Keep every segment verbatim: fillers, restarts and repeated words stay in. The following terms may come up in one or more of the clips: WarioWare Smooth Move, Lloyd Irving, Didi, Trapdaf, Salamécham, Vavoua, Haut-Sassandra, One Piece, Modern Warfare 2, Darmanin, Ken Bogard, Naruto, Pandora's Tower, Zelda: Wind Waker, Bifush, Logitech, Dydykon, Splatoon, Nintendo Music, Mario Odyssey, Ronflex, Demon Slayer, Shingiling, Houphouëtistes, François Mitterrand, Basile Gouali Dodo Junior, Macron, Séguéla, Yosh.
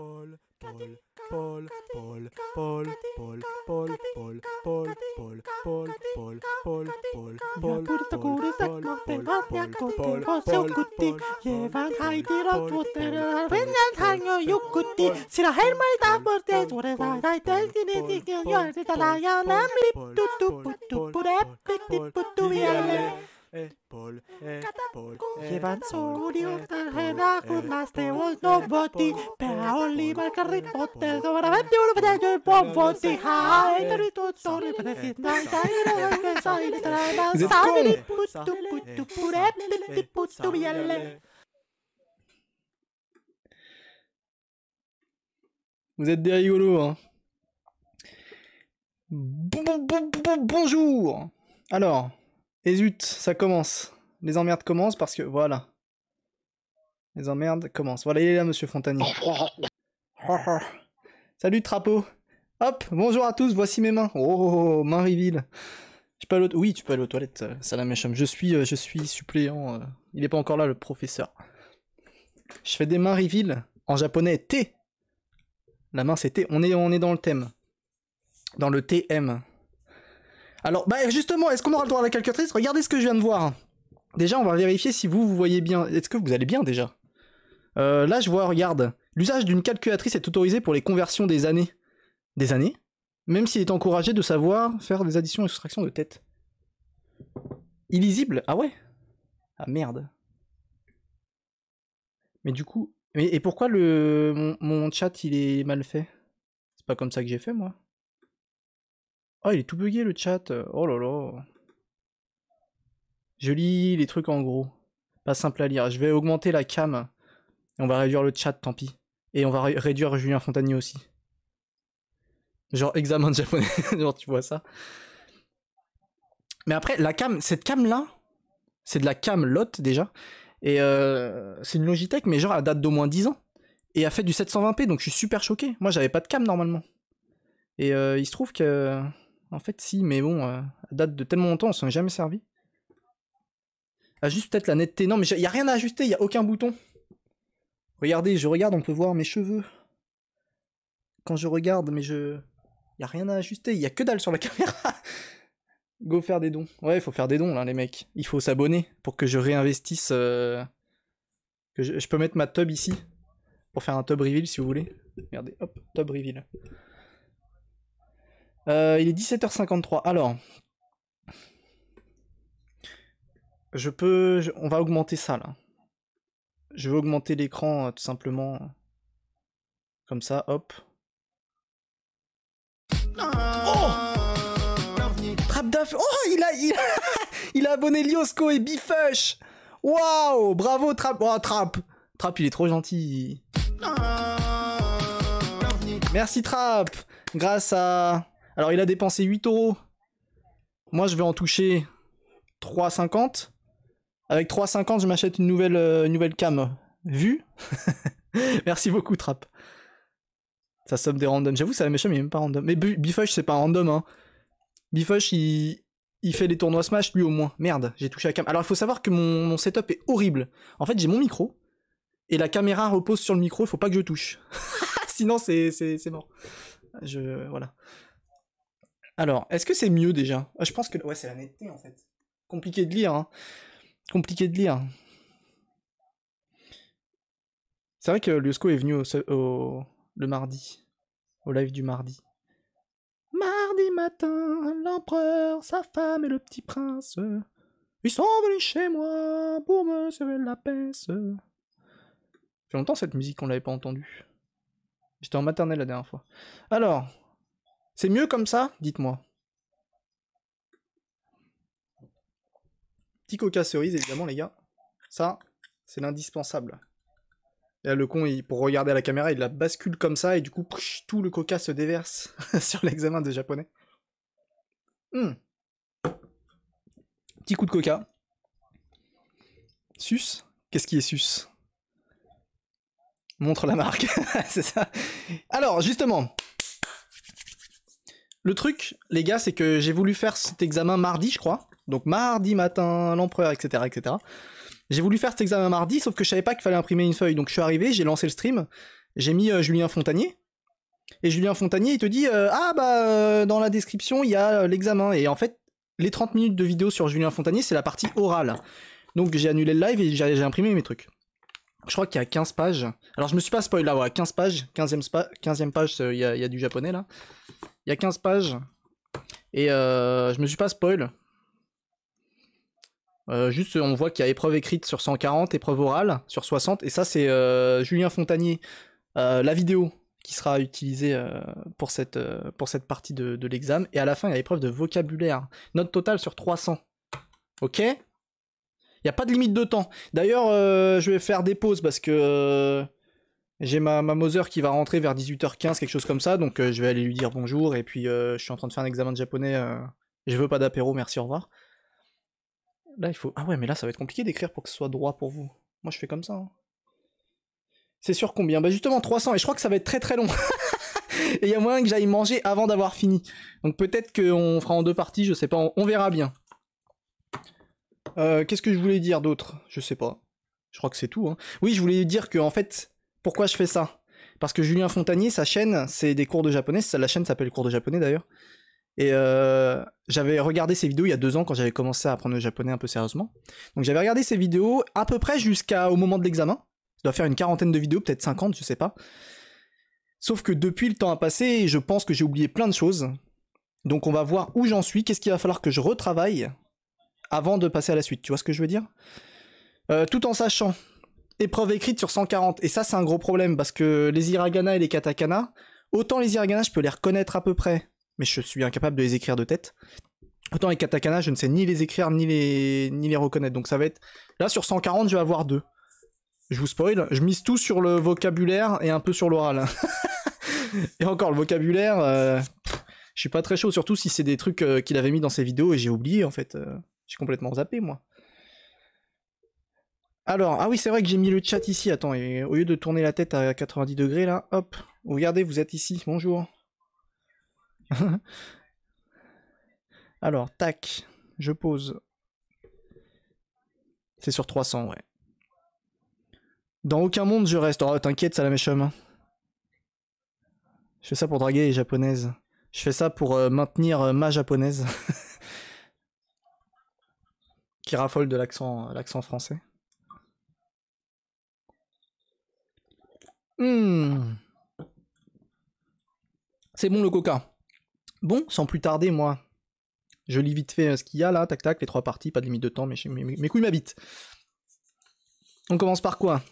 Paul, Paul, Paul, Paul, Paul, Paul, Paul, Paul, Paul, Paul, Paul, Paul, Paul, Paul, Paul, llevan solurios del renacudo más de un nobody, pero only mal carrito del dobramento lo vende el bomboti. Hay territorio sobre presidenta y la que sale de la sangre, puto, puto, puré, puto, bielle. Vous êtes des rigolos, hein. Bon, bon, bon, bon, bonjour. Alors. Et zut, ça commence. Les emmerdes commencent parce que... Voilà. Les emmerdes commencent. Voilà, il est là, monsieur Fontanier. Salut, Trapo. Hop, bonjour à tous, voici mes mains. Oh, main reveal. Je peux aller aux... Oui, tu peux aller aux toilettes, euh, Salamécham. Je suis, euh, je suis suppléant. Euh... Il n'est pas encore là, le professeur. Je fais des mains reveal. En japonais, T. La main, c'est T. On est, on est dans le thème. Dans le T M. Alors, bah justement, est-ce qu'on aura le droit à la calculatrice? Regardez ce que je viens de voir. Déjà, on va vérifier si vous, vous voyez bien. Est-ce que vous allez bien, déjà? euh, Là, je vois, regarde. L'usage d'une calculatrice est autorisé pour les conversions des années. Des années? Même s'il est encouragé de savoir faire des additions et soustractions de tête. Illisible? Ah ouais? Ah merde. Mais du coup... Mais, et pourquoi le mon, mon chat, il est mal fait? C'est pas comme ça que j'ai fait, moi. Oh, il est tout bugué le chat. Oh là là. Je lis les trucs en gros. Pas simple à lire. Je vais augmenter la cam. Et on va réduire le chat, tant pis. Et on va ré réduire Julien Fontanier aussi. Genre examen de japonais. Genre tu vois ça. Mais après, la cam, cette cam là, c'est de la cam lot déjà. Et euh, c'est une Logitech, mais genre elle date d'au moins dix ans. Et elle fait du sept cent vingt p, donc je suis super choqué. Moi j'avais pas de cam normalement. Et euh, il se trouve que... En fait, si, mais bon, euh, date de tellement longtemps, on s'en est jamais servi. Ah, juste peut-être la netteté. Non, mais il n'y a rien à ajuster, il n'y a aucun bouton. Regardez, je regarde, on peut voir mes cheveux. Quand je regarde, mais je... Il n'y a rien à ajuster, il n'y a que dalle sur la caméra. Go faire des dons. Ouais, il faut faire des dons, là, les mecs. Il faut s'abonner pour que je réinvestisse... Euh... Que je... je peux mettre ma tub ici, pour faire un tub reveal, si vous voulez. Regardez, hop, tub reveal. Euh, il est dix-sept heures cinquante-trois. Alors... Je peux... Je... On va augmenter ça, là. Je vais augmenter l'écran, euh, tout simplement. Comme ça, hop. Oh, Trapdaf, oh, il a, il, a, il a abonné Liosco et Bifush. Waouh, bravo Trap, oh, Trap, Trap, il est trop gentil. Merci Trap, grâce à, alors il a dépensé huit euros. Moi je vais en toucher trois cinquante. Avec trois cinquante, je m'achète une nouvelle, euh, une nouvelle cam. Vue. Merci beaucoup Trap. Ça somme des randoms. J'avoue, Salamécham, il est même pas random. Mais Bifush, c'est pas random, hein. Bifush, il... il fait les tournois Smash, lui, au moins. Merde, j'ai touché la cam. Alors, il faut savoir que mon, mon setup est horrible. En fait, j'ai mon micro, et la caméra repose sur le micro, il faut pas que je touche. Sinon, c'est mort. Je... Voilà. Alors, est-ce que c'est mieux, déjà? Je pense que... Ouais, c'est la netteté, en fait. Compliqué de lire, hein. Compliqué de lire. C'est vrai que Liosco est venu au... au... le mardi. Au live du mardi. Mardi matin, l'empereur, sa femme et le petit prince, ils sont venus chez moi pour me serrer la pince. Ça fait longtemps cette musique qu'on l'avait pas entendue. J'étais en maternelle la dernière fois. Alors, c'est mieux comme ça? Dites-moi. Petit coca cerise, évidemment, les gars. Ça, c'est l'indispensable. Et là, le con, il, pour regarder à la caméra, il la bascule comme ça, et du coup, pff, tout le coca se déverse sur l'examen de japonais. Mm. Petit coup de coca. Sus? Qu'est-ce qui est sus? Montre la marque. C'est ça. Alors, justement. Le truc, les gars, c'est que j'ai voulu faire cet examen mardi, je crois. Donc, mardi matin, l'empereur, et cetera, et cetera. J'ai voulu faire cet examen mardi, sauf que je savais pas qu'il fallait imprimer une feuille. Donc je suis arrivé, j'ai lancé le stream, j'ai mis euh, Julien Fontanier. Et Julien Fontanier, il te dit euh, ah bah euh, dans la description, il y a euh, l'examen. Et en fait, les trente minutes de vidéo sur Julien Fontanier, c'est la partie orale. Donc j'ai annulé le live et j'ai imprimé mes trucs. Je crois qu'il y a quinze pages. Alors je me suis pas spoil là, ouais, quinze pages. quinzième, quinzième page, il euh, y, a, y a du japonais là. Il y a quinze pages. Et euh, je me suis pas spoil. Euh, juste, on voit qu'il y a épreuve écrite sur cent quarante, épreuve orale sur soixante, et ça, c'est euh, Julien Fontanier, euh, la vidéo qui sera utilisée euh, pour, cette, euh, pour cette partie de, de l'examen. Et à la fin, il y a épreuve de vocabulaire. Note totale sur trois cents. Ok? Il n'y a pas de limite de temps. D'ailleurs, euh, je vais faire des pauses parce que euh, j'ai ma, ma Mother qui va rentrer vers dix-huit heures quinze, quelque chose comme ça, donc euh, je vais aller lui dire bonjour, et puis euh, je suis en train de faire un examen de japonais. Euh, je veux pas d'apéro, merci, au revoir. Là, il faut... Ah ouais, mais là, ça va être compliqué d'écrire pour que ce soit droit pour vous. Moi, je fais comme ça. Hein. C'est sur combien? Bah justement, trois cents. Et je crois que ça va être très très long. Et il y a moyen que j'aille manger avant d'avoir fini. Donc peut-être qu'on fera en deux parties, je sais pas. On, on verra bien. Euh, Qu'est-ce que je voulais dire d'autre? Je sais pas. Je crois que c'est tout. Hein. Oui, je voulais dire que, en fait, pourquoi je fais ça? Parce que Julien Fontanier, sa chaîne, c'est des cours de japonais. La chaîne s'appelle Cours de japonais, d'ailleurs. Et euh, j'avais regardé ses vidéos il y a deux ans quand j'avais commencé à apprendre le japonais un peu sérieusement. Donc j'avais regardé ses vidéos à peu près jusqu'au moment de l'examen. Je dois faire une quarantaine de vidéos, peut-être cinquante, je sais pas. Sauf que depuis, le temps a passé et je pense que j'ai oublié plein de choses. Donc on va voir où j'en suis, qu'est-ce qu'il va falloir que je retravaille avant de passer à la suite. Tu vois ce que je veux dire? euh, Tout en sachant, épreuve écrite sur cent quarante. Et ça, c'est un gros problème parce que les hiragana et les katakana, autant les hiragana, je peux les reconnaître à peu près, mais je suis incapable de les écrire de tête. Autant les katakana, je ne sais ni les écrire, ni les, ni les reconnaître. Donc ça va être... Là, sur cent quarante, je vais avoir deux. Je vous spoil, je mise tout sur le vocabulaire et un peu sur l'oral. Et encore, le vocabulaire, euh... je suis pas très chaud, surtout si c'est des trucs euh, qu'il avait mis dans ses vidéos et j'ai oublié, en fait. Euh... J'ai complètement zappé, moi. Alors, ah oui, c'est vrai que j'ai mis le chat ici. Attends, et au lieu de tourner la tête à quatre-vingt-dix degrés, là, hop. Regardez, vous êtes ici. Bonjour. Alors, tac, je pose. C'est sur trois cents, ouais. Dans aucun monde je reste. Oh, t'inquiète, Salamécham. Je fais ça pour draguer les japonaises. Je fais ça pour euh, maintenir euh, ma japonaise. qui raffolent de l'accent l'accent français. Mmh. C'est bon le coca. Bon, sans plus tarder, moi, je lis vite fait ce qu'il y a là, tac tac, les trois parties, pas de limite de temps, mais mes, mes, mes couilles m'habitent. On commence par quoi?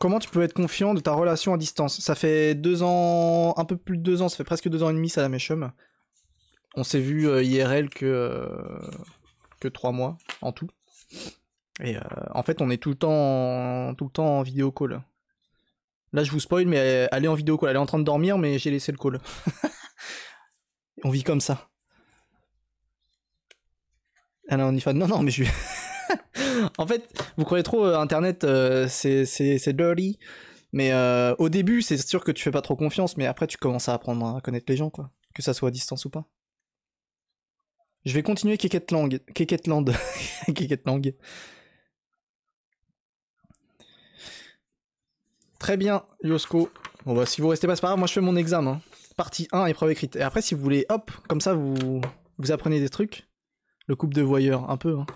Comment tu peux être confiant de ta relation à distance? Ça fait deux ans, un peu plus de deux ans, ça fait presque deux ans et demi, Salamécham. On s'est vu euh, I R L que, euh, que trois mois en tout. Et euh, en fait, on est tout le temps en, tout le temps en vidéo call. Là, je vous spoil, mais elle est en vidéo call. Elle est en train de dormir, mais j'ai laissé le call. On vit comme ça. Ah non, on y fait... Non, non, mais je suis... En fait, vous croyez trop, euh, Internet, euh, c'est dirty. Mais euh, au début, c'est sûr que tu fais pas trop confiance, mais après, tu commences à apprendre à connaître les gens, quoi. Que ça soit à distance ou pas. Je vais continuer Keketland. Keketland. Keketland. Très bien, Yosko. Bon bah, si vous restez pas, c'est pas grave, moi je fais mon examen. Hein. Partie un, épreuve écrite. Et après, si vous voulez, hop, comme ça, vous, vous apprenez des trucs. Le couple de voyeurs, un peu, hein.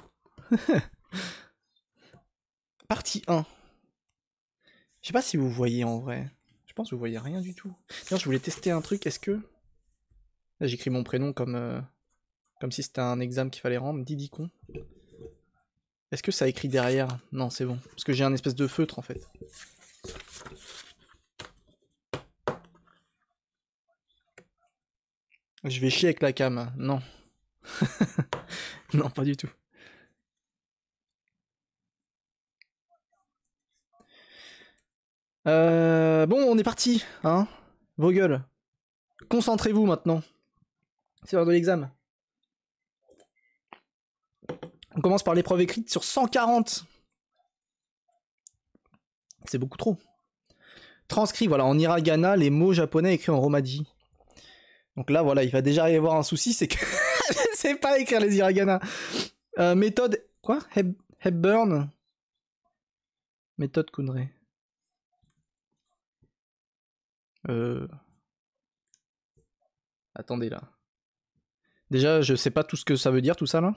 Partie un. Je sais pas si vous voyez en vrai. Je pense que vous voyez rien du tout. Tiens, je voulais tester un truc, est-ce que... Là j'écris mon prénom comme euh, comme si c'était un examen qu'il fallait rendre. Dydykon. Est-ce que ça écrit derrière? Non, c'est bon. Parce que j'ai un espèce de feutre en fait. Je vais chier avec la cam. Non. Non, pas du tout. Euh, bon, on est parti, hein, vos gueules. Concentrez-vous maintenant. C'est l'heure de l'examen. On commence par l'épreuve écrite sur cent quarante. C'est beaucoup trop. Transcrit, voilà, en hiragana, les mots japonais écrits en romaji. Donc là, voilà, il va déjà y avoir un souci, c'est que je ne sais pas écrire les hiragana. Euh, méthode, quoi? Heb... Hepburn. Méthode Kunrei. Euh... Attendez là. Déjà, je sais pas tout ce que ça veut dire tout ça là.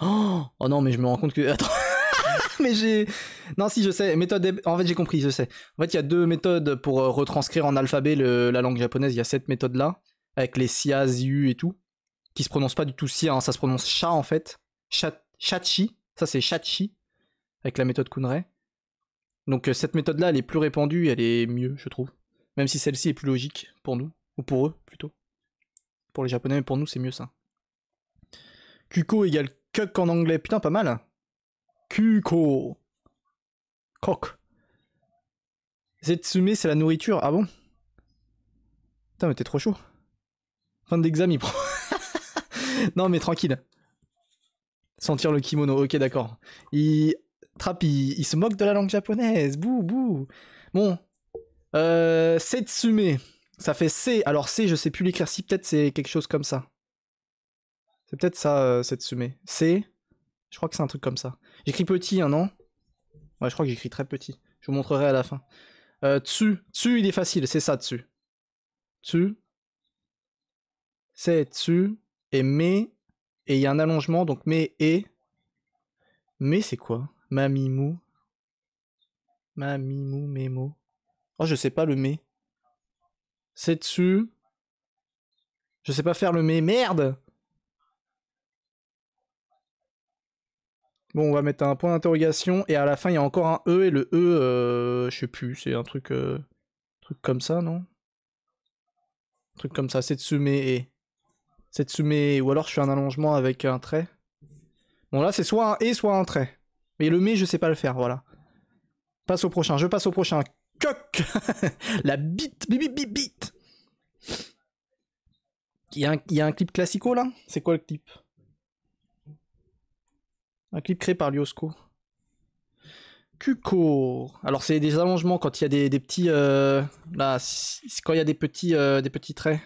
Oh, oh non, mais je me rends compte que... Attends. Mais j'ai... Non, si, je sais. Méthode... En fait, j'ai compris, je sais. En fait, il y a deux méthodes pour retranscrire en alphabet le... la langue japonaise. Il y a cette méthode là, avec les sia, ziu et tout, qui se prononce pas du tout sia, hein. Ça se prononce cha en fait. Cha... Chachi. Ça, c'est chachi, avec la méthode Kunrei. Donc cette méthode là, elle est plus répandue, elle est mieux, je trouve. Même si celle-ci est plus logique pour nous, ou pour eux plutôt. Pour les japonais, mais pour nous c'est mieux ça. Kuko égale coq en anglais, putain pas mal. Kuko. Coq. Zetsume c'est la nourriture, ah bon? Putain mais t'es trop chaud. Fin d'examen il prend. Non mais tranquille. Sentir le kimono, ok d'accord. Il... Trap, il, il se moque de la langue japonaise, bouh bouh. Bon, euh, Setsume, ça fait C, alors C je sais plus l'écrire, si peut-être c'est quelque chose comme ça. C'est peut-être ça, euh, Setsume. C, je crois que c'est un truc comme ça. J'écris petit, hein, non? Ouais, je crois que j'écris très petit, je vous montrerai à la fin. Euh, tsu, tsu il est facile, c'est ça, tsu. Tsu, c'est tsu, et me, et il y a un allongement, donc me et. Me c'est quoi? Mamimou. Mamimou, mémo. Oh, je sais pas le mais. C'est dessus. Je sais pas faire le mais. Merde! Bon, on va mettre un point d'interrogation. Et à la fin, il y a encore un E. Et le E, euh, je sais plus. C'est un truc, euh, truc comme ça, non? Un truc comme ça. C'est dessus, mais. Et. C'est dessus, mais. Ou alors, je fais un allongement avec un trait. Bon, là, c'est soit un et, soit un trait. Mais le mais, je sais pas le faire, voilà. Passe au prochain, je passe au prochain. Coq. La bite, bip bip bip. Il y a un, il y a un clip classico, là? C'est quoi le clip? Un clip créé par Liosco. Cuco. Alors, c'est des allongements quand il y a des, des petits... Euh, là, quand il y a des petits, euh, des petits traits.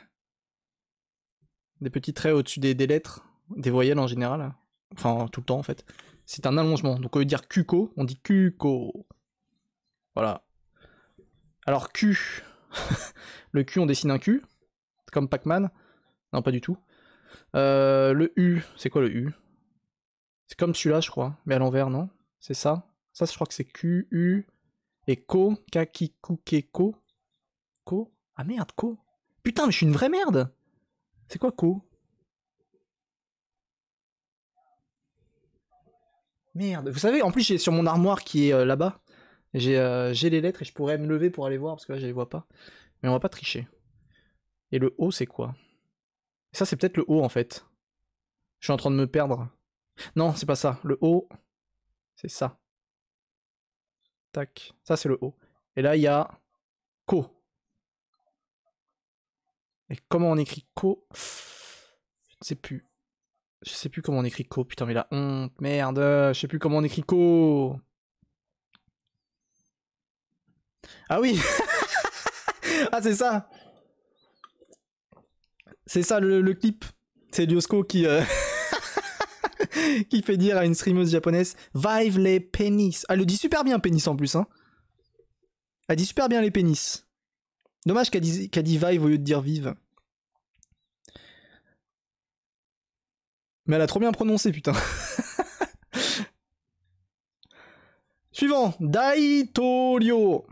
Des petits traits au-dessus des, des lettres. Des voyelles, en général. Enfin, tout le temps, en fait. C'est un allongement, donc au lieu de dire Kuko, on dit Kuko. Voilà. Alors Q, le Q on dessine un Q, comme Pac-Man. Non pas du tout. Euh, le U, c'est quoi le U? C'est comme celui-là, je crois, mais à l'envers, non? C'est ça? Ça, je crois que c'est Q, U, et Ko, Kakikuke, Ko. Ko? Ah merde, Ko. Putain, mais je suis une vraie merde! C'est quoi Ko? Merde, vous savez, en plus j'ai sur mon armoire qui est euh, là-bas, j'ai euh, les lettres et je pourrais me lever pour aller voir parce que là je les vois pas. Mais on va pas tricher. Et le O c'est quoi? Ça c'est peut-être le O en fait. Je suis en train de me perdre. Non, c'est pas ça. Le O, c'est ça. Tac, ça c'est le O. Et là il y a Ko. Et comment on écrit Ko? Je ne sais plus. Je sais plus comment on écrit Ko, putain mais la honte, merde, je sais plus comment on écrit Ko. Ah oui. Ah c'est ça. C'est ça le, le clip. C'est Liosco qui, euh... qui fait dire à une streameuse japonaise « Vive les pénis ». Elle le dit super bien pénis en plus, hein. Elle dit super bien les pénis. Dommage qu'elle dise, qu'elle dit « vive » au lieu de dire « vive ». Mais elle a trop bien prononcé, putain. Suivant. Daitorio.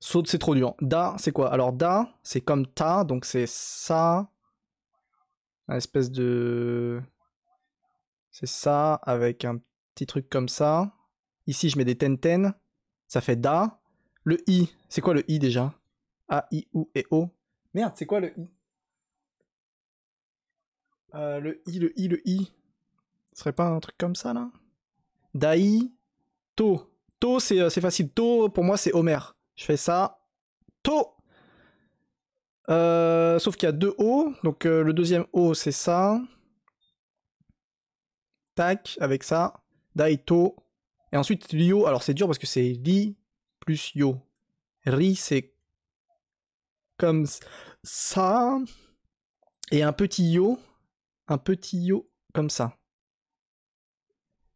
Saute, c'est trop dur. Da, c'est quoi? Alors, da, c'est comme ta, donc c'est ça. Un espèce de... C'est ça, avec un petit truc comme ça. Ici, je mets des tenten. Ça fait da. Le i, c'est quoi le i déjà? A, i, ou et o. Merde, c'est quoi le i? Euh, le i, le i, le i. Ce serait pas un truc comme ça, là? Dai, to. To, c'est euh, facile. To, pour moi, c'est Homer. Je fais ça. To. Euh, sauf qu'il y a deux O. Donc, euh, le deuxième O, c'est ça. Tac, avec ça. Dai, to. Et ensuite, lio. Alors, c'est dur parce que c'est li plus yo. Ri, c'est comme ça. Et un petit yo. Un petit yo comme ça.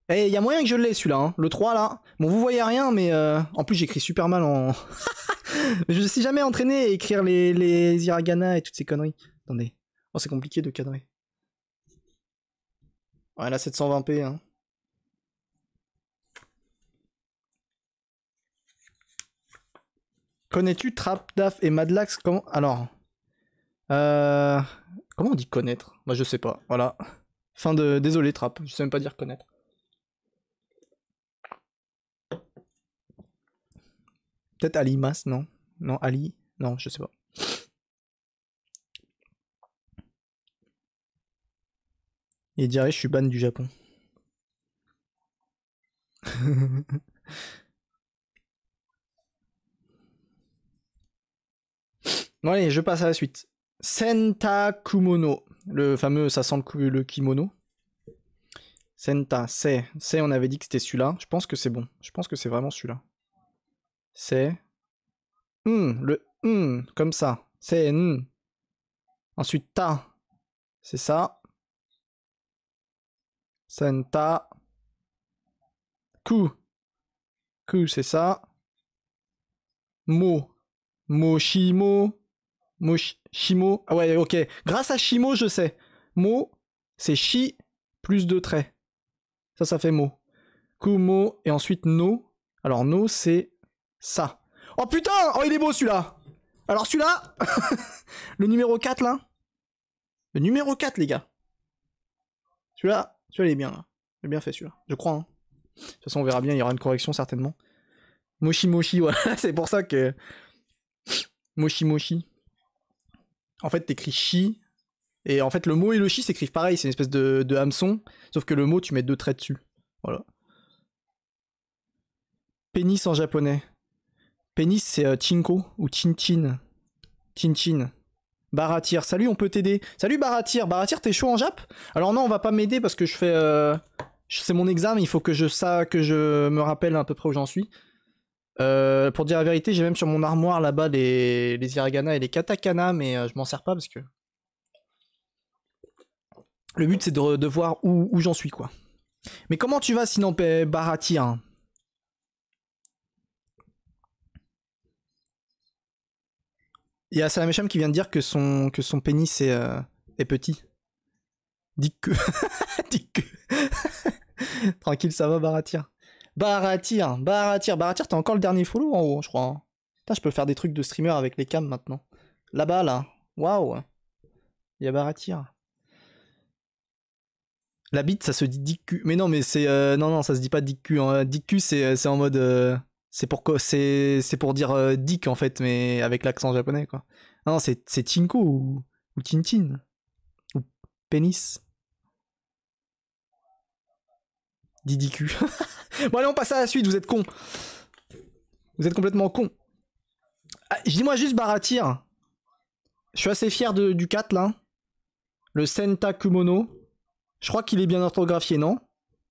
Eh, il y a moyen que je l'ai celui-là, hein. Le trois là. Bon, vous voyez rien, mais euh... en plus j'écris super mal en... Je ne suis jamais entraîné à écrire les, les hiragana et toutes ces conneries. Attendez. Oh, c'est compliqué de cadrer. Ouais, là sept cent vingt p, hein. Connais-tu Trapdaf et Madlax? Comment... Alors... Euh... Comment on dit connaître? Moi je sais pas, voilà. Fin de... Désolé Trap, je sais même pas dire connaître. Peut-être Ali Mas, non? Non, Ali? Non, je sais pas. Il dirait je suis ban du Japon. Bon allez, je passe à la suite. Senta Kumono, le fameux ça sent le, le kimono. Senta, c'est, c'est, on avait dit que c'était celui-là. Je pense que c'est bon. Je pense que c'est vraiment celui-là. C'est mm, le mm, comme ça. C'est mm. Ensuite ta, c'est ça. Senta ku, ku, c'est ça. Mo, mo shimo. Mo, shimo, ah ouais, ok. Grâce à shimo, je sais. Mo, c'est shi plus deux traits. Ça, ça fait mo. Kumo, et ensuite no. Alors no, c'est ça. Oh putain, oh il est beau celui-là. Alors celui-là, le numéro quatre là. Le numéro quatre, les gars. Celui-là, celui-là il est bien là. Il est bien fait celui-là, je crois. Hein. De toute façon, on verra bien, il y aura une correction certainement. Moshi moshi, voilà, ouais. C'est pour ça que... Moshi moshi. En fait, t'écris chi, et en fait, le mot et le chi s'écrivent pareil, c'est une espèce de, de hameçon, sauf que le mot, tu mets deux traits dessus. Voilà. Pénis en japonais. Pénis, c'est euh, chinko, ou chin-chin. Chin-chin. Baratir, salut, on peut t'aider. Salut Baratir, Baratir, t'es chaud en jap? Alors non, on va pas m'aider parce que je fais... Euh... C'est mon examen, il faut que je, ça, que je me rappelle à peu près où j'en suis. Euh, pour dire la vérité, j'ai même sur mon armoire là-bas les, les hiragana et les katakana, mais euh, je m'en sers pas parce que... Le but c'est de, de voir où, où j'en suis quoi. Mais comment tu vas sinon Baratir, hein? Il y a Salamécham qui vient de dire que son, que son pénis est, euh, est petit. Dis que. Dis que. Tranquille, ça va, Baratir. Baratir, Baratir, Baratir, t'as encore le dernier follow en haut, je crois. Hein. Putain, je peux faire des trucs de streamer avec les cams maintenant. Là-bas, là. Waouh. Il y a Baratir. La bite, ça se dit Dydykon. Mais non, mais c'est. Euh, non, non, ça se dit pas Dydykon. Hein. Dydykon, c'est en mode. Euh, c'est pour, pour dire euh, Dick, en fait, mais avec l'accent japonais, quoi. Non, c'est Tinko ou, ou Tintin. Ou Pénis. Dydykon. Bon, allez, on passe à la suite, vous êtes cons. Vous êtes complètement cons. Ah, dis-moi juste Baratir. Je suis assez fier de, du quatre, là. Le Senta Kumono. Je crois qu'il est bien orthographié, non?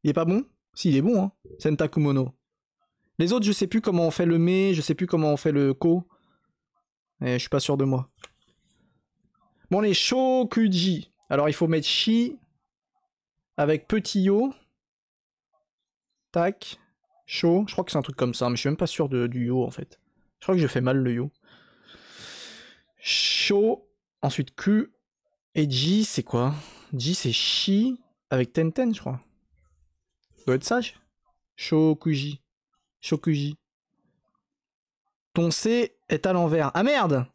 Il est pas bon? Si, il est bon, hein. Senta Kumono. Les autres, je sais plus comment on fait le mais, je sais plus comment on fait le ko. Et je suis pas sûr de moi. Bon, les Shokuji. Alors, il faut mettre Shi avec petit yo. Tac. Sho. Je crois que c'est un truc comme ça, mais je suis même pas sûr de, du yo, en fait. Je crois que je fais mal le yo. Sho. Ensuite, Q. Et Ji, c'est quoi? Ji, c'est Shi avec Tenten, je crois. Ça doit être sage. Shokuji. Shokuji. Ton C est à l'envers. Ah merde!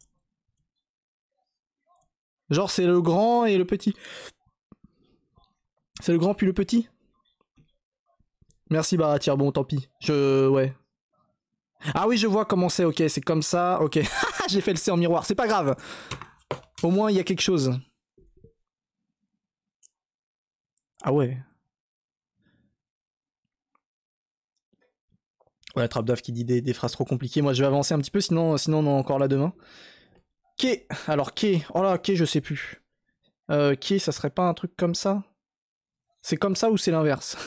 Genre c'est le grand et le petit. C'est le grand puis le petit? Merci Baratir, bon tant pis. Je... ouais. Ah oui je vois comment c'est, ok, c'est comme ça, ok. J'ai fait le C en miroir, c'est pas grave. Au moins il y a quelque chose. Ah ouais. Ouais, Trapdaf qui dit des, des phrases trop compliquées. Moi, je vais avancer un petit peu, sinon, sinon on est encore là demain. Ké. Alors, Ké. Oh là, Ké, je sais plus. Euh, Ké, ça serait pas un truc comme ça? C'est comme ça ou c'est l'inverse?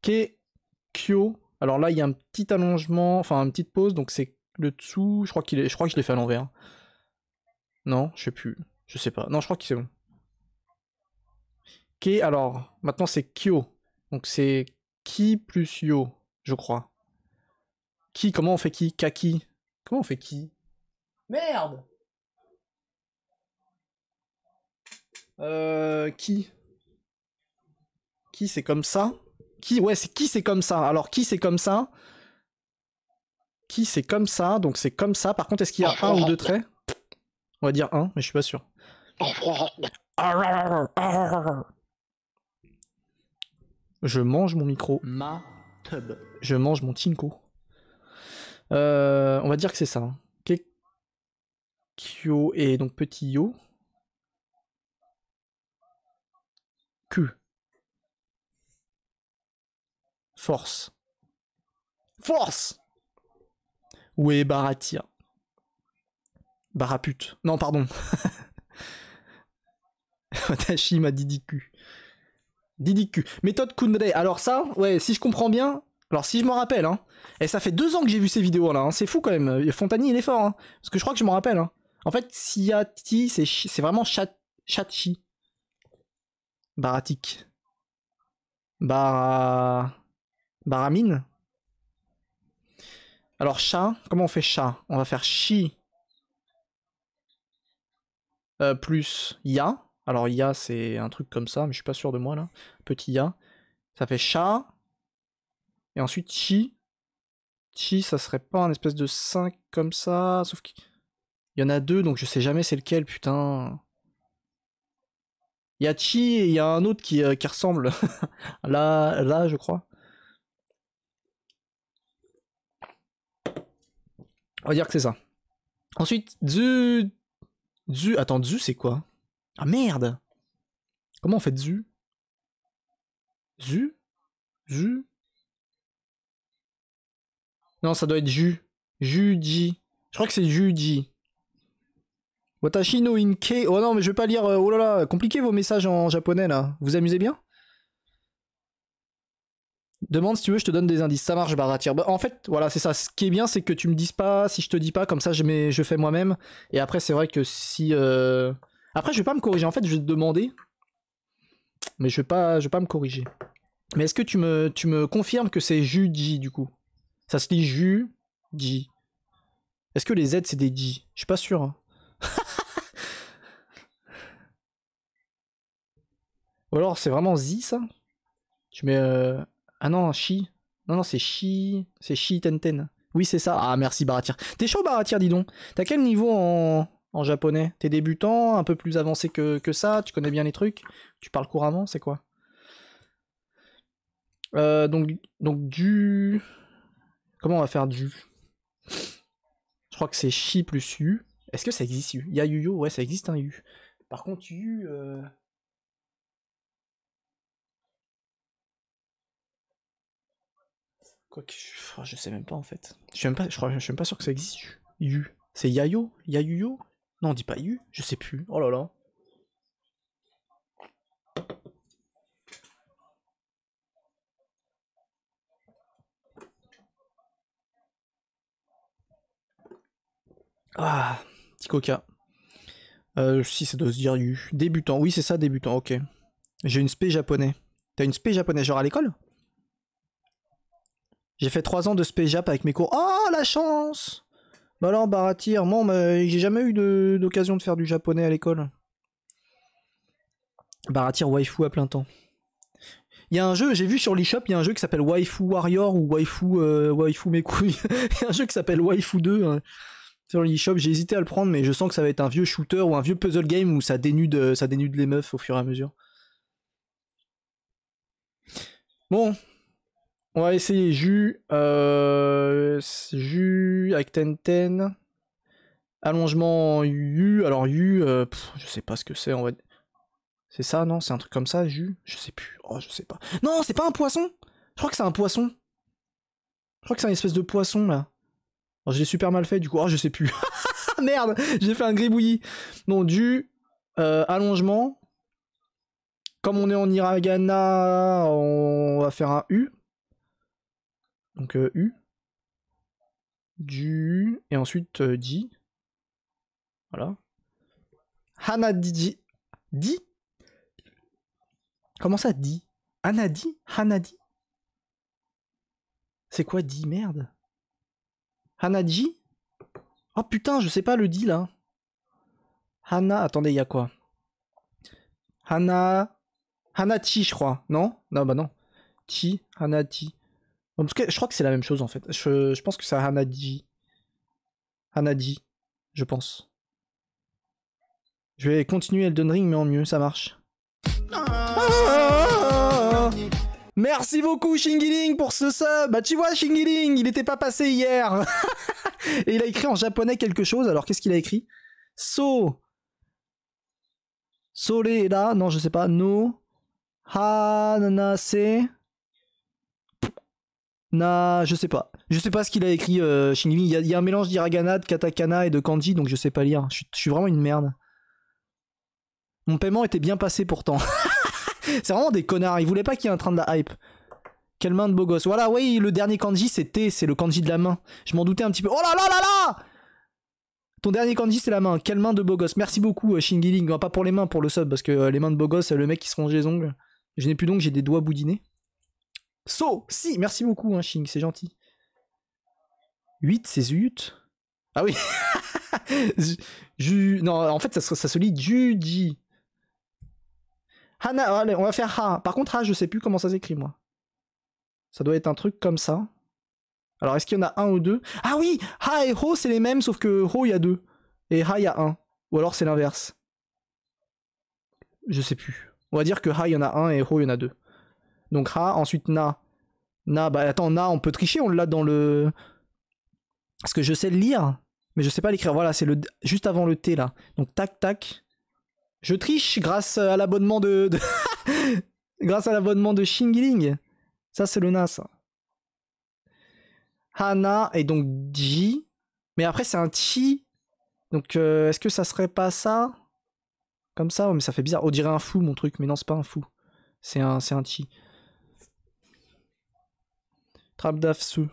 Ké. Kyo. Alors là, il y a un petit allongement, enfin, une petite pause, donc c'est le dessous. Je crois, qu'il est... je crois que je l'ai fait à l'envers. Non, je sais plus. Je sais pas. Non, je crois que c'est bon. Ké, alors, maintenant c'est Kyo. Donc c'est Ki plus Yo, je crois. Qui, comment on fait qui? Kaki. Comment on fait qui? Merde. Euh... Qui? Qui c'est comme ça? Qui? Ouais, c'est qui c'est comme ça? Alors, qui c'est comme ça? Qui c'est comme ça? Donc c'est comme ça. Par contre, est-ce qu'il y a un ou deux traits? On va dire un, mais je suis pas sûr. Je mange mon micro. Ma tub. Je mange mon Tinko. Euh, on va dire que c'est ça. Hein. Kyo et donc petit yo. Q. Force. Force! Ouais, Baratir. Barapute. Non, pardon. Watashi m'a Dydykon. Dydykon. Méthode Kunrei. Alors ça, ouais, si je comprends bien... Alors si je m'en rappelle, hein, et ça fait deux ans que j'ai vu ces vidéos là, hein, c'est fou quand même, Fontanier il est fort, hein, parce que je crois que je m'en rappelle. Hein. En fait, Siati, c'est vraiment chat, Chatchi. Baratik. Bara... Baramine. Alors chat, comment on fait chat? On va faire chi euh, plus ya. Alors ya c'est un truc comme ça, mais je suis pas sûr de moi là. Petit ya. Ça fait chat. Et ensuite, chi. Chi, ça serait pas un espèce de cinq comme ça. Sauf qu'il y en a deux, donc je sais jamais c'est lequel, putain. Il y a chi et il y a un autre qui, euh, qui ressemble. là, là, je crois. On va dire que c'est ça. Ensuite, zu. Zu. Attends, zu, c'est quoi? Ah merde! Comment on fait zu? Zu? Zu? Non, ça doit être Ju. Juji. Je crois que c'est Juji. Watashi no Inke. Oh non, mais je vais pas lire. Oh là là, compliquez vos messages en japonais là. Vous amusez bien? Demande si tu veux, je te donne des indices. Ça marche, Baratir. Bah, en fait, voilà, c'est ça. Ce qui est bien, c'est que tu me dises pas. Si je te dis pas, comme ça, je, mets, je fais moi-même. Et après, c'est vrai que si. Euh... Après, je vais pas me corriger. En fait, je vais te demander. Mais je vais pas, je vais pas me corriger. Mais est-ce que tu me, tu me confirmes que c'est Juji du coup? Ça se lit ju, ji. Est-ce que les Z c'est des ji? Je suis pas sûr. Hein. Ou alors c'est vraiment Zi ça? Je mets... Euh... Ah non, Chi. Non, non, c'est Chi... C'est Chi Tenten. Oui, c'est ça. Ah, merci Baratir. T'es chaud Baratir, dis donc. T'as quel niveau en, en japonais? T'es débutant, un peu plus avancé que, que ça? Tu connais bien les trucs? Tu parles couramment? C'est quoi? Euh, donc, donc du... Comment on va faire du... Je crois que c'est Chi plus U. Est-ce que ça existe U? Il y a Yu-Yo, ouais, ça existe un U. Par contre, U... Euh... Quoique, je sais même pas en fait. Je suis même pas, je crois, je suis même pas sûr que ça existe. U. C'est Yayo? Yayuyo? Non, on dit pas U, je sais plus. Oh là là. Ah, petit coca. Euh, si ça doit se dire U. Débutant, oui c'est ça, débutant, ok. J'ai une spé japonais. T'as une spé japonais genre à l'école? J'ai fait trois ans de spé-jap avec mes cours. Oh, la chance! Bah alors, Baratir, moi, bah, j'ai jamais eu d'occasion de, de faire du japonais à l'école. Baratir waifu à plein temps. Il y a un jeu, j'ai vu sur l'eShop, il y a un jeu qui s'appelle Waifu Warrior ou Waifu, euh, Waifu mes couilles. Il y a un jeu qui s'appelle Waifu deux hein, sur l'eShop. J'ai hésité à le prendre, mais je sens que ça va être un vieux shooter ou un vieux puzzle game où ça dénude, ça dénude les meufs au fur et à mesure. Bon. On va essayer jus, euh, jus avec Tenten, allongement U, alors U, euh, pff, je sais pas ce que c'est, on va... C'est ça, non? C'est un truc comme ça, jus? Je sais plus, oh je sais pas. Non, c'est pas un poisson! Je crois que c'est un poisson. Je crois que c'est un espèce de poisson, là. Alors j'ai super mal fait, du coup, oh je sais plus. Merde, j'ai fait un gribouillis. Non, du euh, allongement, comme on est en hiragana, on va faire un U. Donc euh, U, du, et ensuite euh, Di, voilà. Hanadi, Di, comment ça Di? Hanadi, Hanadi. C'est quoi Di, merde? Hanadi. Oh putain, je sais pas le Di là. Hana, attendez, il y a quoi? Hana, Hanachi je crois, non? Non bah non. Chi, Hanati. En tout cas, je crois que c'est la même chose en fait. Je, je pense que c'est Hanadi. Hanadi, je pense. Je vais continuer Elden Ring, mais en mieux, ça marche. Ah, merci beaucoup Shingiling pour ce sub. Bah tu vois Shingiling, il n'était pas passé hier. Et il a écrit en japonais quelque chose. Alors qu'est-ce qu'il a écrit? So. Soreda, non je sais pas. No. Hanase. Na, je sais pas. Je sais pas ce qu'il a écrit euh, Shingiling. Il y, y a un mélange d'hiragana, de katakana et de kanji, donc je sais pas lire. Je, je suis vraiment une merde. Mon paiement était bien passé pourtant. C'est vraiment des connards. Ils voulaient pas qu'il y ait un train de la hype. Quelle main de beau gosse. Voilà, oui, le dernier kanji c'est T, c'est le kanji de la main. Je m'en doutais un petit peu. Oh là là là là! Ton dernier kanji c'est la main. Quelle main de beau gosse. Merci beaucoup euh, Shingiling. Enfin, pas pour les mains, pour le sub, parce que euh, les mains de beau gosse, le mec qui se ronge les ongles. Je n'ai plus donc, j'ai des doigts boudinés. So, si, merci beaucoup, hein, Shing, c'est gentil. huit, c'est Zut. Ah oui. Ju, non, en fait, ça, ça se lit Juji. Hana, allez, on va faire Ha. Par contre, Ha, je sais plus comment ça s'écrit, moi. Ça doit être un truc comme ça. Alors, est-ce qu'il y en a un ou deux? Ah oui, Ha et Ho, c'est les mêmes, sauf que Ho, il y a deux. Et Ha, il y a un. Ou alors, c'est l'inverse. Je sais plus. On va dire que Ha, il y en a un et Ho, il y en a deux. Donc ha, ensuite na. Na, bah attends, na, on peut tricher, on l'a dans le... Parce que je sais le lire, mais je sais pas l'écrire. Voilà, c'est le juste avant le T, là. Donc tac, tac. Je triche grâce à l'abonnement de... de... grâce à l'abonnement de Shingiling. Ça, c'est le na, ça. Hana, et donc ji. Mais après, c'est un chi. Donc, euh, est-ce que ça serait pas ça? Comme ça, ouais, mais ça fait bizarre. On dirait un fou, mon truc, mais non, c'est pas un fou. C'est un, c'est un chi. Trapdaf sous.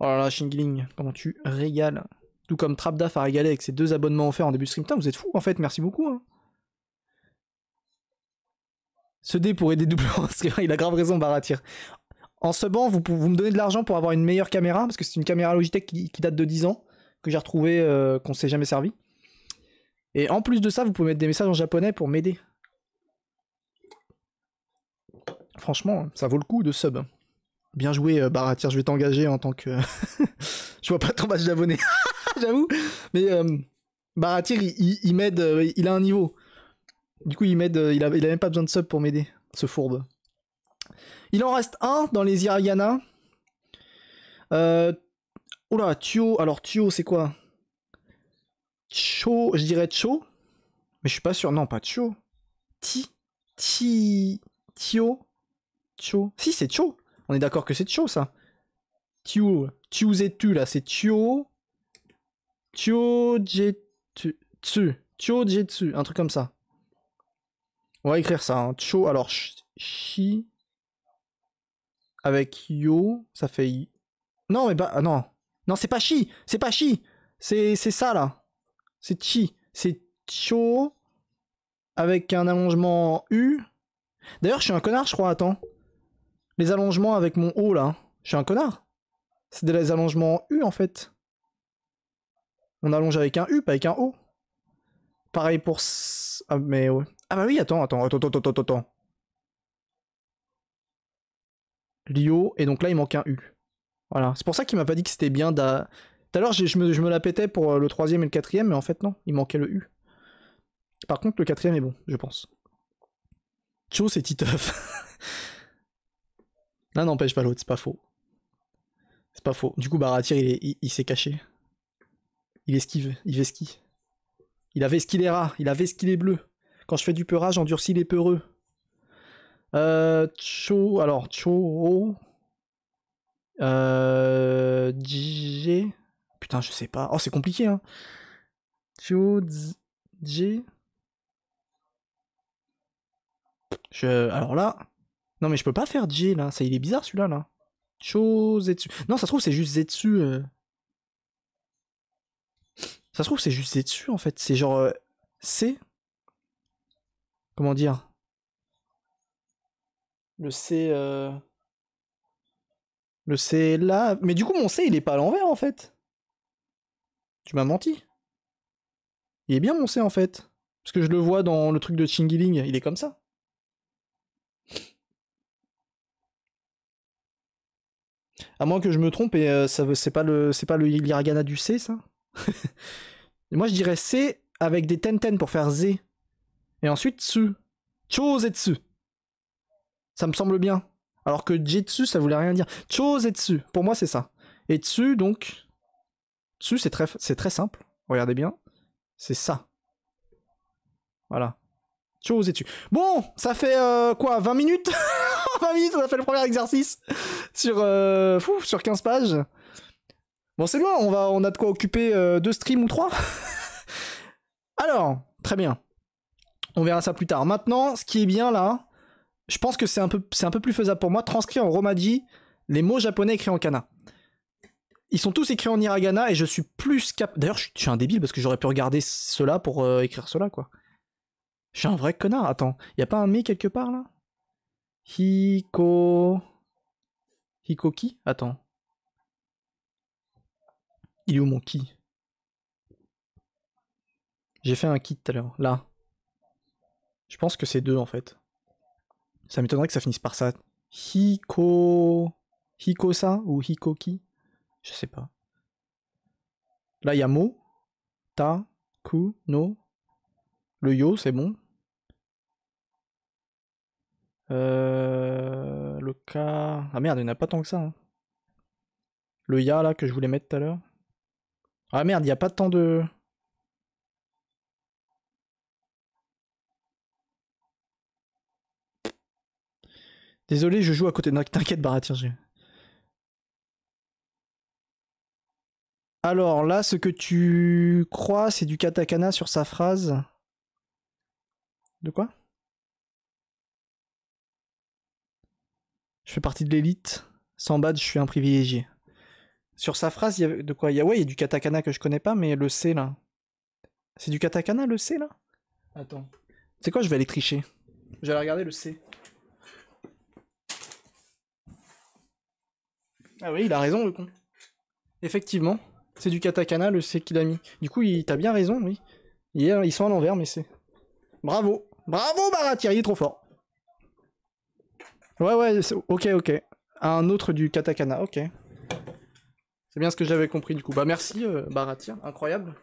Oh là là, Shingiling, comment tu régales. Tout comme Trapdaf a régalé avec ses deux abonnements offerts en début de stream. Putain, vous êtes fous en fait, merci beaucoup. Hein. Ce dé pour aider double streamer, il a grave raison, Baratir. En ce banc, vous, vous me donnez de l'argent pour avoir une meilleure caméra, parce que c'est une caméra Logitech qui, qui date de dix ans, que j'ai retrouvée, euh, qu'on s'est jamais servi. Et en plus de ça, vous pouvez mettre des messages en japonais pour m'aider. Franchement, ça vaut le coup de sub. Bien joué, Baratir, je vais t'engager en tant que... Je vois pas ton badge d'abonné, j'avoue. Mais euh, Baratir, il, il, il m'aide, il a un niveau. Du coup, il m'aide, il a, il a même pas besoin de sub pour m'aider, ce fourbe. Il en reste un dans les hiragana. Euh... Oula, Tuo, alors Tuo, c'est quoi? Cho, je dirais Cho. Mais je suis pas sûr, non, pas Cho. Ti, Ti, Tio, Cho. Si, c'est Cho. On est d'accord que c'est Cho, ça. Tuo, Tuo Zetu, là, c'est Tuo. Tuo Jetsu. Tuo Jetsu, un truc comme ça. On va écrire ça, hein. Cho, alors, Chi. Avec Yo, ça fait... Y. Non, mais bah, non. Non, c'est pas Chi, c'est pas Chi. C'est ça, là. C'est Chi. C'est Cho. Avec un allongement U. D'ailleurs, je suis un connard, je crois, attends. Les allongements avec mon O, là. Je suis un connard. C'est des allongements U, en fait. On allonge avec un U, pas avec un O. Pareil pour... Ah, mais ouais. Ah bah oui, attends, attends, attends, attends, attends, attends. Lio, et donc là il manque un U. Voilà, c'est pour ça qu'il m'a pas dit que c'était bien d'a... Tout à l'heure je me, je me la pétais pour le troisième et le quatrième, mais en fait non, il manquait le U. Par contre le quatrième est bon, je pense. Cho c'est Titeuf. L'un n'empêche pas l'autre, c'est pas faux. C'est pas faux. Du coup Baratir il s'est il, il caché. Il esquive, il vesquille. Il avait ce qu'il est rare, il avait ce qu'il est bleu. Quand je fais du peurage, j'endurcis les peureux. Euh, Cho, alors, Cho, euh, J, putain, je sais pas, oh, c'est compliqué, hein, Cho, J, je, alors là, non, mais je peux pas faire J, là, ça, il est bizarre, celui-là, là, Cho, Zetsu, non, ça se trouve, c'est juste Zetsu, euh... ça se trouve, c'est juste Zetsu, en fait, c'est genre, euh, C, comment dire, le C... Euh... Le C là... Mais du coup, mon C, il est pas à l'envers, en fait. Tu m'as menti. Il est bien, mon C, en fait. Parce que je le vois dans le truc de Shingiling. Il est comme ça. À moins que je me trompe, et euh, ça c'est pas le c'est pas le hiragana du C, ça. Moi, je dirais C avec des tenten pour faire Z. Et ensuite, Tsu. Cho Zetsu. Ça me semble bien. Alors que Jetsu, ça voulait rien dire. Cho Zetsu, pour moi, c'est ça. Et Tsu, donc... Tsu, c'est très, très simple. Regardez bien. C'est ça. Voilà. Cho Zetsu. Bon, ça fait euh, quoi, vingt minutes? vingt minutes, on a fait le premier exercice. Sur, euh, fou, sur quinze pages. Bon, c'est bon, on, va, on a de quoi occuper euh, deux streams ou trois. Alors, très bien. On verra ça plus tard. Maintenant, ce qui est bien, là... Je pense que c'est un, un peu plus faisable pour moi. Transcrire en romaji les mots japonais écrits en kana. Ils sont tous écrits en hiragana et je suis plus capable... D'ailleurs, je suis un débile parce que j'aurais pu regarder cela pour euh, écrire cela, quoi. Je suis un vrai connard. Attends, il n'y a pas un « mais » quelque part, là? Hiko... Hikoki? Attends. Il est où, mon « ki » ? J'ai fait un « ki » tout à l'heure. Là. Je pense que c'est deux, en fait. Ça m'étonnerait que ça finisse par ça. Hiko... Hikosa ou Hikoki? Je sais pas. Là, il y a mo. Ta. Ku. No. Le yo, c'est bon. Euh... Le ka... Ah merde, il n'y en a pas tant que ça. Hein. Le ya, là, que je voulais mettre tout à l'heure. Ah merde, il n'y a pas tant de... Désolé, je joue à côté. T'inquiète, Baratir. Alors là, ce que tu crois, c'est du katakana sur sa phrase. De quoi? Je fais partie de l'élite. Sans badge, je suis un privilégié. Sur sa phrase, il y a de quoi? Il y a... Ouais, il y a du katakana que je connais pas, mais le C là. C'est du katakana le C là? Attends. C'est quoi? Je vais aller tricher. Je vais aller regarder le C. Ah oui, il a raison, le con. Effectivement, c'est du katakana, le C qu'il a mis. Du coup, il t'as bien raison, oui. Hier, ils sont à l'envers, mais c'est... Bravo. Bravo, Baratir, il est trop fort. Ouais, ouais, ok, ok. Un autre du katakana, ok. C'est bien ce que j'avais compris du coup. Bah merci euh, Baratir, incroyable.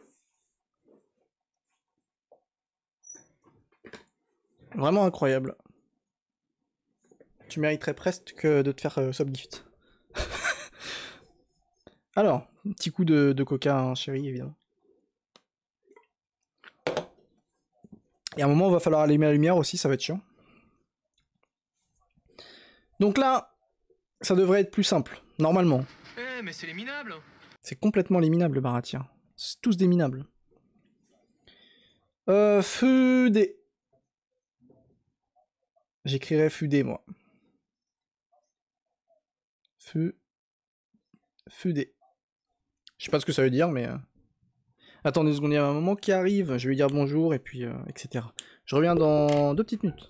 Vraiment incroyable. Tu mériterais presque de te faire euh, subgift. Alors, petit coup de, de coca, hein, chérie, évidemment. Et à un moment, on va falloir allumer la lumière aussi, ça va être chiant. Donc là, ça devrait être plus simple, normalement. Eh, mais c'est les minables. C'est complètement les minables, Baratir. C'est tous des minables. Euh, Fudé. J'écrirai Fudé, moi. Fu... Fudé. Je sais pas ce que ça veut dire, mais... Attendez une seconde, il y a un moment qui arrive. Je vais lui dire bonjour, et puis... Euh, et cetera. Je reviens dans deux petites minutes.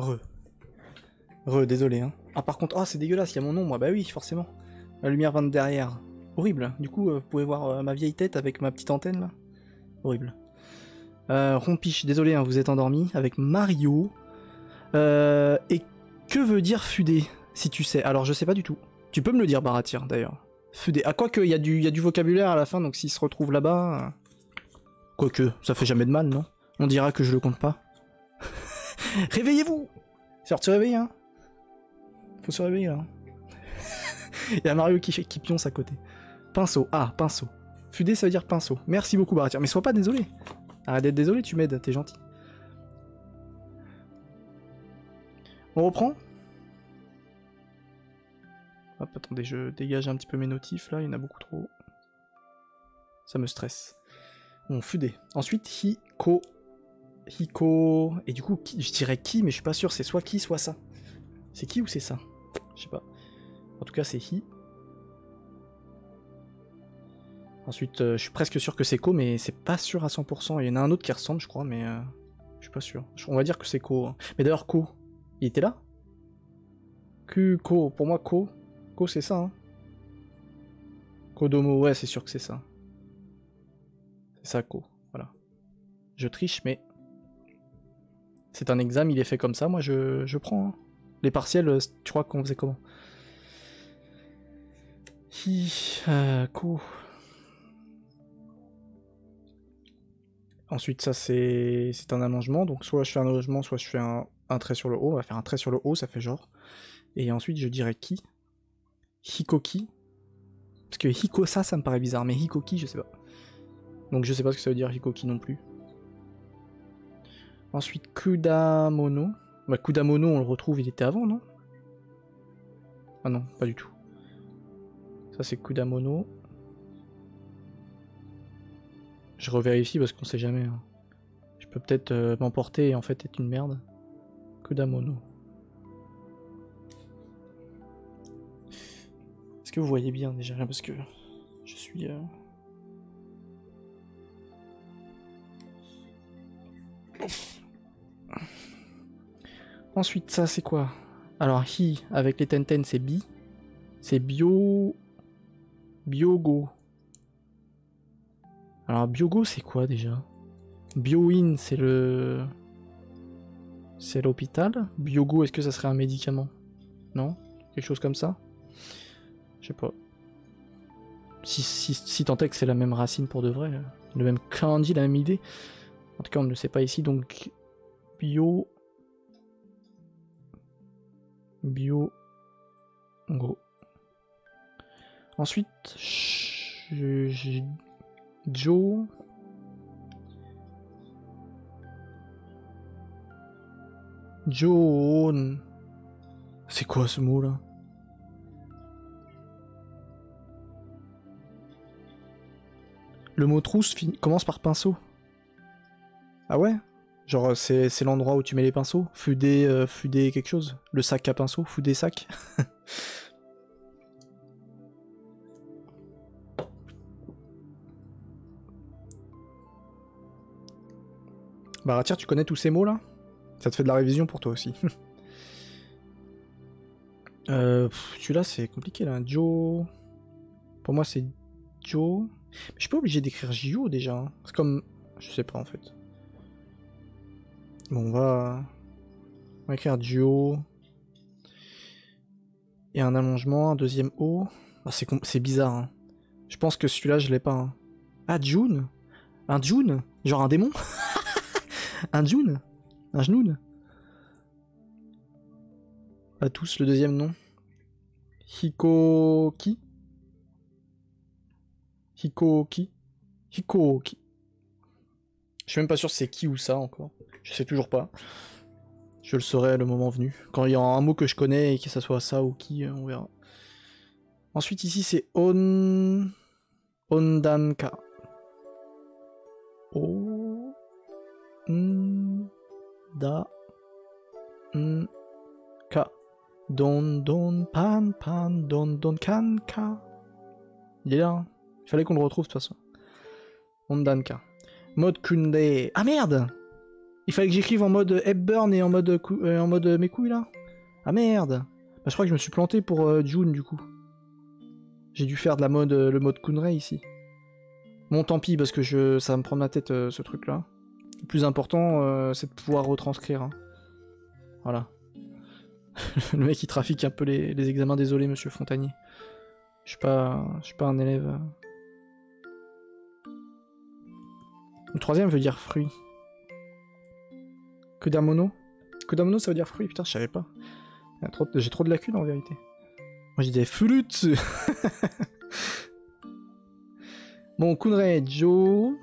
Re. Re, désolé. Hein. Ah par contre, ah oh, c'est dégueulasse, il y a mon nom, moi. Bah oui, forcément. La lumière vient de derrière. Horrible. Du coup, euh, vous pouvez voir euh, ma vieille tête avec ma petite antenne, là. Horrible. Euh, rompiche, désolé, hein, vous êtes endormi. Avec Mario. Euh, et que veut dire Fudé, si tu sais? Alors, je sais pas du tout. Tu peux me le dire, Baratir, d'ailleurs. Fudé. Ah, quoique, il y, y a du vocabulaire à la fin, donc s'il se retrouve là-bas... Euh... Quoique, ça fait jamais de mal, non? On dira que je le compte pas. Réveillez-vous! C'est l'heure de se réveiller, hein? Faut se réveiller, là. Il y a Mario qui, qui pionce à côté. Pinceau. Ah, pinceau. Fudé, ça veut dire pinceau. Merci beaucoup, Baratir. Mais sois pas désolé. Arrête d'être désolé, tu m'aides, t'es gentil. On reprend? Hop, attendez, je dégage un petit peu mes notifs, là. Il y en a beaucoup trop. Ça me stresse. Bon, Fudé. Ensuite, Hiko... Hiko. Et du coup, qui, je dirais qui, mais je suis pas sûr. C'est soit qui, soit ça. C'est qui ou c'est ça? Je sais pas. En tout cas, c'est Hi. Ensuite, euh, je suis presque sûr que c'est Ko, mais c'est pas sûr à cent pour cent. Il y en a un autre qui ressemble, je crois, mais euh, je suis pas sûr. On va dire que c'est Ko. Mais d'ailleurs, Ko, il était là? Q, Ko, pour moi, Ko. Ko, c'est ça, hein. Kodomo, ouais, c'est sûr que c'est ça. C'est ça, Ko. Voilà. Je triche, mais... c'est un examen, il est fait comme ça, moi, je, je prends. Hein. Les partiels, tu crois qu'on faisait comment? Hi, euh, Ko... Ensuite, ça c'est un allongement, donc soit je fais un allongement, soit je fais un, un trait sur le haut. On va faire un trait sur le haut, ça fait genre. Et ensuite, je dirais ki. Hikoki. Parce que hikosa, ça me paraît bizarre, mais hikoki, je sais pas. Donc je sais pas ce que ça veut dire hikoki non plus. Ensuite, kudamono. Bah, kudamono, on le retrouve, il était avant, non? Ah non, pas du tout. Ça c'est kudamono. Je revérifie parce qu'on sait jamais. Hein. Je peux peut-être euh, m'emporter et en fait être une merde. Kudamono. Est-ce que vous voyez bien déjà? Parce que je suis... Euh... Ensuite ça c'est quoi? Alors hi avec les tenten c'est bi. C'est bio... Biogo. Alors Biogo c'est quoi déjà? Bioin c'est le... c'est l'hôpital. Biogo est-ce que ça serait un médicament? Non? Quelque chose comme ça? Je sais pas. Si, si, si tant est que c'est la même racine pour de vrai. Le même candy, la même idée. En tout cas on ne le sait pas ici donc... Bio... Bio... Go. Ensuite... Je... je... Joe. John. C'est quoi ce mot là? Le mot trousse commence par pinceau. Ah ouais? Genre c'est l'endroit où tu mets les pinceaux? Fudé, euh, fudé quelque chose? Le sac à pinceaux? Fudé sac? Baratir, tu connais tous ces mots-là? Ça te fait de la révision pour toi aussi. euh, Celui-là, c'est compliqué, là. Jo... Pour moi, c'est Jo... Mais je suis pas obligé d'écrire Jo, déjà. Hein. C'est comme... Je sais pas, en fait. Bon, on va... On va écrire Jo... Et un allongement, un deuxième O... Ah, c'est com... bizarre, hein. Je pense que celui-là, je l'ai pas. Hein. Ah, June? Un June? Genre un démon? Un June? Un Jnoun? Pas tous, le deuxième nom. Hikoki? Hikoki? Hikoki? Je suis même pas sûr c'est qui ou ça encore. Je sais toujours pas. Je le saurai le moment venu. Quand il y aura un mot que je connais et que ça soit ça ou qui, on verra. Ensuite ici c'est On... Ondanka. Oh... N da n ka don don pan pan don don kan ka. Il est là, hein. Il fallait qu'on le retrouve de toute façon. On dan ka. Mode kunde. Ah merde! Il fallait que j'écrive en mode Hepburn et en mode cou... euh, en mode mes couilles là. Ah merde! Bah, je crois que je me suis planté pour euh, June du coup. J'ai dû faire de la mode euh, le mode kunrei ici. Bon tant pis parce que je ça va me prendre la tête euh, ce truc là. Le plus important, euh, c'est de pouvoir retranscrire. Hein. Voilà. Le mec, il trafique un peu les, les examens. Désolé, monsieur Fontanier. Je suis pas, je suis pas un élève. Le troisième veut dire fruit. Kudamono. Kudamono, ça veut dire fruit. Putain, je savais pas. J'ai trop de lacunes, en vérité. Moi, je disais fulutsu. Bon, Kunrei Jo...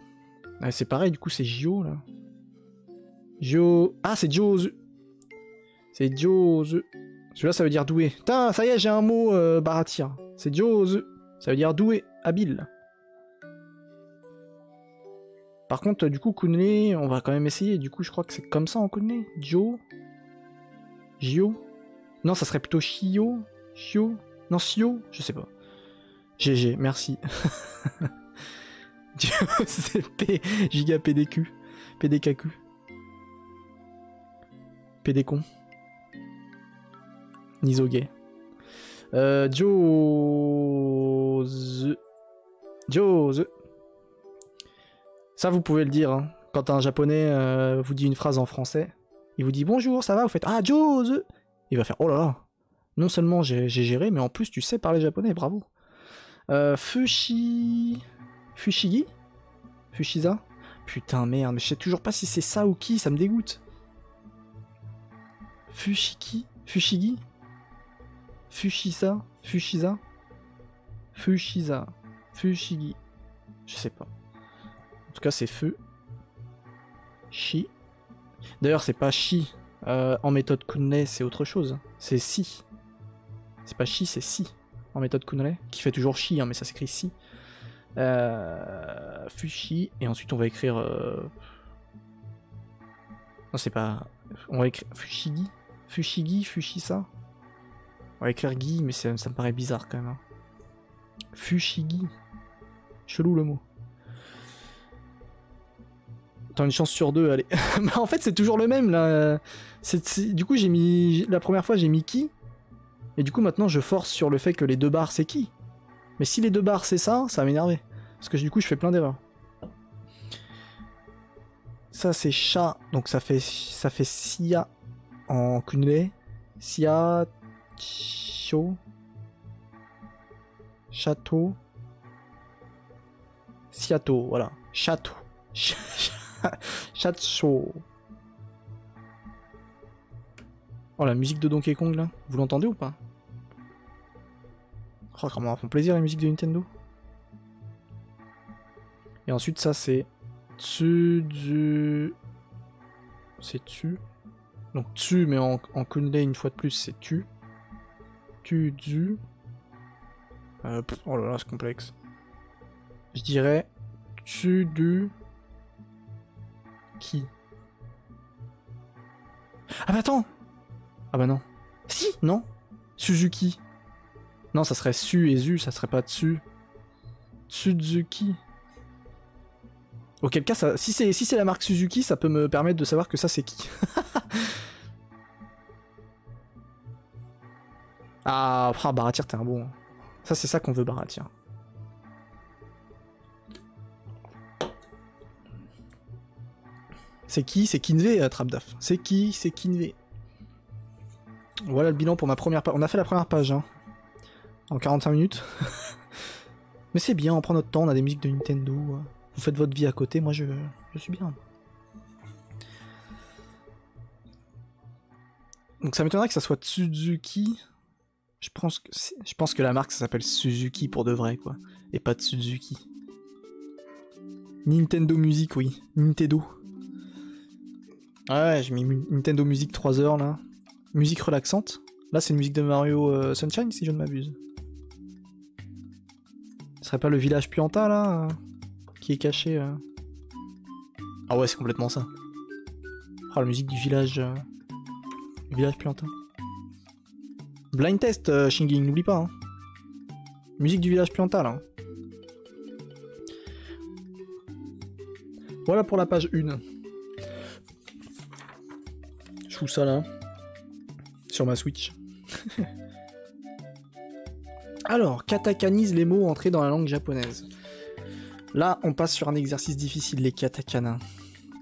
Ah, c'est pareil, du coup, c'est Jio, là. Jio... Ah, c'est Jiozu. C'est Jiozu. Celui-là, ça veut dire doué. Putain, ça y est, j'ai un mot, euh, Baratir. C'est Jiozu. Ça veut dire doué, habile. Par contre, du coup, Kunle, on va quand même essayer. Du coup, je crois que c'est comme ça en Kunle. Jio. Jio. Non, ça serait plutôt Shio. Shio. Non, Shio. Je sais pas. G G, merci. C'est P. Giga P D Q. P D K Q. P D Con. Nisoge. Euh, Jose. Jose. Ça, vous pouvez le dire. Hein. Quand un japonais euh, vous dit une phrase en français, il vous dit bonjour, ça va, vous faites ah, Jose. Il va faire oh là là. Non seulement j'ai géré, mais en plus tu sais parler japonais, bravo. Euh, Fushi. Fushigi Fushiza. Putain, merde, mais je sais toujours pas si c'est ça ou qui, ça me dégoûte. Fushiki Fushigi Fushisa Fushiza Fushiza Fushigi. Je sais pas. En tout cas, c'est feu. Shi. D'ailleurs, c'est pas Shi. Euh, en méthode Kunle, c'est autre chose. C'est Si. C'est pas Shi, c'est Si. En méthode Kunle. Qui fait toujours Shi, hein, mais ça s'écrit Si. Euh, Fushi. Et ensuite, on va écrire. Euh... Non, c'est pas. On va écrire. Fushigi Fushigi Fushisa. On va écrire Gui, mais ça, ça me paraît bizarre quand même. Hein. Fushigi. Chelou le mot. T'as une chance sur deux, allez. Bah en fait c'est toujours le même là. C'est, du coup j'ai mis. La première fois j'ai mis qui. Et du coup maintenant je force sur le fait que les deux barres c'est qui. Mais si les deux barres c'est ça, ça va m'énerver. Parce que du coup je fais plein d'erreurs. Ça c'est chat, donc ça fait ça fait Sia en Kunle. Sia. Chio. Château. Siato, voilà. Château. Château. Oh, la musique de Donkey Kong, là. Vous l'entendez ou pas? Oh, comment elles font plaisir, les musiques de Nintendo. Et ensuite, ça, c'est... Tsu, du... C'est Tsu. Donc, Tsu, mais en, en Kunle, une fois de plus, c'est Tu. Tu, Du. Euh, pff, oh là là, c'est complexe. Je dirais tu du qui. Ah bah attends. Ah bah non. Si. Non. Suzuki. Non, ça serait su et zu, ça serait pas tsu. Suzuki. Auquel cas, ça, si c'est si c'est la marque Suzuki, ça peut me permettre de savoir que ça c'est qui. Ah, ah Baratir, t'es un bon. Ça c'est ça qu'on veut, Baratir. C'est qui? C'est Kinve, euh, Trapdaf. C'est qui? C'est Kinve. Voilà le bilan pour ma première page. On a fait la première page, hein. En quarante-cinq minutes. Mais c'est bien, on prend notre temps, on a des musiques de Nintendo. Vous faites votre vie à côté, moi je, je suis bien. Donc ça m'étonnerait que ça soit Suzuki. Je pense que, je pense que la marque ça s'appelle Suzuki pour de vrai, quoi. Et pas de Suzuki. Nintendo Music, oui. Nintendo. Ah ouais, j'ai mis Nintendo Music trois heures là. Musique relaxante. Là, c'est une musique de Mario euh, Sunshine, si je ne m'abuse. Ce serait pas le village Puanta là euh, qui est caché. Euh... Ah ouais, c'est complètement ça. Ah, la musique du village. Euh... Le village Puanta. Blind test, euh, Shingiling, n'oublie pas. Hein. Musique du village Puanta là. Voilà pour la page un. Je fous ça là sur ma Switch. Alors, katakanise les mots entrés dans la langue japonaise. Là, on passe sur un exercice difficile, les katakana.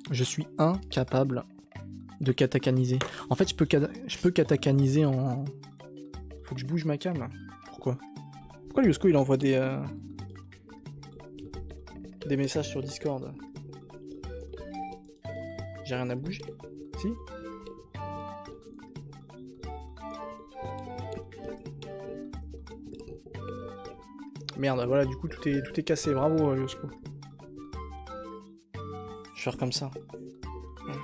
Je suis incapable de katakaniser. En fait, je peux, je peux katakaniser en. Faut que je bouge ma cam. Pourquoi? Pourquoi Liosco il envoie des euh... des messages sur Discord? J'ai rien à bouger. Si. Merde, voilà, du coup tout est tout est cassé, bravo Yosko. Je vais faire comme ça. Ouais.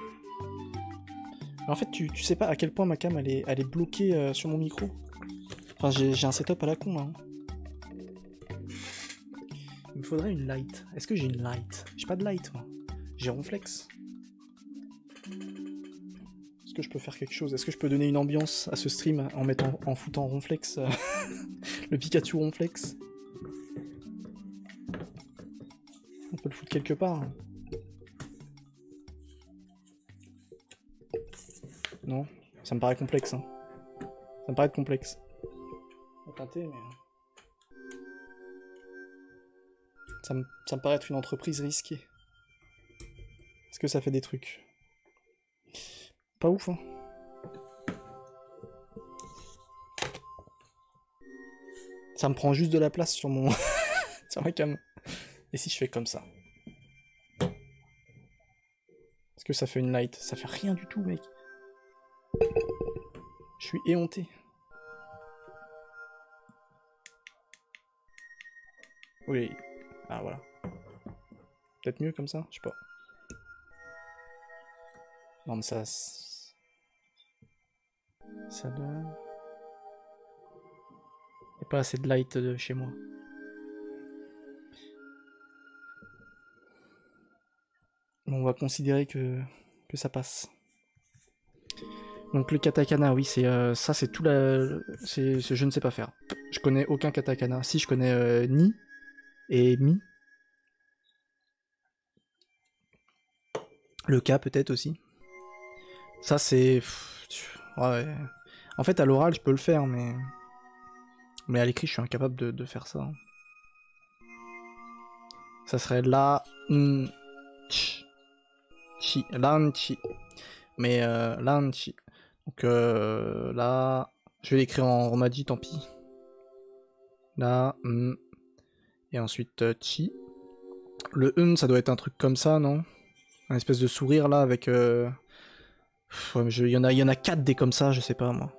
En fait, tu, tu sais pas à quel point ma cam elle est, elle est bloquée euh, sur mon micro. Enfin, j'ai un setup à la con là. Hein. Il me faudrait une light. Est-ce que j'ai une light? J'ai pas de light moi. Gironflex. Est-ce que je peux faire quelque chose? Est-ce que je peux donner une ambiance à ce stream en mettant, en foutant Ronflex euh, le Pikachu Ronflex? On peut le foutre quelque part. Non, ça me paraît complexe. Hein. Ça me paraît complexe. On va tenter, mais... Ça me, ça me paraît être une entreprise risquée. Est-ce que ça fait des trucs? Pas ouf, hein. Ça me prend juste de la place sur mon... sur ma cam. Et si je fais comme ça? Est-ce que ça fait une light? Ça fait rien du tout, mec. Je suis éhonté. Oui. Ah, voilà. Peut-être mieux comme ça? Je sais pas. Non, mais ça... Ça doit... Il n'y a pas assez de light de chez moi. Bon, on va considérer que, que ça passe. Donc le katakana, oui, c'est euh, ça, c'est tout la... C'est je ne sais pas faire. Je connais aucun katakana. Si, je connais euh, ni... Et mi. Le K peut-être aussi. Ça c'est... Ouais. En fait à l'oral je peux le faire mais... Mais à l'écrit je suis incapable de, de faire ça. Ça serait la... Chi. Chi. Lanchi. Mais euh... Lanchi. Donc euh... là... Je vais l'écrire en romaji, tant pis. La... Mm. Et ensuite euh, chi. Le un ça doit être un truc comme ça, non? Un espèce de sourire là avec... Euh... Ouais, mais je... Il y en a, il y en a quatre des comme ça, je sais pas moi.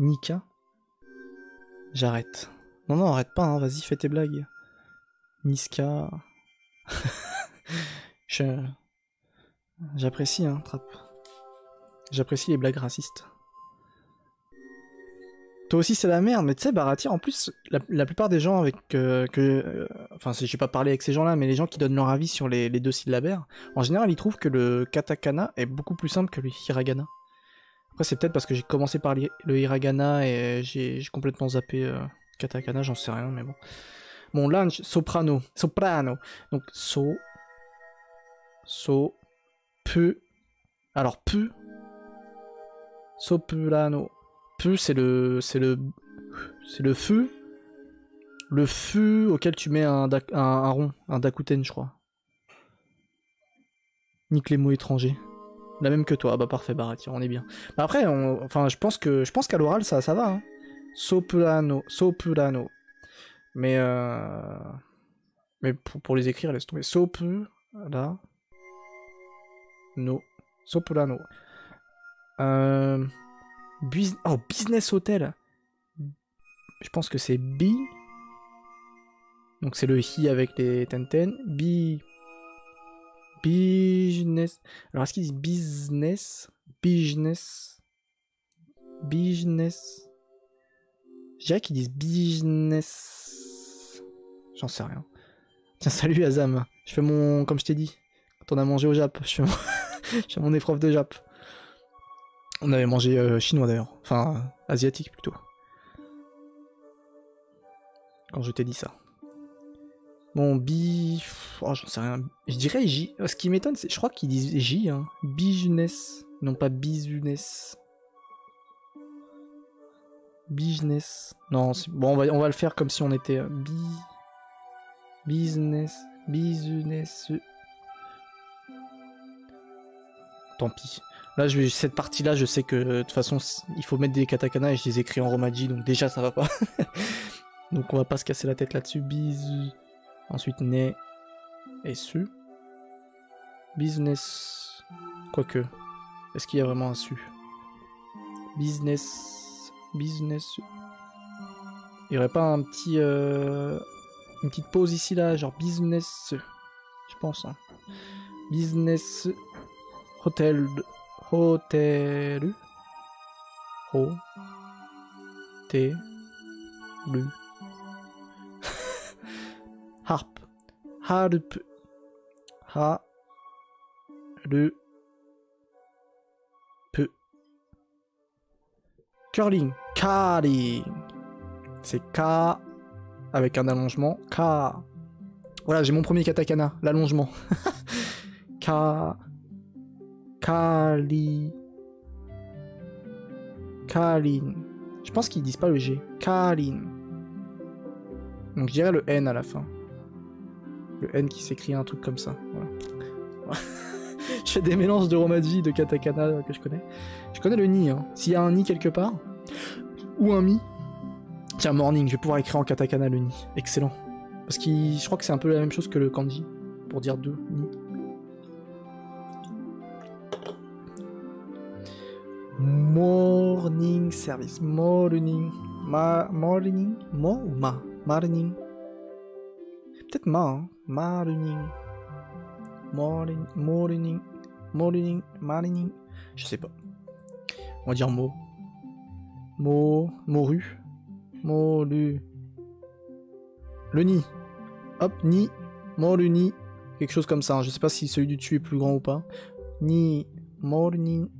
Nika. J'arrête. Non, non, arrête pas, hein, vas-y, fais tes blagues. Niska. je... J'apprécie, hein, Trap. J'apprécie les blagues racistes. Toi aussi c'est la merde, mais tu sais, Baratir, en plus, la, la plupart des gens avec... Euh, que, euh, enfin, j'ai pas parlé avec ces gens-là, mais les gens qui donnent leur avis sur les, les deux syllabaires, en général, ils trouvent que le katakana est beaucoup plus simple que le hiragana. Après, c'est peut-être parce que j'ai commencé par le, le hiragana et j'ai complètement zappé euh, katakana, j'en sais rien, mais bon. Bon, lunch, soprano, soprano, donc so, so, pu, alors pu, soprano. C'est le c'est le c'est le feu le feu auquel tu mets un, da, un, un rond, un dakuten je crois. Nique les mots étrangers, la même que toi. Ah bah parfait Baratir, on est bien. Bah après on, enfin je pense que je pense qu'à l'oral ça ça va hein. Soprano, soprano, mais euh, mais pour, pour les écrire laisse tomber. Soprano, soprano. euh Bus oh, business hotel. Je pense que c'est bi. Donc c'est le hi avec les tenten. Bi. Business. Alors est-ce qu'ils disent business? Business. Business. Je dirais qu'ils disent business. J'en sais rien. Tiens, salut Azam. Je fais mon. Comme je t'ai dit, quand on a mangé au Jap, je fais mon, je fais mon épreuve de Jap. On avait mangé euh, chinois d'ailleurs, enfin euh, asiatique plutôt. Quand je t'ai dit ça. Bon, bi... Oh, j'en sais rien. Je dirais J. Ce qui m'étonne, c'est... Je crois qu'ils disent J, hein. Business, non pas business. Business. Non, bon, on va, on va le faire comme si on était... Euh, bi... Business. Business. Tant pis. Là, je vais, cette partie-là, je sais que de toute façon, il faut mettre des katakana et je les écris en romaji, donc déjà ça va pas. Donc on va pas se casser la tête là-dessus. Bisous. Ensuite, né et su. Business. Quoique. Est-ce qu'il y a vraiment un su? Business. Business. Il y aurait pas un petit. Euh, une petite pause ici, là, genre business. Je pense. Hein. Business. Hotel. Hôtel. Ho. Té. Lu. Harp. Harp. A. Le. Peu. Curling. Curling. C'est K. Avec un allongement. K. Voilà, j'ai mon premier katakana. L'allongement. K. Kali. Kalin. Je pense qu'ils disent pas le G. Kalin. Donc je dirais le N à la fin. Le N qui s'écrit un truc comme ça. Voilà. Je fais des mélanges de romaji, de katakana que je connais. Je connais le ni. Hein. S'il y a un ni quelque part, ou un mi. Tiens, morning, je vais pouvoir écrire en katakana le ni. Excellent. Parce que je crois que c'est un peu la même chose que le kanji. Pour dire deux ni. Morning service. Morning. Ma. Morning. Mo ou ma. Morning. Peut-être ma. Hein. Morning. Morning. Morning. Morning. Morning. Je sais pas. On va dire mot. Mo. Morue. Moru. Le nid. Hop. Ni. Moruni. Quelque chose comme ça. Hein. Je sais pas si celui du dessus est plus grand ou pas. Ni. Morning.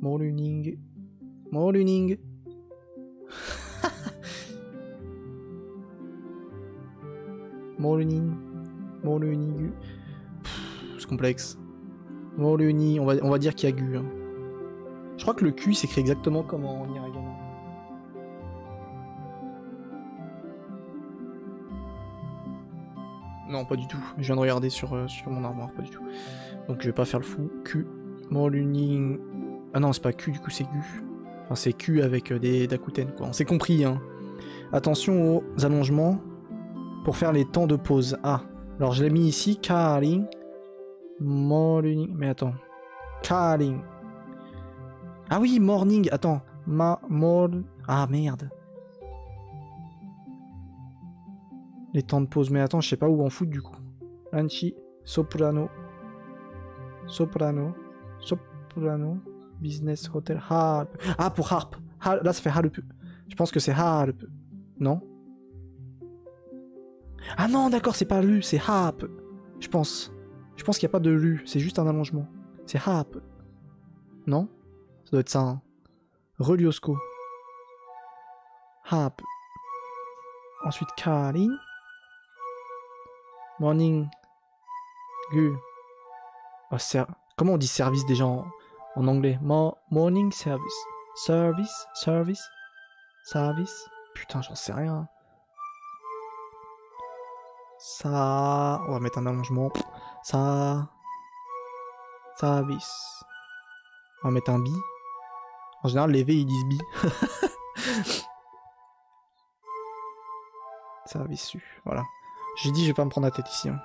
Morning. Morning. Morning. Morning. C'est complexe. Morning. On va, on va dire qu'il y a gu. Hein. Je crois que le Q s'écrit exactement comme en hiragana. Non, pas du tout. Je viens de regarder sur, euh, sur mon armoire. Pas du tout. Donc je vais pas faire le fou. Q. Morning. Ah non, c'est pas Q, du coup c'est Gu. Enfin, c'est Q avec des dakuten, quoi. On s'est compris, hein. Attention aux allongements pour faire les temps de pause. Ah, alors je l'ai mis ici. Karing. Morning. Mais attends. Karing. Ah oui, morning. Attends. Ma. Mor. Ah merde. Les temps de pause. Mais attends, je sais pas où en foutre du coup. Ranchi. Soprano. Soprano. Soprano. Business Hotel Harp. Ah, pour Harp. Harp. Là, ça fait Harp. Je pense que c'est Harp. Non? Ah non, d'accord, c'est pas Lu, c'est Harp. Je pense. Je pense qu'il n'y a pas de Lu, c'est juste un allongement. C'est Harp. Non? Ça doit être ça. Hein. Reliosco. Harp. Ensuite, Karin. Morning. Gu. Oh, ser... Comment on dit service des gens? En anglais, Mo morning service, service, service, service, putain j'en sais rien. Ça, on va mettre un allongement, ça, service, on va mettre un bi. En général les V ils disent bi. Service su, voilà. J'ai dit je vais pas me prendre la tête ici. Hein.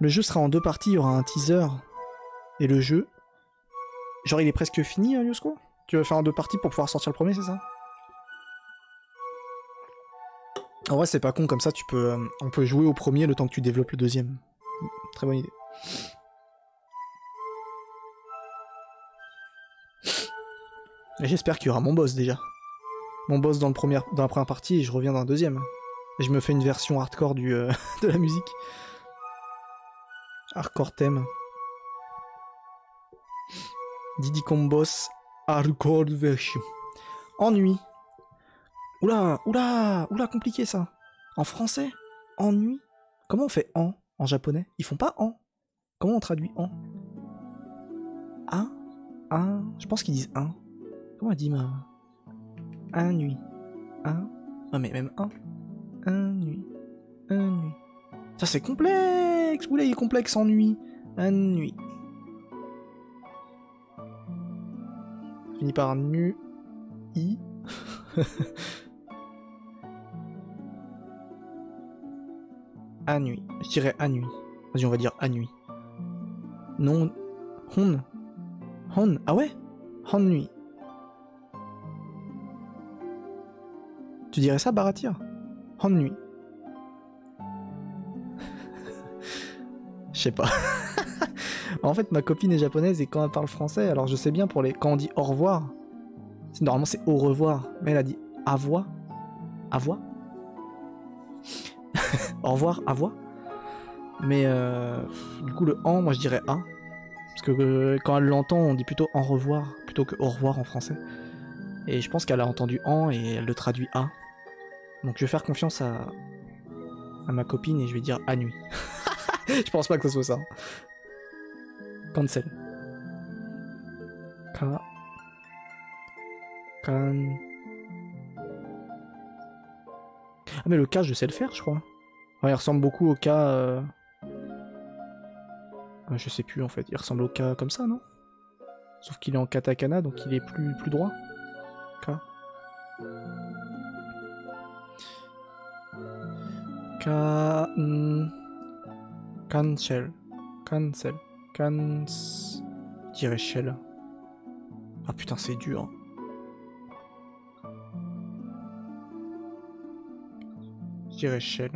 Le jeu sera en deux parties, il y aura un teaser. Et le jeu... Genre il est presque fini, hein, Yosko? Tu veux faire en deux parties pour pouvoir sortir le premier, c'est ça? En vrai c'est pas con, comme ça tu peux... Euh, on peut jouer au premier le temps que tu développes le deuxième. Très bonne idée. J'espère qu'il y aura mon boss déjà. Mon boss dans, le premier, dans la première partie et je reviens dans la deuxième. Et je me fais une version hardcore du, euh, de la musique. Hardcore thème. Dydykon boss hardcore version. Ennui. Oula, oula, oula, compliqué ça. En français, ennui. Comment on fait en en japonais? Ils font pas en. Comment on traduit en? Un, un. Je pense qu'ils disent un. Comment on dit ma? Un nuit. Un. Non mais même un. Un nuit. Un nuit. Ça c'est complexe. Oula, il est complexe en nuit. Un nuit. Fini par nu i. À nuit. Je dirais à nuit. Vas-y, on va dire à nuit. Non. Hon. Hon. Ah ouais? Hon nuit. Tu dirais ça, Baratir? Hon nuit. Je sais pas. En fait, ma copine est japonaise et quand elle parle français, alors je sais bien pour les... Quand on dit au revoir, normalement c'est au revoir, mais elle a dit à voix. À voix. Au revoir, à voix. Mais euh, du coup, le en, moi je dirais A. Parce que euh, quand elle l'entend, on dit plutôt en revoir plutôt que au revoir en français. Et je pense qu'elle a entendu en et elle le traduit A. Donc je vais faire confiance à, à ma copine et je vais dire à nuit. Je pense pas que ce soit ça. Cancel. Ka. Can. Ah, mais le K, je sais le faire, je crois. Ouais, il ressemble beaucoup au K. Euh... Ouais, je sais plus en fait. Il ressemble au K comme ça, non? Sauf qu'il est en katakana, donc il est plus, plus droit. K. Ka. Cancel. Cancel. Cans. Tirer shell. Ah putain, c'est dur. Je dirais shell.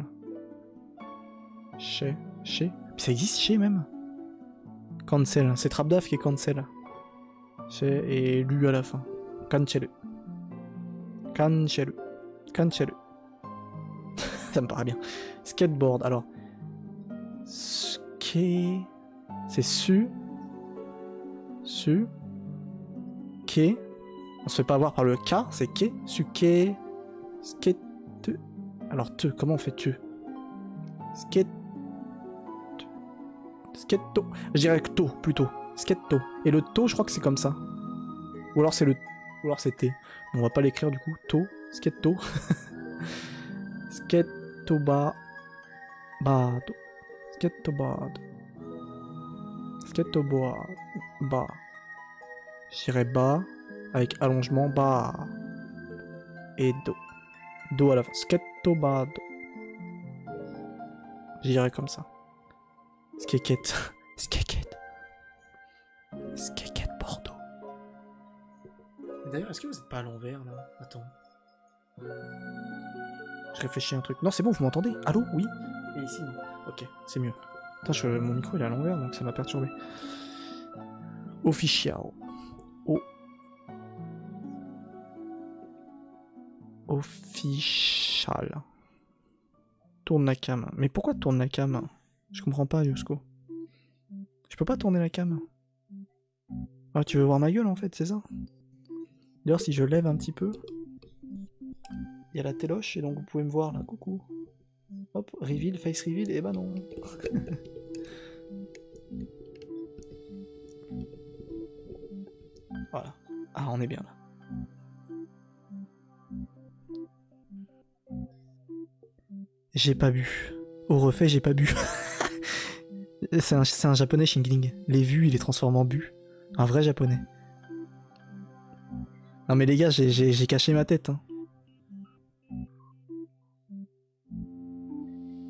Chez. Chez. Ça existe chez même. Cancel. C'est Trapdaf qui est cancel. Chez et lu à la fin. Cancel. Cancel. Cancel. Ça me paraît bien. Skateboard. Alors. Ske. C'est su. Su. Ke. On se fait pas avoir par le K. C'est ke. Su ke. Skate. Alors te, comment on fait te? Skate... Sketto. Je dirais que to plutôt. Sketto. Et le to, je crois que c'est comme ça. Ou alors c'est le... Ou alors c'est T. On va pas l'écrire du coup. To. Sketto. Sketto ba... Bado. Sketto bado. Sketto ba... Ba. Je dirais ba. Avec allongement ba. Et do. Do à la fin. Sketto bado. Je dirais comme ça. Skeket. Skeket. Skeket Bordeaux. D'ailleurs, est-ce que vous êtes pas à l'envers là? Attends. Je réfléchis à un truc. Non, c'est bon, vous m'entendez? Allô? Oui? Et ici, non. Ok, c'est mieux. Putain, je... mon micro il est à l'envers donc ça m'a perturbé. Official. O. Official. Tourne la cam. Mais pourquoi tourne la cam? Je comprends pas, Yosko. Je peux pas tourner la cam. Ah, tu veux voir ma gueule en fait, c'est ça? D'ailleurs, si je lève un petit peu, il y a la téloche et donc vous pouvez me voir là, coucou. Hop, reveal, face reveal, et bah non. Voilà. Ah, on est bien là. J'ai pas bu. Au refait, j'ai pas bu. C'est un, un japonais, Shingiling. Les vues, il les transforme en bu. Un vrai japonais. Non mais les gars, j'ai caché ma tête. Hein.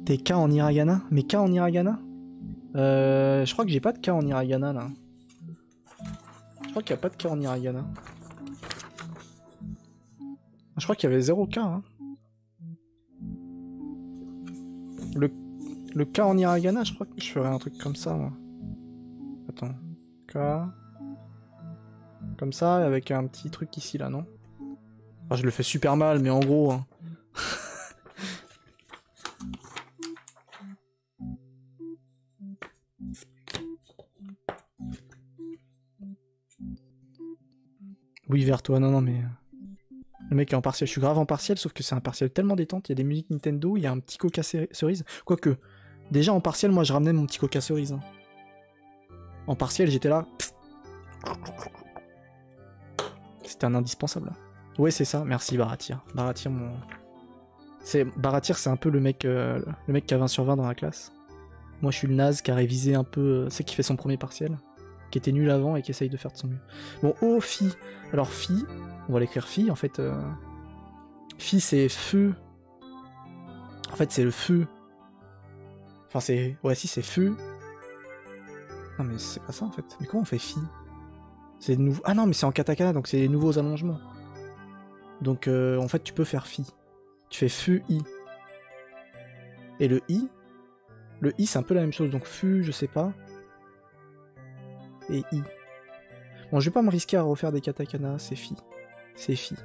T'es K en hiragana? Mais K en hiragana? Euh, je crois que j'ai pas de K en hiragana là. Je crois qu'il n'y a pas de K en hiragana. Je crois qu'il y avait zéro K. Hein. Le, le K en hiragana, je crois que je ferais un truc comme ça, moi. Attends. K. Comme ça, avec un petit truc ici, là, non? Enfin, je le fais super mal, mais en gros... Hein. Oui, vers toi, non, non, mais... Le mec est en partiel, je suis grave en partiel, sauf que c'est un partiel tellement détente, il y a des musiques Nintendo, il y a un petit coca cerise, quoique, déjà en partiel, moi je ramenais mon petit coca cerise. Hein. En partiel, j'étais là. C'était un indispensable. Ouais, c'est ça, merci Baratir. Baratir, mon... Baratir, c'est un peu le mec, euh, le mec qui a vingt sur vingt dans la classe. Moi, je suis le naze qui a révisé un peu, c'est qui fait son premier partiel, qui était nul avant et qui essaye de faire de son mieux. Bon, oh, fi. Alors, fi, on va l'écrire fi, en fait. Euh... Fi, c'est feu. En fait, c'est le feu. Enfin, c'est... Ouais, si, c'est feu. Non, mais c'est pas ça, en fait. Mais comment on fait fi? C'est nouveau... Ah non, mais c'est en katakana, donc c'est les nouveaux allongements. Donc, euh, en fait, tu peux faire fi. Tu fais feu, i. Et le i... Le i, c'est un peu la même chose, donc fu, je sais pas. Et i. Bon, je vais pas me risquer à refaire des katakana, c'est fi. C'est fi.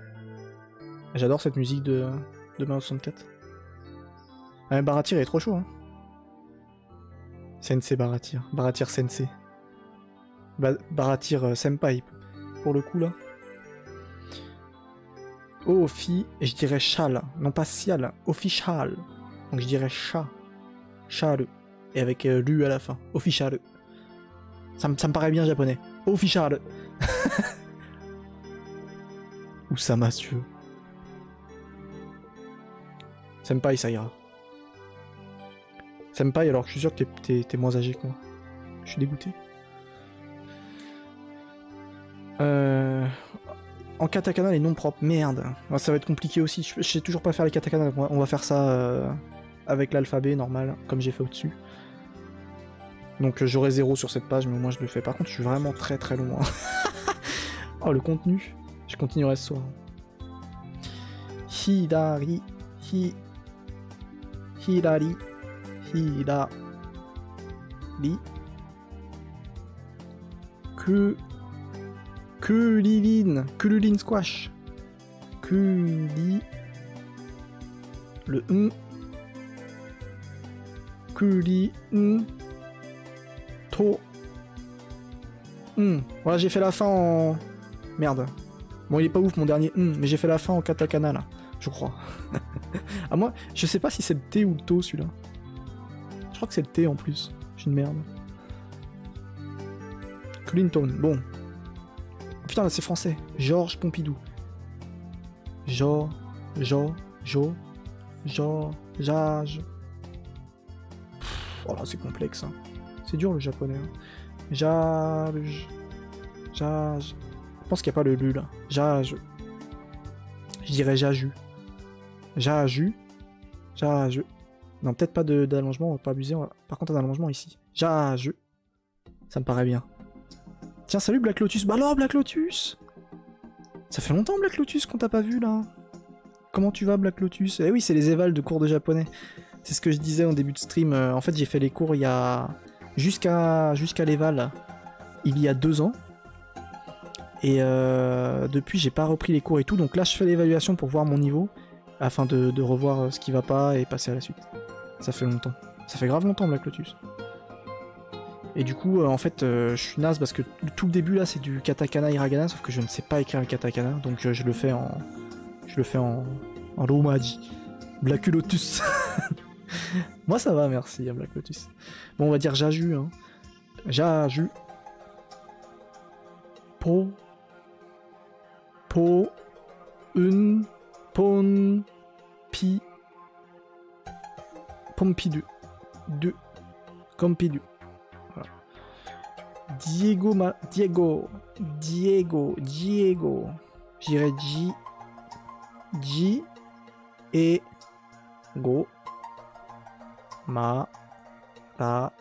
J'adore cette musique de, de Mario soixante-quatre. Ah, mais Baratir est trop chaud, hein. Sensei Baratir. Baratir Sensei. Ba Baratir euh, Senpai, pour le coup, là. Ofi, et je dirais chal, non pas sial, official. Donc je dirais chat, chal, et avec euh, l'u à la fin, official. Ça me paraît bien japonais. Official. Ou ça m'a su. Senpai, ça ira. Senpai, alors que je suis sûr que t'es moins âgé que moi. Je suis dégoûté. Euh... En katakana, les noms propres. Merde. Ça va être compliqué aussi. Je sais toujours pas faire les katakana. On va faire ça euh, avec l'alphabet normal, comme j'ai fait au-dessus. Donc j'aurai zéro sur cette page, mais au moins je le fais. Par contre, je suis vraiment très très loin. Oh, le contenu. Je continuerai ce soir. Hidari. Hi. Hidari. Hida. Li. Que. Kulilin, Kululin Squash, Kuli, le N, Kuli, N, To, N. Voilà, j'ai fait la fin en... Merde. Bon, il est pas ouf mon dernier N, mais j'ai fait la fin en katakana, là, je crois. Ah, moi, je sais pas si c'est le T ou le To, celui-là. Je crois que c'est le T en plus. Je suis une merde. Clinton, bon. Putain, c'est français. Georges Pompidou. Jo, Jo, Jo, Jo, Jage. Oh là, c'est complexe. Hein. C'est dur le japonais. Hein. Jage, Jage. Je pense qu'il n'y a pas le lu là. Jage. Je dirais Jaju. Jaju. Jage. Non, peut-être pas d'allongement, on va pas abuser. Va... Par contre, un allongement ici. Jage. Ça me paraît bien. Tiens, salut Black Lotus. Bah alors Black Lotus, ça fait longtemps Black Lotus qu'on t'a pas vu là. Comment tu vas Black Lotus? Eh oui, c'est les évals de cours de japonais. C'est ce que je disais en début de stream. En fait, j'ai fait les cours il y a... Jusqu'à jusqu'à l'éval, il y a deux ans. Et euh... depuis, j'ai pas repris les cours et tout. Donc là, je fais l'évaluation pour voir mon niveau. Afin de, de revoir ce qui va pas et passer à la suite. Ça fait longtemps. Ça fait grave longtemps Black Lotus. Et du coup, euh, en fait, euh, je suis naze parce que tout le début là, c'est du katakana hiragana, sauf que je ne sais pas écrire le katakana, donc euh, je le fais en, je le fais en, en romaji. Black Lotus. Moi, ça va, merci, Black Lotus. Bon, on va dire Jaju, hein. Jaju. Po. Po. Un. Pon. Pi. Pompidu. Du. Compidu. Diego, Ma... Diego, Diego, Diego, j'irai J, J, et Go, Ma, La,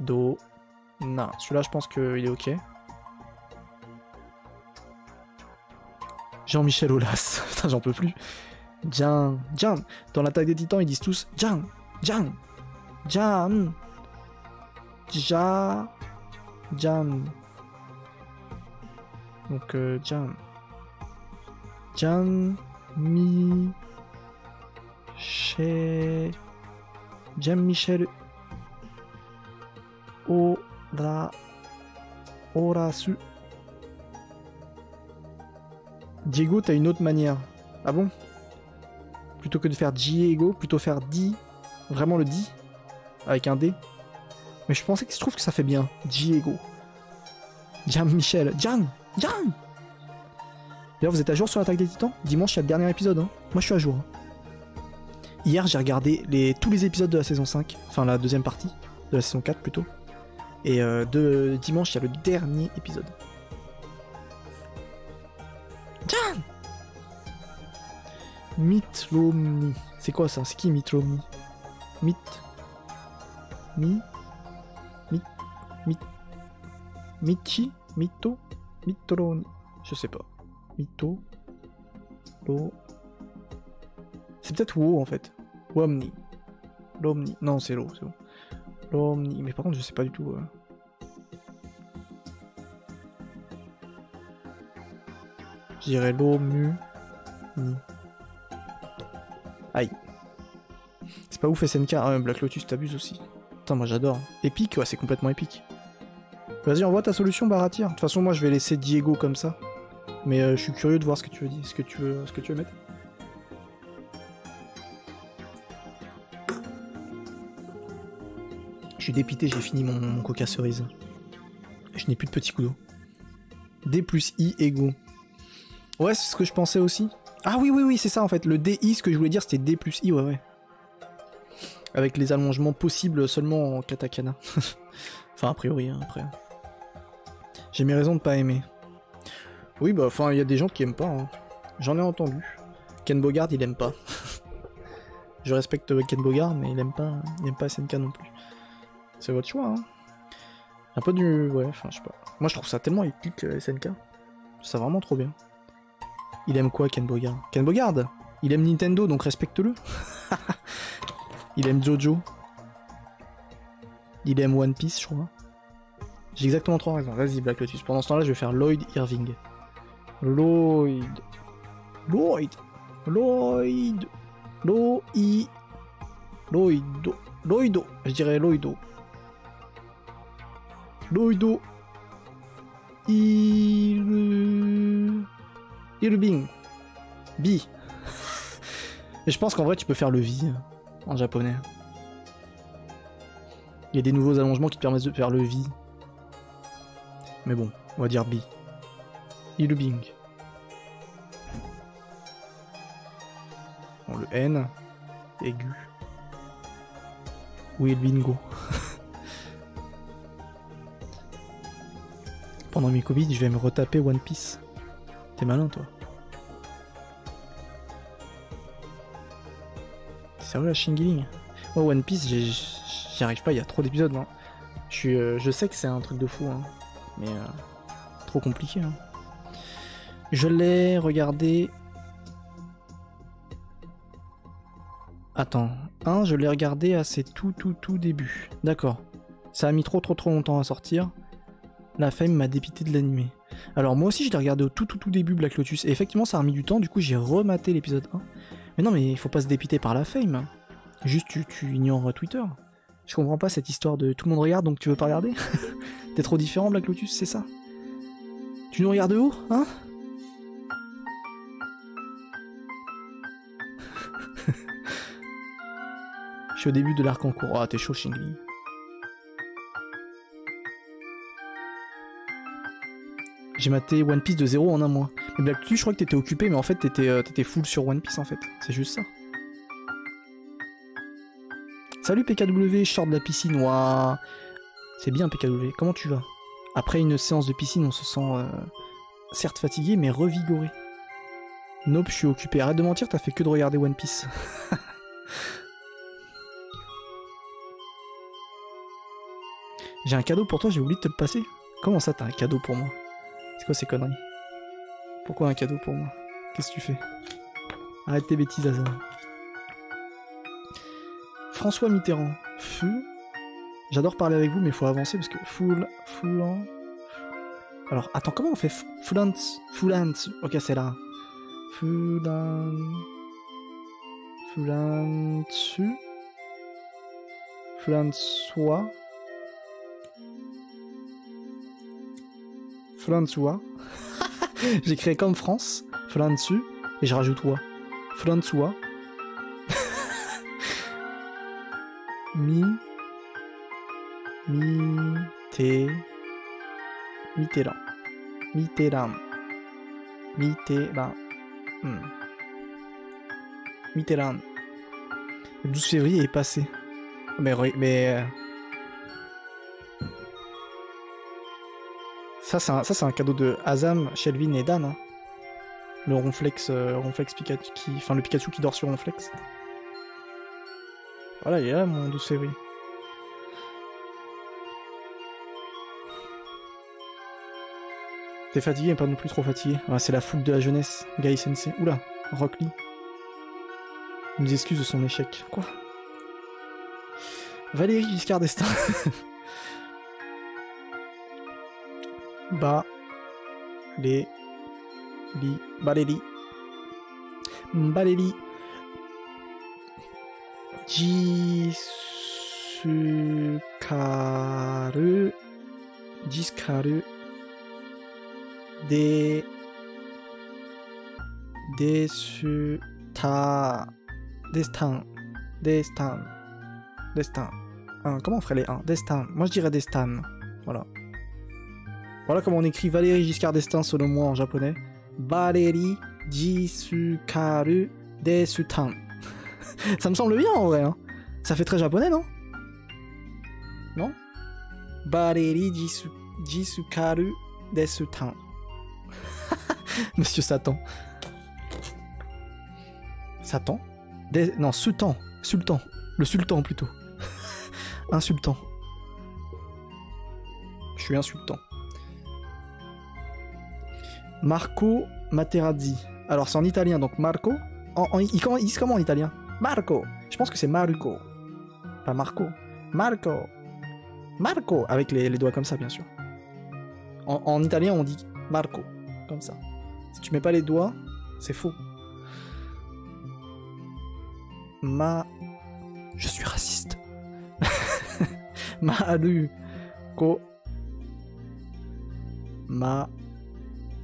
Do, Na. Celui-là, je pense qu'il est ok. Jean-Michel Aulas, putain, j'en peux plus. Jan, Jan. Dans l'attaque des titans, ils disent tous Jan, Jan, Jan, Ja. Jam. Donc euh, Jam. Jam. Mi. Che. Jam Michel. O. La. Orasu. Diego, t'as une autre manière. Ah bon? Plutôt que de faire Diego, plutôt faire Di. Vraiment le Di. Avec un D. Mais je pensais que je trouve que ça fait bien. Diego. Jam Michel. Jan. Jan. D'ailleurs, vous êtes à jour sur l'attaque des titans? Dimanche, il y a le dernier épisode. Hein. Moi, je suis à jour. Hein. Hier, j'ai regardé les... tous les épisodes de la saison cinq. Enfin, la deuxième partie. De la saison quatre, plutôt. Et euh, de... dimanche, il y a le dernier épisode. Jan. Mitlomni. C'est quoi ça? C'est qui Mitlomni? Mit. Mi. Michi, Mito, Mitoroni, je sais pas. Mito, Lo. C'est peut-être Wo en fait. Womni. L'omni. Non, c'est Lo, c'est bon. L'omni. Mais par contre, je sais pas du tout. Euh... Je dirais l'omni. Aïe. C'est pas ouf S N K, hein, Black Lotus, t'abuses aussi. putain, moi j'adore. Épique, ouais, c'est complètement épique. Vas-y, envoie ta solution, Baratir. De toute façon, moi je vais laisser Diego comme ça. Mais euh, je suis curieux de voir ce que tu veux dire, ce que tu veux, ce que tu veux mettre. Je suis dépité, j'ai fini mon, mon coca cerise. Je n'ai plus de petits coups d'eau. D plus I égaux. Ouais, c'est ce que je pensais aussi. Ah oui, oui, oui, c'est ça en fait. Le D I, ce que je voulais dire, c'était D plus I, ouais, ouais. Avec les allongements possibles seulement en katakana. Enfin, a priori, hein, après. J'ai mes raisons de pas aimer. Oui, bah, enfin, il y a des gens qui aiment pas. Hein. J'en ai entendu. Ken Bogard, il aime pas. Je respecte Ken Bogard, mais il aime pas, il aime pas S N K non plus. C'est votre choix, hein. Un peu du... Ouais, enfin, je sais pas. Moi, je trouve ça tellement épique, S N K. C'est vraiment trop bien. Il aime quoi, Ken Bogard? Ken Bogard, il aime Nintendo, donc respecte-le. Il aime Jojo. Il aime One Piece, je crois. J'ai exactement trois raisons. Vas-y, Black Lotus. Pendant ce temps-là, je vais faire Lloyd Irving. Lloyd. Lloyd. Lloyd. Lloyd. Lloydo. Lloydo. Je dirais Lloydo. Lloydo. Il... Irving. Bi. Et je pense qu'en vrai, tu peux faire le vi en japonais. Il y a des nouveaux allongements qui te permettent de faire le vi. Mais bon, on va dire bi. Irving. Bon, le N. Aigu. Oui, le bingo. Pendant mes Covid, je vais me retaper One Piece. T'es malin, toi. T'es sérieux, la Shingiling? Moi, One Piece, j'y arrive pas, il y a trop d'épisodes. Hein. Je, suis, euh, je sais que c'est un truc de fou, hein. Mais euh, trop compliqué. Hein. Je l'ai regardé... Attends, un, je l'ai regardé à ses tout tout tout débuts. D'accord. Ça a mis trop trop trop longtemps à sortir. La fame m'a dépité de l'animé. Alors moi aussi je l'ai regardé au tout tout tout début Black Lotus. Et effectivement ça a remis du temps, du coup j'ai rematé l'épisode un. Mais non mais il faut pas se dépiter par la fame. Juste tu, tu ignores Twitter. Je comprends pas cette histoire de tout le monde regarde donc tu veux pas regarder. T'es trop différent Black Lotus, c'est ça? Tu nous regardes de haut, hein? Je suis au début de l'arc en cours. Ah, oh, t'es chaud, Shingiling. J'ai maté One Piece de zéro en un mois. Mais Black Lotus, je crois que t'étais occupé, mais en fait, t'étais euh, full sur One Piece, en fait. C'est juste ça. Salut P K W, je sors de la piscine. Waouh. C'est bien, P K W. Comment tu vas? Après une séance de piscine, on se sent euh, certes fatigué, mais revigoré. Nope, je suis occupé. Arrête de mentir, t'as fait que de regarder One Piece. J'ai un cadeau pour toi, j'ai oublié de te le passer. Comment ça, t'as un cadeau pour moi? C'est quoi ces conneries? Pourquoi un cadeau pour moi? Qu'est-ce que tu fais? Arrête tes bêtises, Azam. François Mitterrand. Fou. J'adore parler avec vous, mais faut avancer parce que full, foulant. Alors, attends, comment on fait? Foulant, foulant. Ok, c'est là. Foulant, foulant, François. François. J'ai créé comme France, François, et je rajoute Wa. François. Mi. Mi. Té. Mitterrand. Mitterrand. Mitterrand. Hmm. Mitterrand. Le douze février est passé. Mais. mais Ça, c'est un, un cadeau de Azam, Shelvin et Dan. Hein. Le Ronflex, euh, Ronflex Pikachu qui... Enfin, le Pikachu qui dort sur Ronflex. Voilà, il est là, mon douze février. T'es fatigué, mais pas non plus trop fatigué. Ouais, c'est la foule de la jeunesse. Gai Sensei. Oula, Rock Lee. Il nous excuse de son échec. Quoi? Valérie Giscard d'Estaing. Ba les li baléli baléli Jis Tsukaru, Discaru, De, Desuta, Destin, Destin, Destin. Ah, comment on ferait les un? Destin. Moi je dirais Destin. Voilà. Voilà comment on écrit Valérie Giscard d'Estaing selon moi en japonais. Valérie Jisukaru Desutan. Ça me semble bien en vrai. Hein. Ça fait très japonais, non? Non? Valérie Jisu... Jisukaru Desutan. Monsieur Satan. Satan Des... Non, Sultan. Sultan. Le Sultan plutôt. Insultant. Je suis insultant. Marco Materazzi. Alors c'est en italien, donc Marco. En, en, il, comment, il dit comment en italien? Marco. Je pense que c'est Marco. Pas Marco. Marco. Marco. Avec les, les doigts comme ça, bien sûr. En, en italien, on dit Marco. Comme ça. Si tu mets pas les doigts, c'est faux. Ma... Je suis raciste. Maruko. Ma...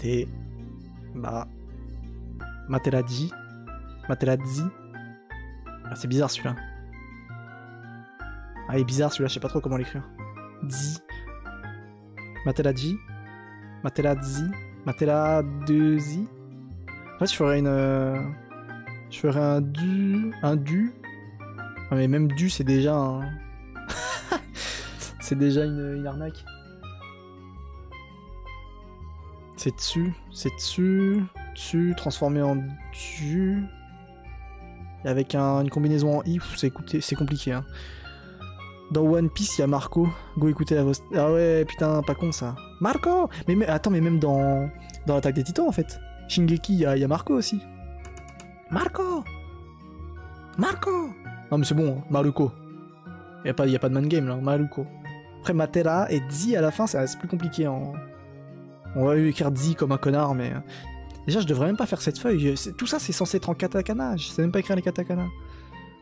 Et ma... Materazzi. Materazzi. Ah, c'est bizarre celui-là. Ah, il est bizarre celui-là, je sais pas trop comment l'écrire. Di. Materazzi. Materazzi. Materazzi. En fait, je ferais une... Je ferais un du... Un du. Ah, mais même du, c'est déjà un... c'est déjà une, une arnaque. C'est dessus, c'est dessus, dessus, transformé en dessus. Avec un, une combinaison en i, c'est compliqué. Hein. Dans One Piece, il y a Marco. Go écouter la voix. Ah ouais, putain, pas con ça. Marco mais, mais attends, mais même dans, dans l'attaque des titans en fait. Shingeki, il y, y a Marco aussi. Marco Marco Non mais c'est bon, hein. Maruko. Il n'y a, a pas de man game là, Maruko. Après Matera et Di à la fin, c'est plus compliqué en. On va lui écrire Di comme un connard, mais... Déjà, je devrais même pas faire cette feuille. Tout ça, c'est censé être en katakana. Je sais même pas écrire les katakana.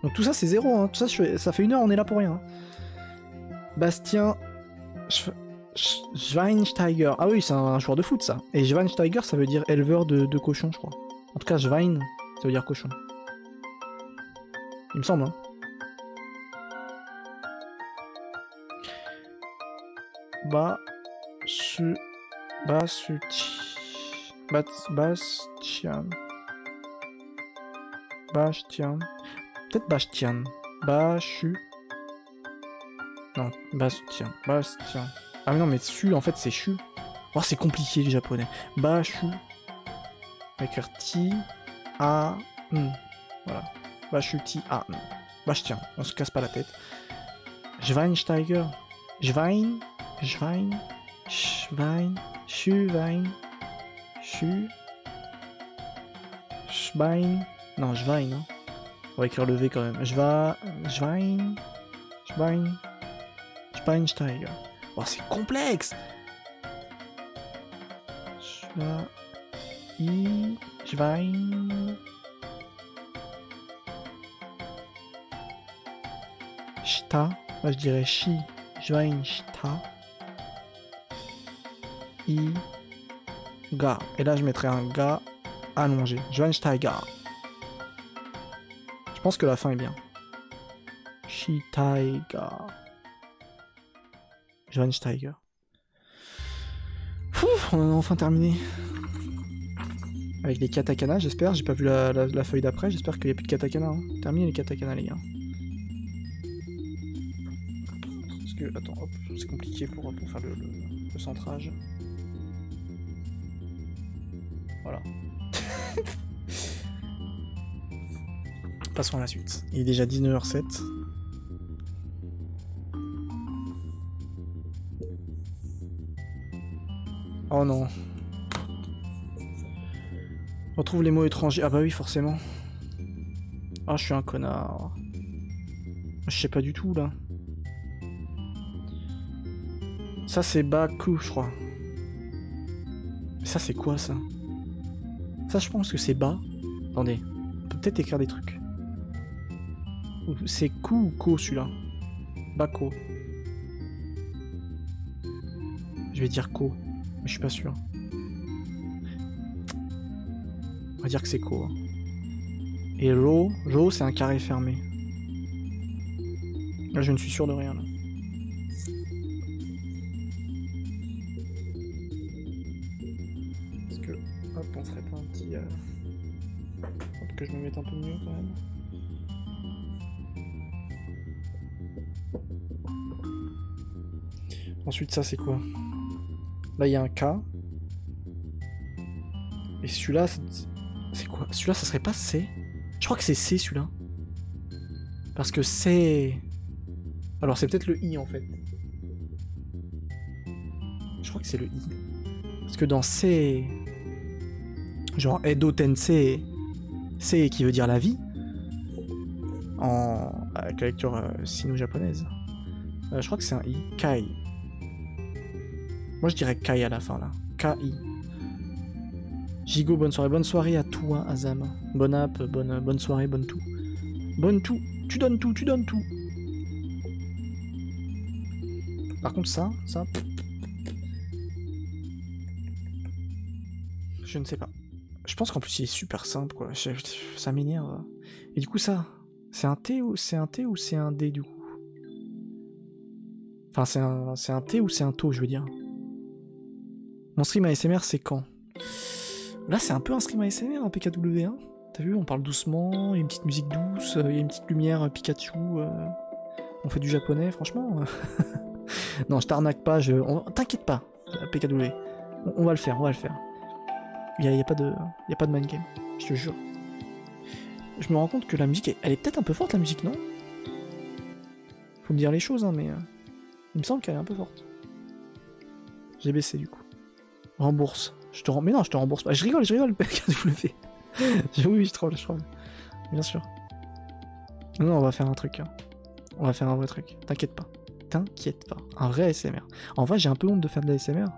Donc tout ça, c'est zéro. Hein. Tout ça, je... ça fait une heure, on est là pour rien. Bastien... Sch... Sch... Schweinsteiger. Ah oui, c'est un joueur de foot, ça. Et Schweinsteiger, ça veut dire éleveur de, de cochons, je crois. En tout cas, Schwein, ça veut dire cochon. Il me semble, hein. Bah... Su... Basuchi... Bats... Bastian... Bastian... Peut-être Bastian... Bachu... Non, Bastien... Bastien... Ah mais non mais su en fait c'est chu... Oh c'est compliqué les japonais... Bachu... Écrire ti... A... N... Voilà... Bachu ti... A... N... Bastien... On se casse pas la tête... Schweinsteiger... Schwein... Schwein... Schwein... Schwein... Schu... Schwein... Non, Schwein, hein. On va écrire le V quand même. Schwa... Schwein... Schwein... Schweinsteiger. Oh, c'est complexe. Schwa... I... Schwein... Schta... Moi, je dirais chi... Schweinsta... I... Ga. Et là, je mettrai un ga allongé. Schweinsteiger. Je pense que la fin est bien. Shitaiga. Schweinsteiger. Ouf, on en a enfin terminé. Avec les katakana, j'espère. J'ai pas vu la, la, la feuille d'après. J'espère qu'il n'y a plus de katakana. Hein. Terminé les katakana, les gars. Parce que, attends, hop, c'est compliqué pour, pour faire le, le, le centrage. Voilà. Passons à la suite. Il est déjà dix-neuf heures sept. Oh non. On retrouve les mots étrangers. Ah bah oui, forcément. Ah, je suis un connard. Je sais pas du tout, là. Ça, c'est Baku, je crois. Mais ça, c'est quoi, ça? Ça, je pense que c'est bas. Attendez, on peut peut-être écrire des trucs. C'est coup ou co celui-là? Bako. Je vais dire Ko, mais je suis pas sûr. On va dire que c'est Ko. Hein. Et Ro, Ro c'est un carré fermé. Là je ne suis sûr de rien là. Est-ce que hop on serait pas un petit... Euh... que je me mette un peu mieux quand même. Ensuite ça c'est quoi? Là il y a un K. Et celui-là c'est quoi? Celui-là ça serait pas C? Je crois que c'est C celui-là. Parce que c'est... Alors c'est peut-être le I en fait. Je crois que c'est le I. Parce que dans C... Genre Edo Tensei... C qui veut dire la vie. En... Avec la lecture euh, sino-japonaise. Euh, je crois que c'est un I. Kai. Moi je dirais Kai à la fin là. K I. Jigo, bonne soirée. Bonne soirée à toi, Azam. Bonne app, bonne, bonne soirée, bonne tout. Bonne tout. Tu donnes tout, tu donnes tout. Par contre ça, ça... Je ne sais pas. Je pense qu'en plus il est super simple quoi. Ça m'énerve. Et du coup ça, c'est un T ou c'est un T ou c'est un D du coup? Enfin c'est un, c'est un T ou c'est un T O je veux dire. Mon stream A S M R c'est quand? Là c'est un peu un stream A S M R en P K W hein. T'as vu, on parle doucement, il y a une petite musique douce, il y a une petite lumière Pikachu, euh, on fait du japonais, franchement. Non, je t'arnaque pas, je... t'inquiète pas, P K W, on, on va le faire, on va le faire. Il n'y a, a pas de, y a pas de mind game, je te jure. Je me rends compte que la musique, est, elle est peut-être un peu forte la musique, non? Faut me dire les choses, hein, mais euh, il me semble qu'elle est un peu forte. J'ai baissé du coup. Rembourse. Je te rem... Mais non, je te rembourse pas. Je rigole, je rigole, P K W. Oui, je troll, je troll. Bien sûr. Non, on va faire un truc. Hein. On va faire un vrai truc. T'inquiète pas. T'inquiète pas. Un vrai A S M R. En vrai, j'ai un peu honte de faire de l'A S M R.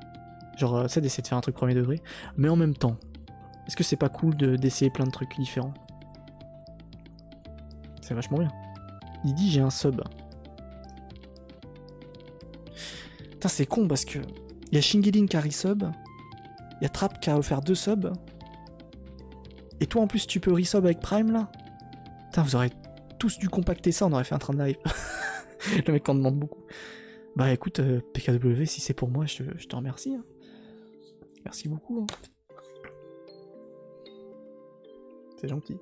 Genre, c'est d'essayer de faire un truc premier degré. Mais en même temps, est-ce que c'est pas cool d'essayer de, plein de trucs différents? C'est vachement bien. Didi, j'ai un sub. Putain, c'est con parce que... Il y a Shingiling qui a resub. Il y a Trap qui a offert deux subs. Et toi en plus tu peux resub avec Prime là? Putain vous aurez tous dû compacter ça, on aurait fait un train de live. Le mec en demande beaucoup. Bah écoute euh, P K W si c'est pour moi je, je te remercie. Hein. Merci beaucoup. Hein. C'est gentil.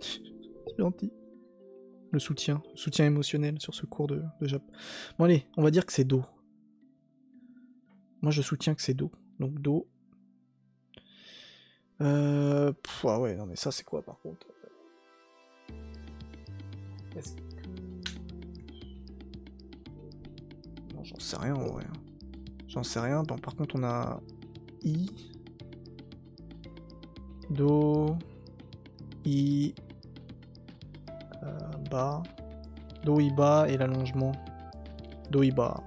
C'est gentil. Le soutien, le soutien émotionnel sur ce cours de, de Jap. Bon allez, on va dire que c'est Do. Moi je soutiens que c'est Do. Donc Do. Euh... Pff, ah ouais, non mais ça c'est quoi par contre? Est-ce que... Non, j'en sais rien en vrai. Ouais. J'en sais rien. Bon, par contre, on a... I... Do... I... Euh, ba... Do, I, ba et l'allongement. Do, I, ba.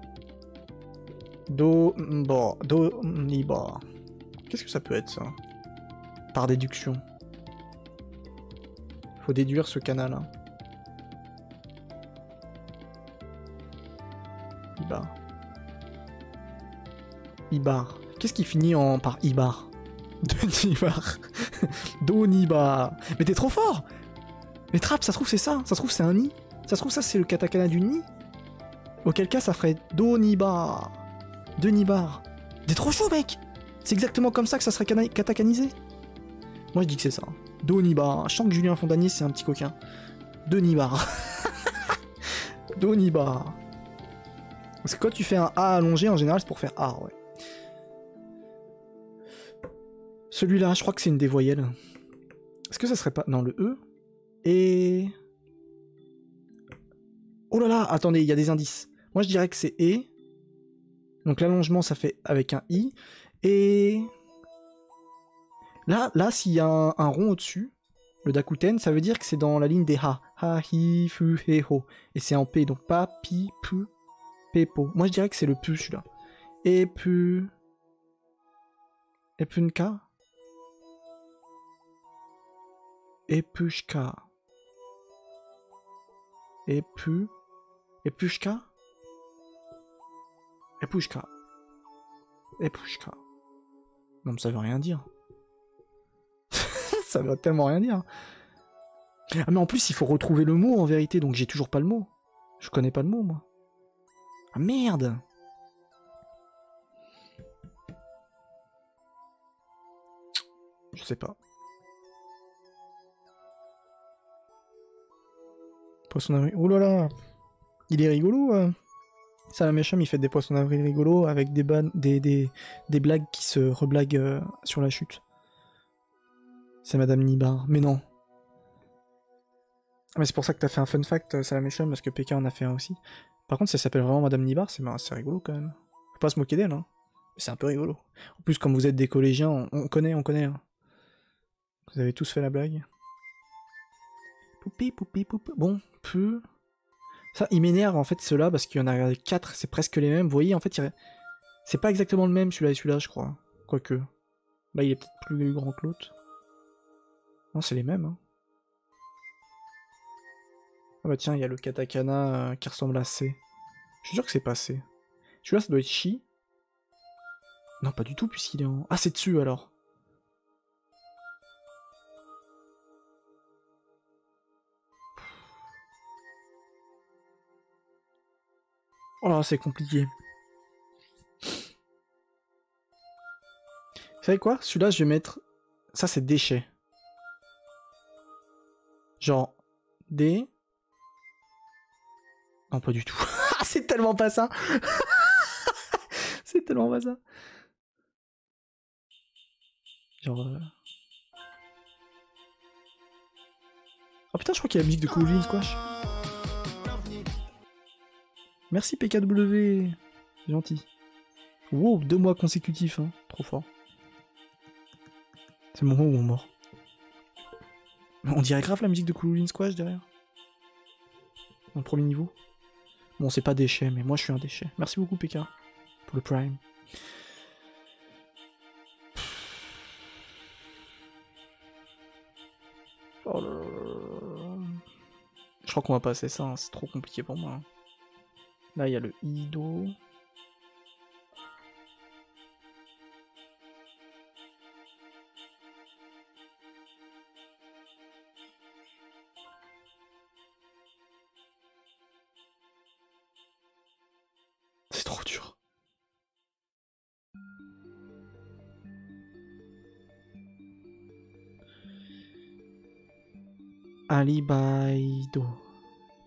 Do, mba. Do, I, ba. Qu'est-ce que ça peut être, ça? Par déduction. Faut déduire ce canal là. Ibar. Ibar. Qu'est-ce qui finit en par Ibar? Donibar. Donibar. Mais t'es trop fort. Mais Trap, ça se trouve c'est ça. Ça se trouve c'est un ni. Ça se trouve ça c'est le katakana du ni. Auquel cas ça ferait Donibar. Donibar. T'es trop chaud mec. C'est exactement comme ça que ça serait katakanisé. Moi je dis que c'est ça. Donibar. Je sens que Julien Fontanier c'est un petit coquin. Donibar. Donibar. Parce que quand tu fais un A allongé en général c'est pour faire A, ouais. Celui-là je crois que c'est une des voyelles. Est-ce que ça serait pas... Non le E. Et... Oh là là, attendez, il y a des indices. Moi je dirais que c'est E. Donc l'allongement ça fait avec un I. Et... Là, là, s'il y a un, un rond au-dessus, le dakuten, ça veut dire que c'est dans la ligne des ha. Ha, hi, fu, he, ho. Et c'est en P, donc pa, pi, pu, pe, po. Moi je dirais que c'est le pu celui-là. Et pu. Et punka. Et pushka. Et pu. Et Pushka Et Pushka Et Pushka. Non mais ça veut rien dire. Ça veut tellement rien dire. Ah mais en plus il faut retrouver le mot en vérité, donc j'ai toujours pas le mot. Je connais pas le mot moi. Ah merde. Je sais pas. Poisson d'avril. Oh là là. Il est rigolo. Euh. Salamécham, il fait des poissons d'avril rigolos avec des, des, des, des blagues qui se reblaguent euh, sur la chute. C'est Madame Nibar. Mais non. Ah, mais c'est pour ça que t'as fait un fun fact, Salamécham, parce que P K en a fait un aussi. Par contre, si elle s'appelle vraiment Madame Nibar, c'est c'est rigolo quand même. Faut pas se moquer d'elle, hein. C'est un peu rigolo. En plus, quand vous êtes des collégiens, on, on connaît, on connaît. Hein. Vous avez tous fait la blague. Poupi, poupi, poupi. Bon, peu. Ça, il m'énerve en fait ceux-là parce qu'il y en a quatre, c'est presque les mêmes. Vous voyez, en fait, il... c'est pas exactement le même celui-là et celui-là, je crois. Quoique. Là, il est peut-être plus grand que l'autre. Non, c'est les mêmes. Hein. Ah bah tiens, il y a le katakana euh, qui ressemble à C. Je suis sûr que c'est pas C. Celui-là, ça doit être Chi. Non, pas du tout, puisqu'il est en... Ah, c'est dessus alors. Oh, c'est compliqué. Vous savez quoi? Celui-là, je vais mettre... Ça, c'est déchet. Genre... D... Non, pas du tout. C'est tellement pas ça. C'est tellement pas ça. Genre... Euh... Oh putain, je crois qu'il y a la musique de Coolin Squash. Merci P K W, gentil. Wow, deux mois consécutifs, hein. Trop fort. C'est le moment où on mord. On dirait grave la musique de Coolin Squash derrière. Dans le premier niveau. Bon, c'est pas déchet, mais moi je suis un déchet. Merci beaucoup P K pour le Prime. Oh là là là. Je crois qu'on va passer ça, hein. C'est trop compliqué pour moi. Hein. Là, il y a le Ido. C'est trop dur. Ali Baido.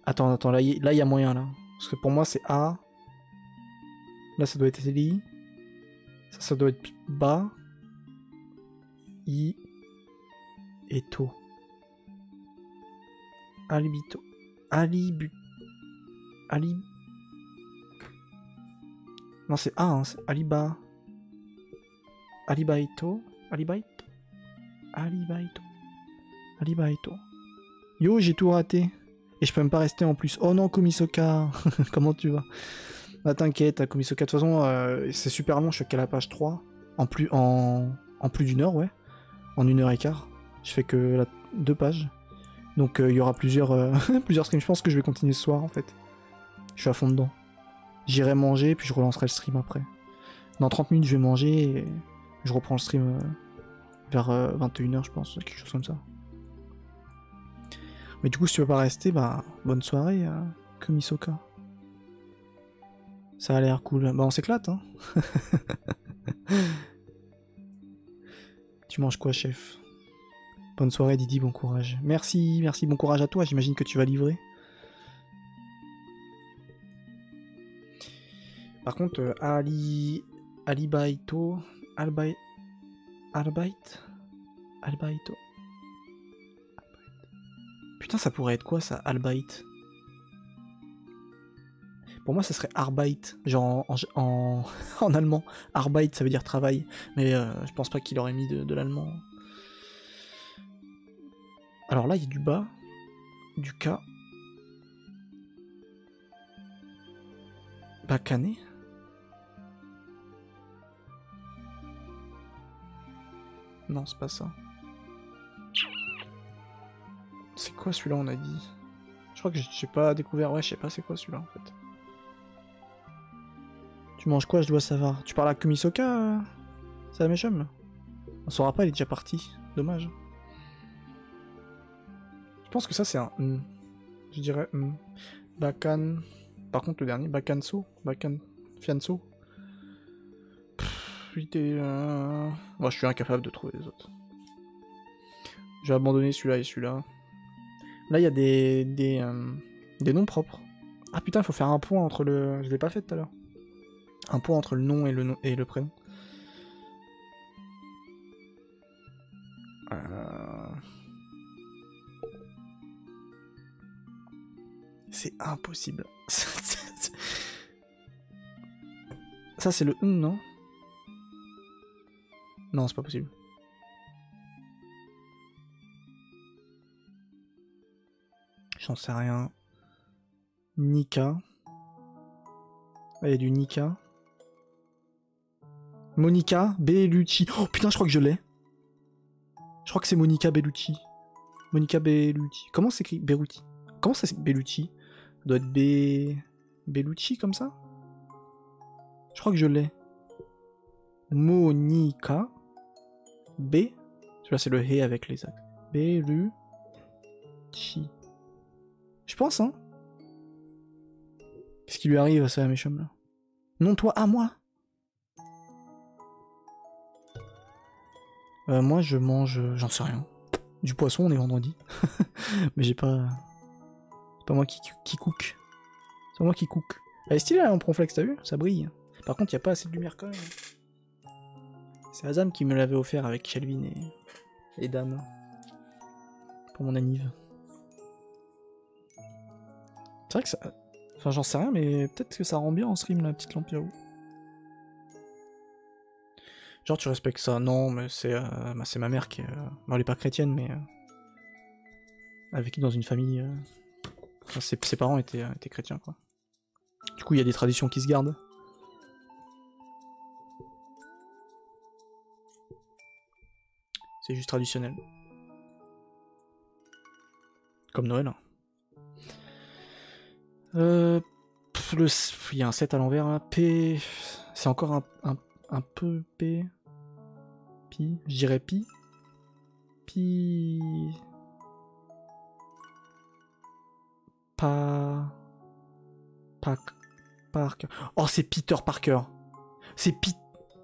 Attends, attends, là, il y a moyen, là. Parce que pour moi c'est A. Là ça doit être Li. Ça ça doit être Ba. I. Et To. Alibito. Alibu. Ali. Non c'est A hein, c'est Aliba. Alibaito. Alibaito. Alibaito. Alibaito. Yo j'ai tout raté. Et je peux même pas rester en plus. Oh non, Komisoka. Comment tu vas? Bah t'inquiète, Komisoka. De toute façon, euh, c'est super long. Je suis qu'à la page trois. En plus, en... En plus d'une heure, ouais. En une heure et quart. Je fais que la... deux pages. Donc il euh, y aura plusieurs, euh... plusieurs streams. Je pense que je vais continuer ce soir, en fait. Je suis à fond dedans. J'irai manger, puis je relancerai le stream après. Dans trente minutes, je vais manger et je reprends le stream euh... vers euh, vingt et une heures, je pense. Quelque chose comme ça. Mais du coup, si tu veux pas rester, bah, bonne soirée, euh, Komisoka. Ça a l'air cool. Bah, on s'éclate, hein. Tu manges quoi, chef? Bonne soirée, Didi, bon courage. Merci, merci, bon courage à toi. J'imagine que tu vas livrer. Par contre, euh, Ali... Alibaito... Albai... Albait... Albaito... Putain, ça pourrait être quoi ça, Albait? Pour moi, ça serait Arbeit, genre en, en, en allemand. Arbeit, ça veut dire travail, mais euh, je pense pas qu'il aurait mis de, de l'allemand. Alors là, il y a du bas, du K. Bakané. Non, c'est pas ça. C'est quoi celui-là on a dit? Je crois que je n'ai pas découvert. Ouais, je sais pas c'est quoi celui-là en fait. Tu manges quoi, je dois savoir. Tu parles à Komisoka, Salamécham? On saura pas, il est déjà parti. Dommage. Je pense que ça c'est un mm. Je dirais mm. Bakan. Par contre le dernier, Bakanso. Bakan. Fianso. Pff, il était, euh... moi je suis incapable de trouver les autres. Je vais abandonner celui-là et celui-là. Là il y a des des, euh, des noms propres. Ah putain, il faut faire un point entre le. Je l'ai pas fait tout à l'heure. Un point entre le nom et le nom et le prénom. Euh... C'est impossible. Ça c'est le hum, non? Non, c'est pas possible. J'en sais rien. Nika. Il y a du Nika. Monica Bellucci. Oh putain, je crois que je l'ai. Je crois que c'est Monica Bellucci. Monica Bellucci. Comment s'écrit Bellucci? Comment ça s'écrit Bellucci? Ça doit être B... Bellucci comme ça? Je crois que je l'ai. Monica B. Celui-là c'est le hé avec les actes. Bellucci. Je pense, hein. Qu'est-ce qui lui arrive à ça, mes chums, là? Non, toi, à moi. Euh, moi, je mange... J'en sais rien. Du poisson, on est vendredi. Mais j'ai pas... C'est pas moi qui, qui cook. C'est pas moi qui cook. Elle est stylée, là, en Pronflex, t'as vu? Ça brille. Par contre, y a pas assez de lumière, quand même. C'est Azam qui me l'avait offert avec Shelvin et... et Dame. Pour mon anniv. C'est vrai que ça... Enfin, j'en sais rien, mais peut-être que ça rend bien en stream, la petite lampirou. Genre, tu respectes ça? Non, mais c'est euh, bah, ma mère qui est... Euh... Bon, elle est pas chrétienne, mais... Euh... Elle vécu dans une famille... Euh... Enfin, ses, ses parents étaient, euh, étaient chrétiens, quoi. Du coup, il y a des traditions qui se gardent. C'est juste traditionnel. Comme Noël, hein. Euh, pff, le, il y a un sept à l'envers là, P, c'est encore un, un, un peu P, Pi, je dirais Pi, Pi, Pa, Pa, Parker, oh c'est Peter Parker, c'est Pi,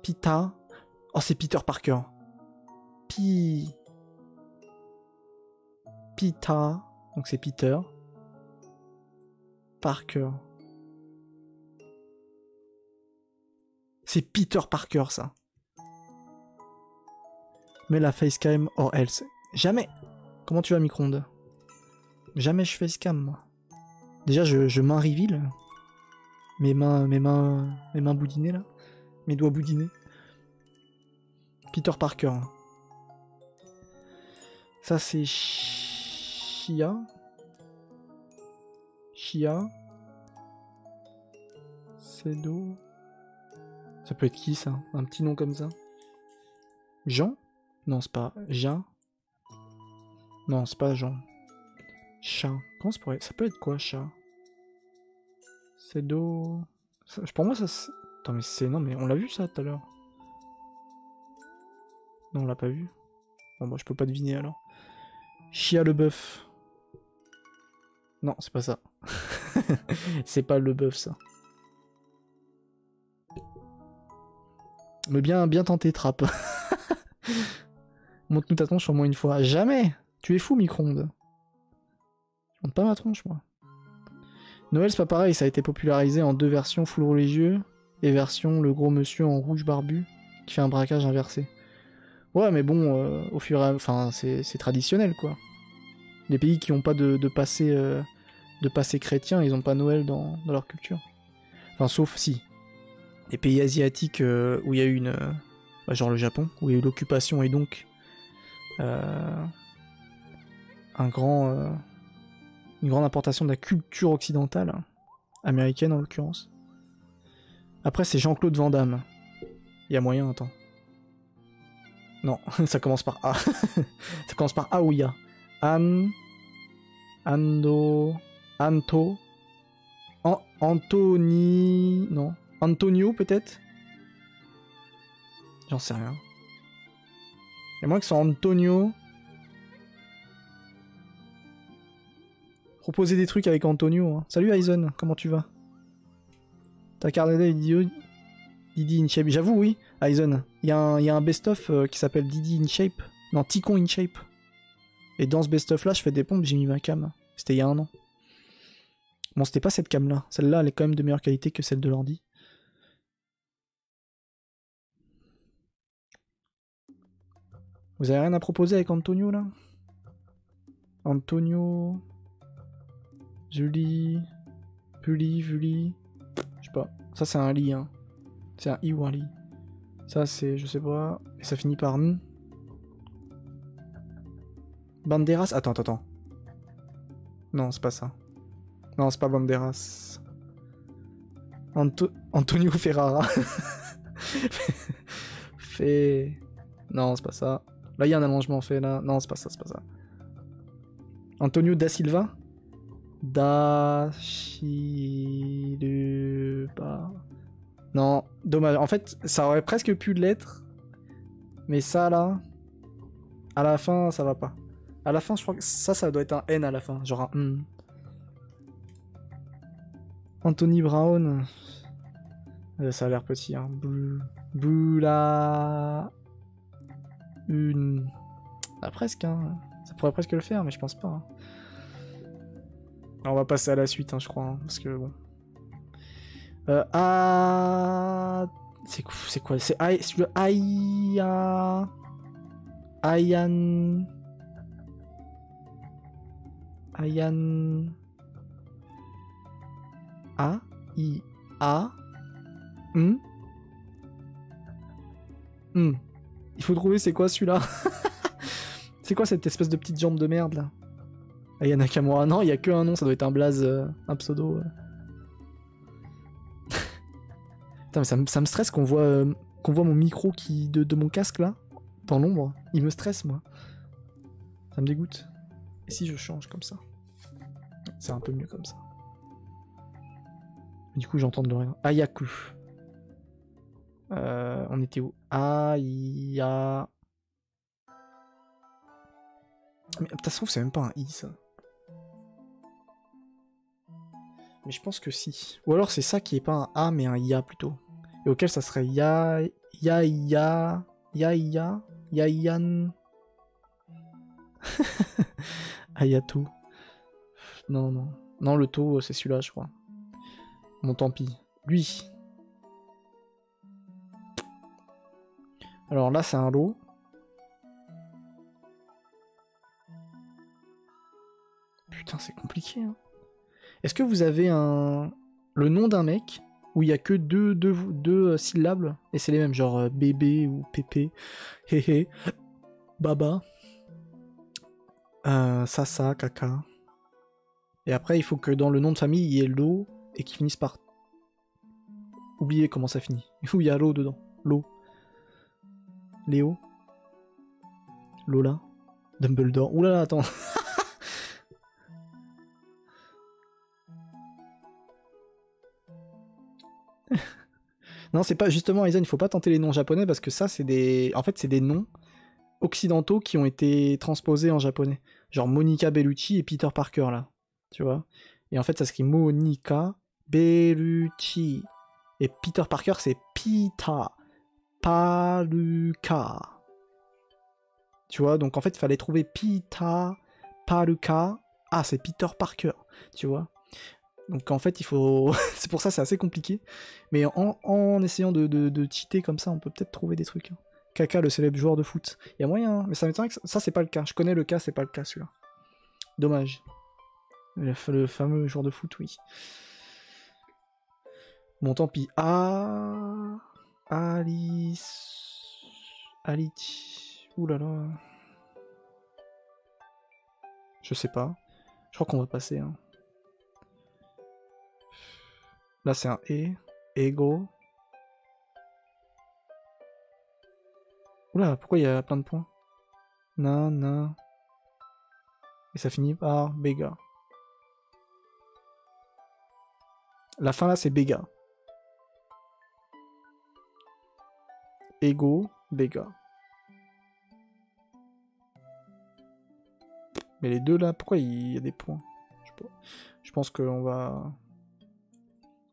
Pita, oh c'est Peter Parker, Pi, Pita, donc c'est Peter, Parker. C'est Peter Parker ça. Mets la facecam or else. Jamais. Comment tu vas micro-ondes? Jamais je facecam moi. Déjà je, je main reveal. Mes mains, mes mains, mes mains boudinées là. Mes doigts boudinés. Peter Parker. Ça c'est Chia. Chia, Sedo, ça peut être qui ça? Un petit nom comme ça? Jean? Non c'est pas Jean. Non c'est pas Jean. Chat, comment ça pourrait? Ça peut être quoi chat? Sedo, ça, pour moi ça c'est... Attends mais c'est... Non mais on l'a vu ça tout à l'heure. Non on l'a pas vu. Bon bah je peux pas deviner alors. Chia le bœuf. Non c'est pas ça. C'est pas le bœuf ça. Mais bien, bien tenté Trap. Monte-nous ta tronche au moins une fois. Jamais. Tu es fou micro-ondes. Je monte pas ma tronche moi. Noël c'est pas pareil, ça a été popularisé en deux versions full religieux et version le gros monsieur en rouge barbu qui fait un braquage inversé. Ouais mais bon, euh, au fur et à... Enfin c'est traditionnel quoi. Les pays qui n'ont pas de, de passé... Euh... de passé chrétien, ils n'ont pas Noël dans, dans leur culture. Enfin, sauf si. Les pays asiatiques euh, où il y a eu une... Euh, bah, genre le Japon, où il y a eu l'occupation et donc... Euh, un grand... Euh, une grande importation de la culture occidentale, hein, américaine en l'occurrence. Après, c'est Jean-Claude Van Damme. Il y a moyen, attends. Non, ça commence par A. Ça commence par Aouya. An... Ando... Anto. An Anthony. Non. Antonio, peut-être? J'en sais rien. Et moi qui sont Antonio. Proposer des trucs avec Antonio. Hein. Salut Aizen, comment tu vas? T'as cardé Didi, Didi InShape. J'avoue, oui, Aizen. Il y a un, un best-of euh, qui s'appelle Didi InShape. Non, Ticon InShape. Et dans ce best-of là, je fais des pompes, j'ai mis ma cam. C'était il y a un an. Bon, c'était pas cette cam là. Celle-là, elle est quand même de meilleure qualité que celle de l'ordi. Vous avez rien à proposer avec Antonio là? Antonio. Julie. Puli, Julie. Je sais pas. Ça c'est un lit, hein. C'est un i ou un lit. Ça c'est, je sais pas. Et ça finit par n. Banderas. Attends, attends, attends. Non, c'est pas ça. Non, c'est pas Banderas. Anto... Antonio Ferrara. Fait. Non, c'est pas ça. Là, il y a un allongement fait, là. Non, c'est pas ça, c'est pas ça. Antonio Da Silva. Da... Silva... Non, dommage. En fait, ça aurait presque pu l'être. Mais ça, là... À la fin, ça va pas. À la fin, je crois que ça, ça doit être un N à la fin. Genre un... Mm. Anthony Brown... Ça a l'air petit, hein. Bou... Boula... Une... Ah, presque, hein. Ça pourrait presque le faire, mais je pense pas. Hein. Alors, on va passer à la suite, hein, je crois, hein, parce que bon. Euh, ah... C'est quoi? C'est Aïe... Aïa... Ayan... Ayan... A... I... A... M... M... Il faut trouver c'est quoi celui-là. C'est quoi cette espèce de petite jambe de merde là? Aya Nakamura. Non, il y a que un nom, ça doit être un blaze, euh, un pseudo. Euh. Putain, mais ça, ça me stresse qu'on voit, euh, qu'on voit mon micro qui de, de mon casque là, dans l'ombre. Il me stresse moi. Ça me dégoûte. Et si je change comme ça? C'est un peu mieux comme ça. Du coup, j'entends de rien. Ayaku. Euh, on était où? Ah, il y a... Mais putain, ça se trouve, c'est même pas un i, ça. Mais je pense que si. Ou alors c'est ça qui est pas un a, mais un ia plutôt. Et auquel ça serait ya... Ya, ya... Ya, ya... Ya, yan... Ayato. Non, non. Non, le taux, c'est celui-là, je crois. Bon, tant pis. Lui. Alors là, c'est un lot. Putain, c'est compliqué. Hein. Est-ce que vous avez un le nom d'un mec où il y a que deux, deux, deux syllabes et c'est les mêmes, genre bébé ou pépé, héhé, baba, euh, sasa, caca. Et après, il faut que dans le nom de famille, il y ait l'eau et qu'il finisse par... Oubliez comment ça finit. Il faut il y a l'eau dedans. L'eau. Léo, Lola, Dumbledore. Oulala, attends. Non, c'est pas justement, Aizen, il faut pas tenter les noms japonais parce que ça, c'est des, en fait, c'est des noms occidentaux qui ont été transposés en japonais. Genre Monica Bellucci et Peter Parker là, tu vois. Et en fait, ça s'écrit Monica Bellucci et Peter Parker, c'est Pita. Paluka. Tu vois, donc en fait, il fallait trouver Pita, Paluka. Ah, c'est Peter Parker, tu vois. Donc en fait, il faut... c'est pour ça, c'est assez compliqué. Mais en, en essayant de, de, de cheater comme ça, on peut peut-être trouver des trucs. Kaka, le célèbre joueur de foot. Il y a moyen, hein. Mais ça m'étonnerait que ça, ça c'est pas le cas. Je connais le cas, c'est pas le cas, celui-là. Dommage. Le, le fameux joueur de foot, oui. Bon, tant pis. Ah... Alice... Alice... Oulala... Là là. Je sais pas. Je crois qu'on va passer. Hein. Là c'est un E. Ego. Oula, pourquoi il y a plein de points? Nana. Et ça finit par Béga. La fin là c'est Béga. Ego, Béga. Mais les deux là, pourquoi il y a des points? Je sais pas. Je pense qu'on va...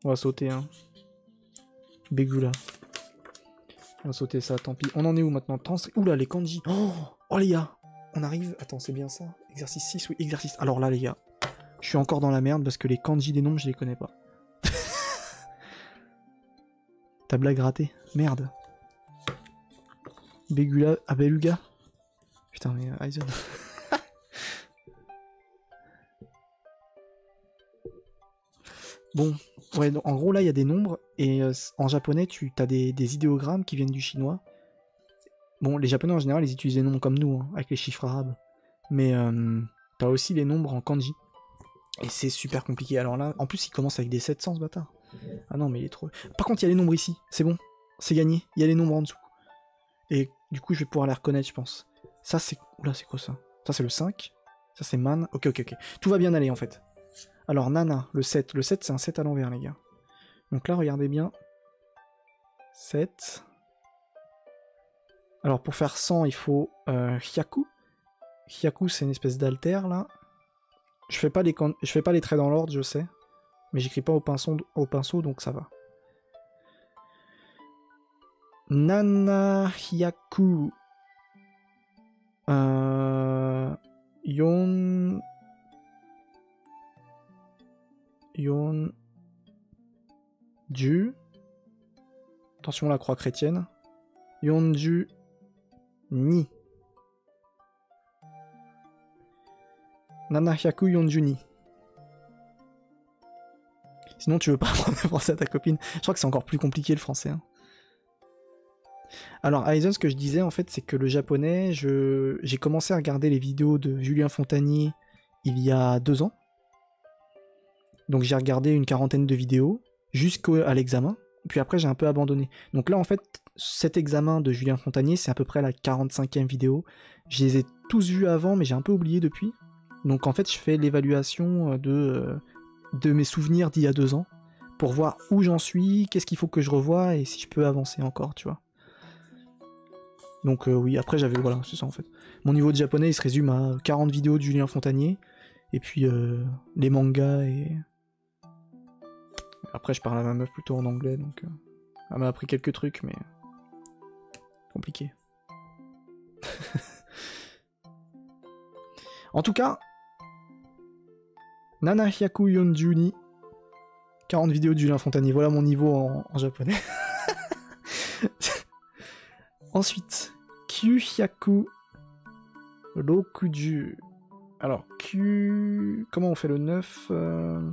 On va sauter hein. Bégula. On va sauter ça, tant pis. On en est où maintenant? trente... Oula les kanji. Oh, oh les gars. On arrive. Attends, c'est bien ça? Exercice six, oui, exercice. Alors là les gars, je suis encore dans la merde parce que les kanji des noms, je les connais pas. Ta blague ratée. Merde. Bégula, Abeluga. Putain mais euh, Aizen. Bon, ouais, en gros là il y a des nombres, et euh, en japonais tu as des, des idéogrammes qui viennent du chinois. Bon, les japonais en général ils utilisent les nombres comme nous, hein, avec les chiffres arabes. Mais euh, t'as aussi les nombres en kanji. Et c'est super compliqué. Alors là, en plus il commence avec des sept cents ce bâtard. Ah non mais il est trop... Par contre il y a les nombres ici, c'est bon, c'est gagné, il y a les nombres en dessous. Et du coup je vais pouvoir les reconnaître je pense. Ça c'est... Oula c'est quoi ça? Ça c'est le cinq, ça c'est man, ok ok ok. Tout va bien aller en fait. Alors Nana, le sept. Le sept c'est un sept à l'envers les gars. Donc là regardez bien. sept. Alors pour faire cent il faut euh, Hyaku. Hyaku c'est une espèce d'altère là. Je fais pas les, je fais pas les traits dans l'ordre je sais. Mais j'écris pas au pinceau, au pinceau donc ça va. Nana Hyaku. Euh... Yon... Yon... Du... Attention la croix chrétienne. Yon du... Ni. Nanahyaku Yon du Ni. Sinon tu veux pas apprendre le français à ta copine. Je crois que c'est encore plus compliqué le français. Hein. Alors Aizen, ce que je disais en fait, c'est que le japonais, je... j'ai commencé à regarder les vidéos de Julien Fontanier il y a deux ans. Donc j'ai regardé une quarantaine de vidéos jusqu'à l'examen, puis après j'ai un peu abandonné. Donc là en fait, cet examen de Julien Fontanier, c'est à peu près la quarante-cinquième vidéo. Je les ai tous vus avant, mais j'ai un peu oublié depuis. Donc en fait, je fais l'évaluation de, de mes souvenirs d'il y a deux ans, pour voir où j'en suis, qu'est-ce qu'il faut que je revoie, et si je peux avancer encore, tu vois. Donc euh, oui, après j'avais... Voilà, c'est ça en fait. Mon niveau de japonais, il se résume à quarante vidéos de Julien Fontanier, et puis euh, les mangas et... Après, je parle à ma meuf plutôt en anglais, donc euh, elle m'a appris quelques trucs, mais compliqué. En tout cas, Nanahyaku Yonjuni, quarante vidéos de Julien Fontanier. Voilà mon niveau en, en japonais. Ensuite, Kyuhyaku Rokuju. Alors, Q... Comment on fait le neuf euh...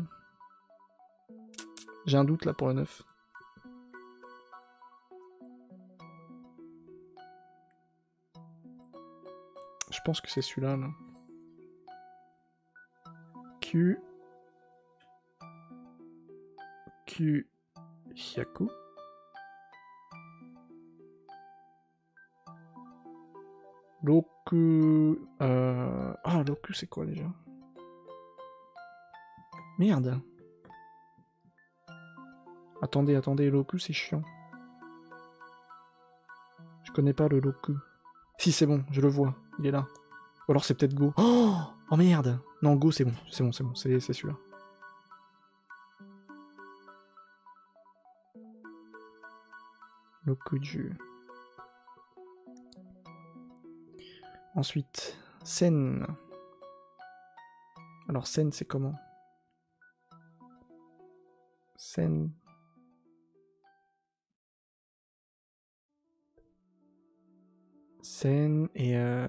J'ai un doute là pour le neuf. Je pense que c'est celui-là. Là. Q. Q. Hyaku. Roku. Euh... Ah, Roku, c'est quoi déjà? Merde! Attendez, attendez, Roku c'est chiant. Je connais pas le Roku. Si c'est bon, je le vois, il est là. Ou alors c'est peut-être Go. Oh, oh merde. Non, Go c'est bon, c'est bon, c'est bon, c'est celui-là. Rokuju. Ensuite, Sen. Alors Sen c'est comment? Sen... Sen et euh,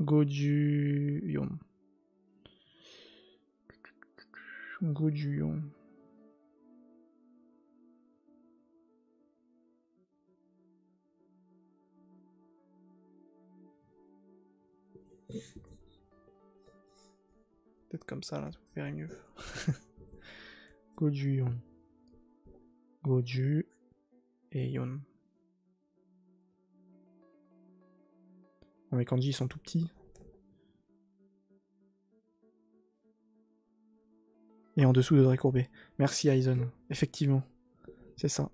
Goju-yon. Goju-yon. Peut-être comme ça là, vous verrez mieux. Goju-yon. Goju et yon. Oh, mes kanji ils sont tout petits. Et en dessous devrait courber. Merci Aizen. Effectivement. C'est ça.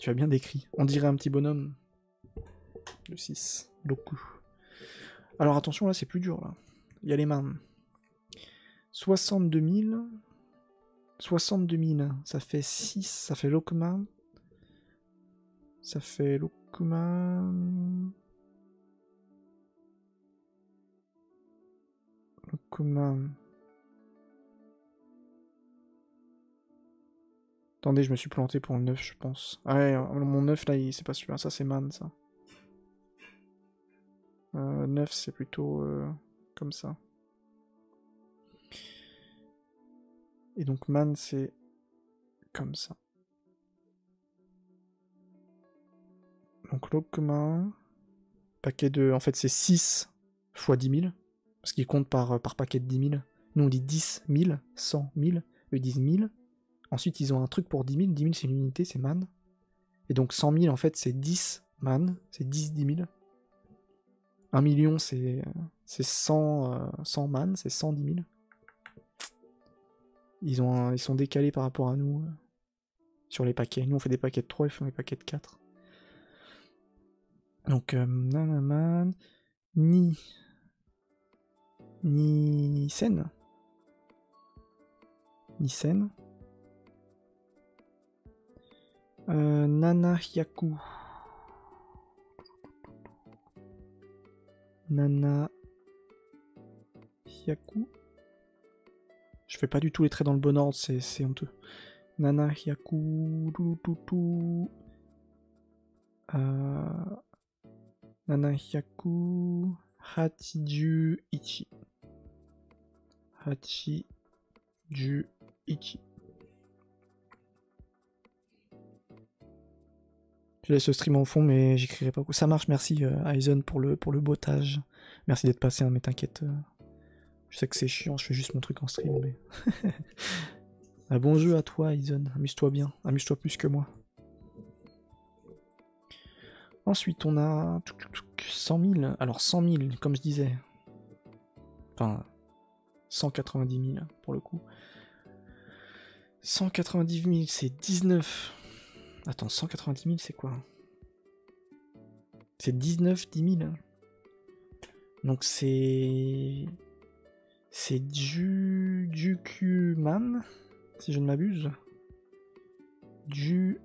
Tu as bien décrit. On dirait un petit bonhomme. Le six. Beaucoup. Alors attention là, c'est plus dur là. Il y a les mains. soixante-deux mille. soixante-deux mille. Ça fait six. Ça fait Lokuma. Ça fait Lokuma. Lokuma. Attendez, je me suis planté pour le neuf, je pense. Ah ouais, mon neuf, là, il... c'est pas celui-là. Ça, c'est man, ça. Euh, neuf, c'est plutôt euh, comme ça. Et donc, man, c'est comme ça. Donc, Lokuma. Paquet de... En fait, c'est six fois dix mille. Parce qu'il compte par, par paquet de dix mille. Nous, on dit dix mille, cent mille. Eux disent mille. Ensuite, ils ont un truc pour dix mille. dix mille, c'est l'unité, c'est man. Et donc, cent mille, en fait, c'est dix man. C'est dix dix mille. un million, c'est cent man. C'est cent dix mille. Ils, ont un, ils sont décalés par rapport à nous euh, sur les paquets. Nous, on fait des paquets de trois, ils font des paquets de quatre. Donc, euh, nanaman. Ni. Ni. Sen. Ni Sen. Euh, Nana Hyaku. Nana Hyaku. Je fais pas du tout les traits dans le bon ordre, c'est honteux. Nana Hyaku. Euh, Nana Hyaku. Hachiju Ichi. Hachiju Ichi. Je laisse le stream en fond, mais j'écrirai pas beaucoup. Ça marche, merci euh, Aizen pour le, pour le bottage. Merci d'être passé, hein, mais t'inquiète. Euh, je sais que c'est chiant, je fais juste mon truc en stream. Mais... Un bon jeu à toi, Aizen. Amuse-toi bien. Amuse-toi plus que moi. Ensuite, on a cent mille. Alors, cent mille, comme je disais. Enfin, cent quatre-vingt-dix mille pour le coup. cent quatre-vingt-dix mille, c'est dix-neuf. Attends, cent quatre-vingt-dix mille, c'est quoi? C'est dix-neuf dix mille. Donc c'est... C'est du... du Q-man, si je ne m'abuse. Du...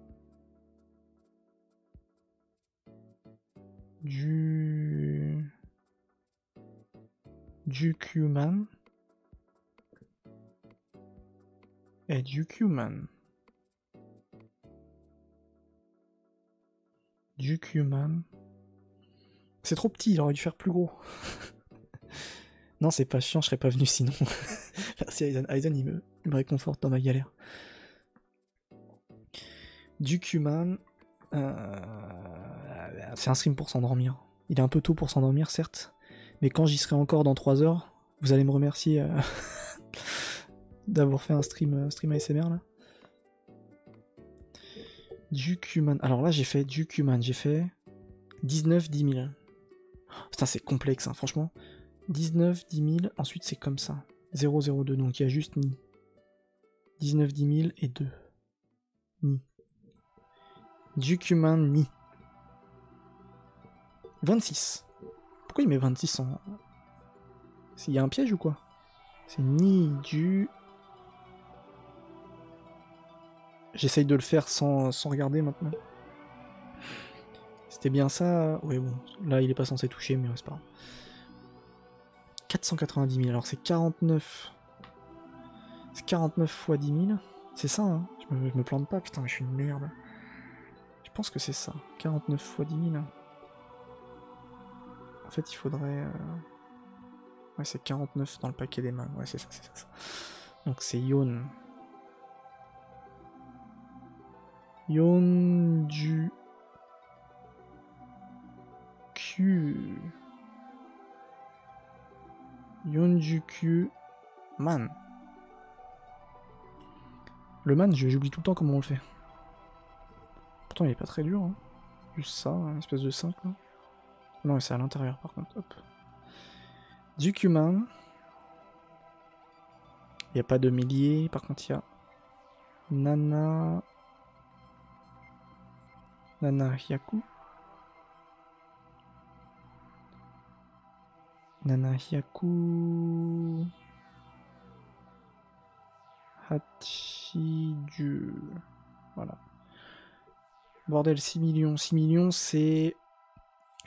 Du... Du Q-man. Et du Q-man. Dukuman. C'est trop petit, il aurait dû faire plus gros. Non, c'est pas chiant, je serais pas venu sinon. Merci Aizen. Aizen, il me, il me réconforte dans ma galère. Dukuman. Euh... C'est un stream pour s'endormir. Il est un peu tôt pour s'endormir, certes. Mais quand j'y serai encore dans trois heures, vous allez me remercier euh... d'avoir fait un stream, stream A S M R là. Dukuman. Alors là, j'ai fait Dukuman. J'ai fait dix-neuf dix mille. Oh, putain, c'est complexe, hein, franchement. dix-neuf dix mille. Ensuite, c'est comme ça. zéro zéro deux. Donc, il y a juste Ni. dix-neuf dix mille et deux. Ni. Dukuman Ni. vingt-six. Pourquoi il met vingt-six en... Il y a un piège ou quoi? C'est Ni du... J'essaye de le faire sans, sans regarder maintenant. C'était bien ça. Oui, bon, là il est pas censé toucher, mais ouais, c'est pas grave. quatre cent quatre-vingt-dix mille, alors c'est quarante-neuf. C'est quarante-neuf fois dix mille. C'est ça, hein. Je me, je me plante pas, putain, je suis une merde. Je pense que c'est ça. quarante-neuf fois dix mille. En fait, il faudrait. Euh... Ouais, c'est quarante-neuf dans le paquet des mains. Ouais, c'est ça, c'est ça, ça. Donc c'est Yon. Yonju Q. Yonju Q Man. Le man, j'oublie tout le temps comment on le fait. Pourtant il est pas très dur, hein. Juste ça, une espèce de cinq là. Non, c'est à l'intérieur par contre. Hop. Dukuman. Il n'y a pas de milliers, par contre il y a... Nana... Nana Hyaku. Nana Hyaku... Hachidu... Voilà. Bordel, six millions. six millions, c'est...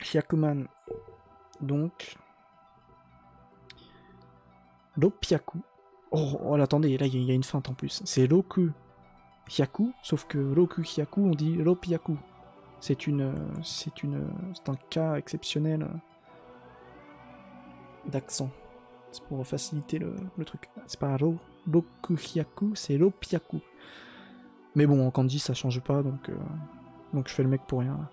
Hyakuman. Donc... L'Opiaku. Oh, oh là, attendez, là il y, y a une feinte en plus. C'est Roku Hyaku, sauf que Roku Hyaku, on dit L'Opiaku. C'est une. C'est une. C'est un cas exceptionnel d'accent. C'est pour faciliter le, le truc. C'est pas Ro, Roku Hyaku, c'est L'Opiaku. Mais bon, en kanji ça change pas, donc. Euh, donc je fais le mec pour rien.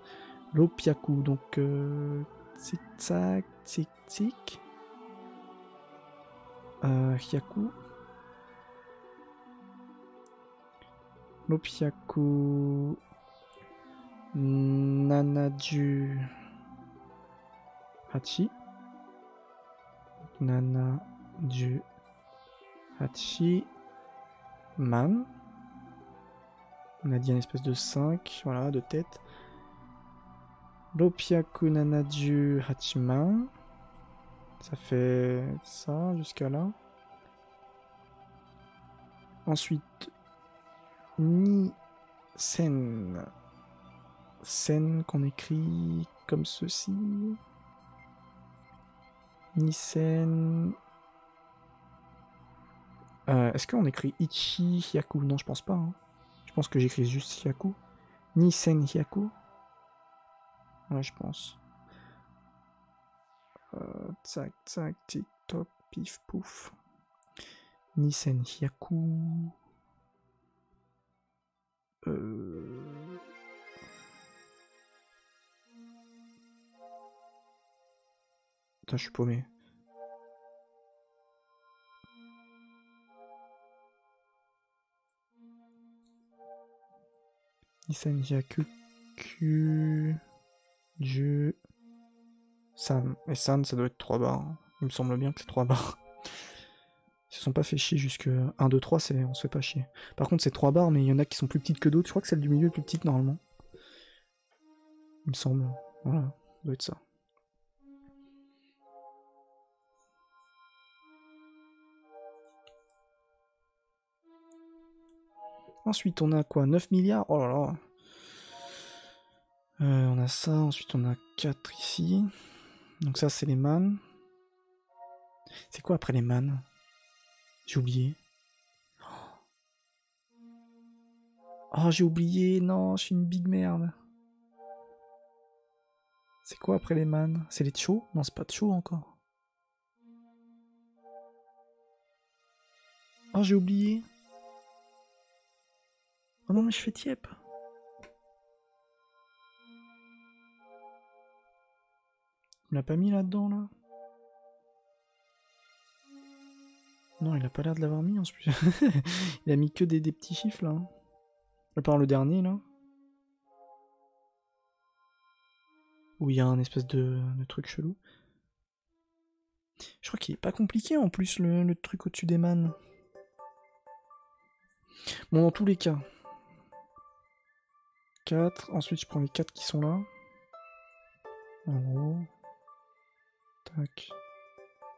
L'Opiaku, donc. Euh, Tic-tac, tic-tic. Euh, Hyaku. L'Opiaku. Nanaju. Hachi. Nanaju. Hachi. Man. On a dit un espèce de cinq, voilà, de tête. L'Opiaku Nanaju Hachiman. Ça fait ça jusqu'à là. Ensuite, Ni Sen. Sen qu'on écrit comme ceci. Ni Sen. Euh, Est-ce qu'on écrit Ichi Hyaku? Non, je pense pas. Hein. Je pense que j'écris juste Hyaku. Ni Sen Hyaku. Ouais, je pense. Euh, tac, tac, tic, toc, pif, pouf. Nisen Hyaku. Euh... Putain, je suis paumé. Nisen Hyaku. Q. Dieu. San. Et San, ça doit être trois barres. Il me semble bien que c'est trois barres. Ils se sont pas fait chier jusque... un, deux, trois, on se fait pas chier. Par contre, c'est trois barres, mais il y en a qui sont plus petites que d'autres. Je crois que celle du milieu est plus petite, normalement. Il me semble. Voilà, ça doit être ça. Ensuite, on a quoi, neuf milliards? Oh là là. Euh, on a ça, ensuite on a quatre ici. Donc ça c'est les man. C'est quoi après les man? J'ai oublié. Oh, j'ai oublié, non, je suis une big merde. C'est quoi après les man? C'est les tcho? Non, c'est pas tcho encore. Oh, j'ai oublié. Oh non, mais je fais tiep. Il l'a pas mis là-dedans, là? Non, il a pas l'air de l'avoir mis en plus. Il a mis que des, des petits chiffres, là. À part le dernier, là. Où il y a un espèce de, de truc chelou. Je crois qu'il est pas compliqué, en plus, le, le truc au-dessus des man. Bon, dans tous les cas. quatre. Ensuite, je prends les quatre qui sont là. En gros... Tac.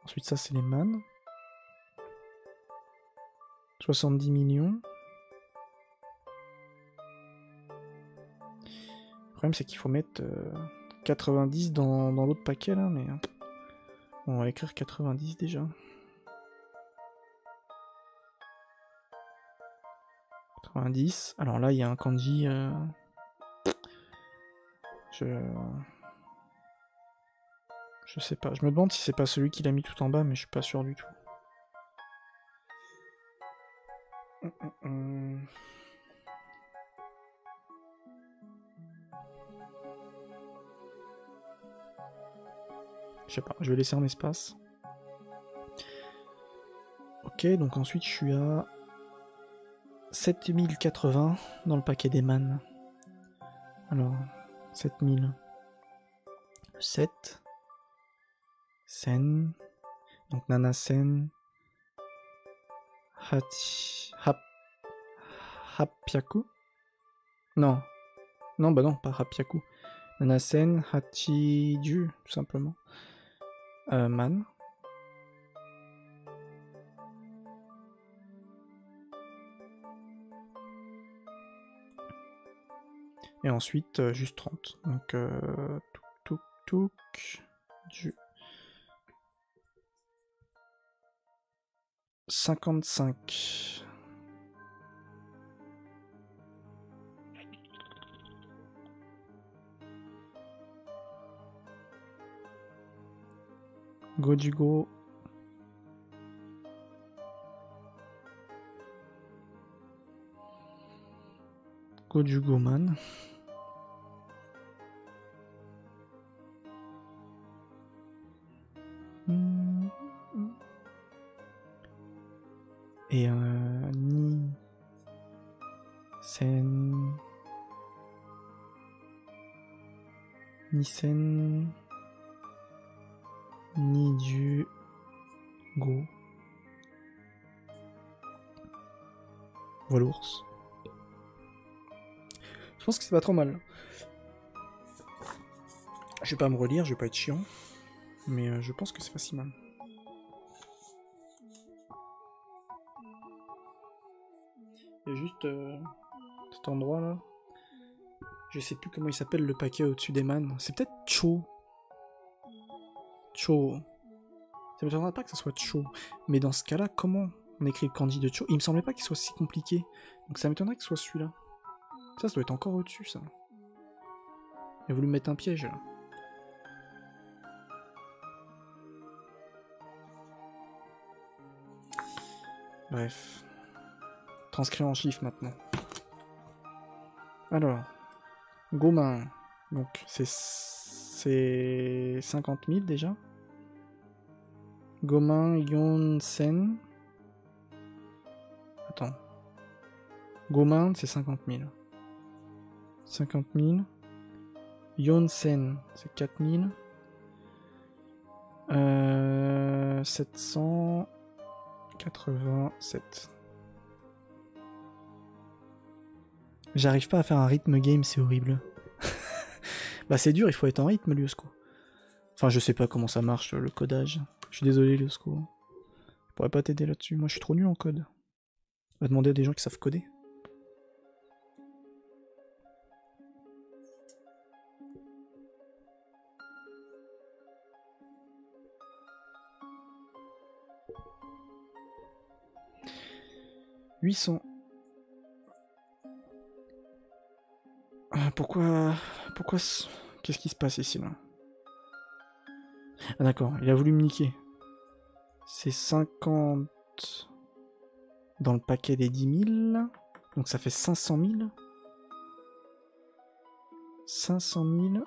Ensuite ça c'est les man. soixante-dix millions. Le problème c'est qu'il faut mettre euh, quatre-vingt-dix dans, dans l'autre paquet là, mais bon, on va écrire quatre-vingt-dix déjà. quatre-vingt-dix. Alors là il y a un kanji... Euh... Je... Je sais pas, je me demande si c'est pas celui qu'il a mis tout en bas, mais je suis pas sûr du tout. Hum, hum, hum. Je sais pas, je vais laisser un espace. Ok, donc ensuite je suis à sept mille quatre-vingts dans le paquet des man. Alors, sept mille sept. Sen, donc Nana Sen, Hachi... Hap... Hapiaku? Non. Non, bah non, pas Hapiaku. Nanasen, Hachiju, tout simplement. Euh, man. Et ensuite, euh, juste trente. Donc, euh, touk, touk, touk, du... cinquante-cinq. Gojugo. Gojugo man. Et euh, ni sen ni sen ni du go Volours. Je pense que c'est pas trop mal. Je vais pas me relire, je vais pas être chiant, mais je pense que c'est pas si mal. Juste euh, cet endroit là, je sais plus comment il s'appelle, le paquet au-dessus des mannes, c'est peut-être Cho. Cho. Ça me semblera pas que ça soit Cho, mais dans ce cas là, comment on écrit le kanji de Cho? Il me semblait pas qu'il soit si compliqué, donc ça m'étonnerait que ce soit celui-là. Ça, ça doit être encore au-dessus ça. Il a voulu me mettre un piège là. Bref. Transcrit en chiffres maintenant. Alors, Gomain, donc c'est cinquante mille déjà. Gomain Yonsen. Attends. Gomain c'est cinquante mille. cinquante mille. Yonsen c'est quatre mille. Euh, sept cent quatre-vingt-sept. J'arrive pas à faire un rythme game, c'est horrible. Bah c'est dur, il faut être en rythme, Liosco. Enfin, je sais pas comment ça marche, le codage. Je suis désolé, Liosco. Je pourrais pas t'aider là-dessus, moi je suis trop nul en code. On va demander à des gens qui savent coder. huit cents. Pourquoi... Pourquoi... Qu'est-ce qui se passe ici, là? Ah d'accord, il a voulu me niquer. C'est cinquante... dans le paquet des dix mille. Donc ça fait cinq cent mille. cinq cent mille...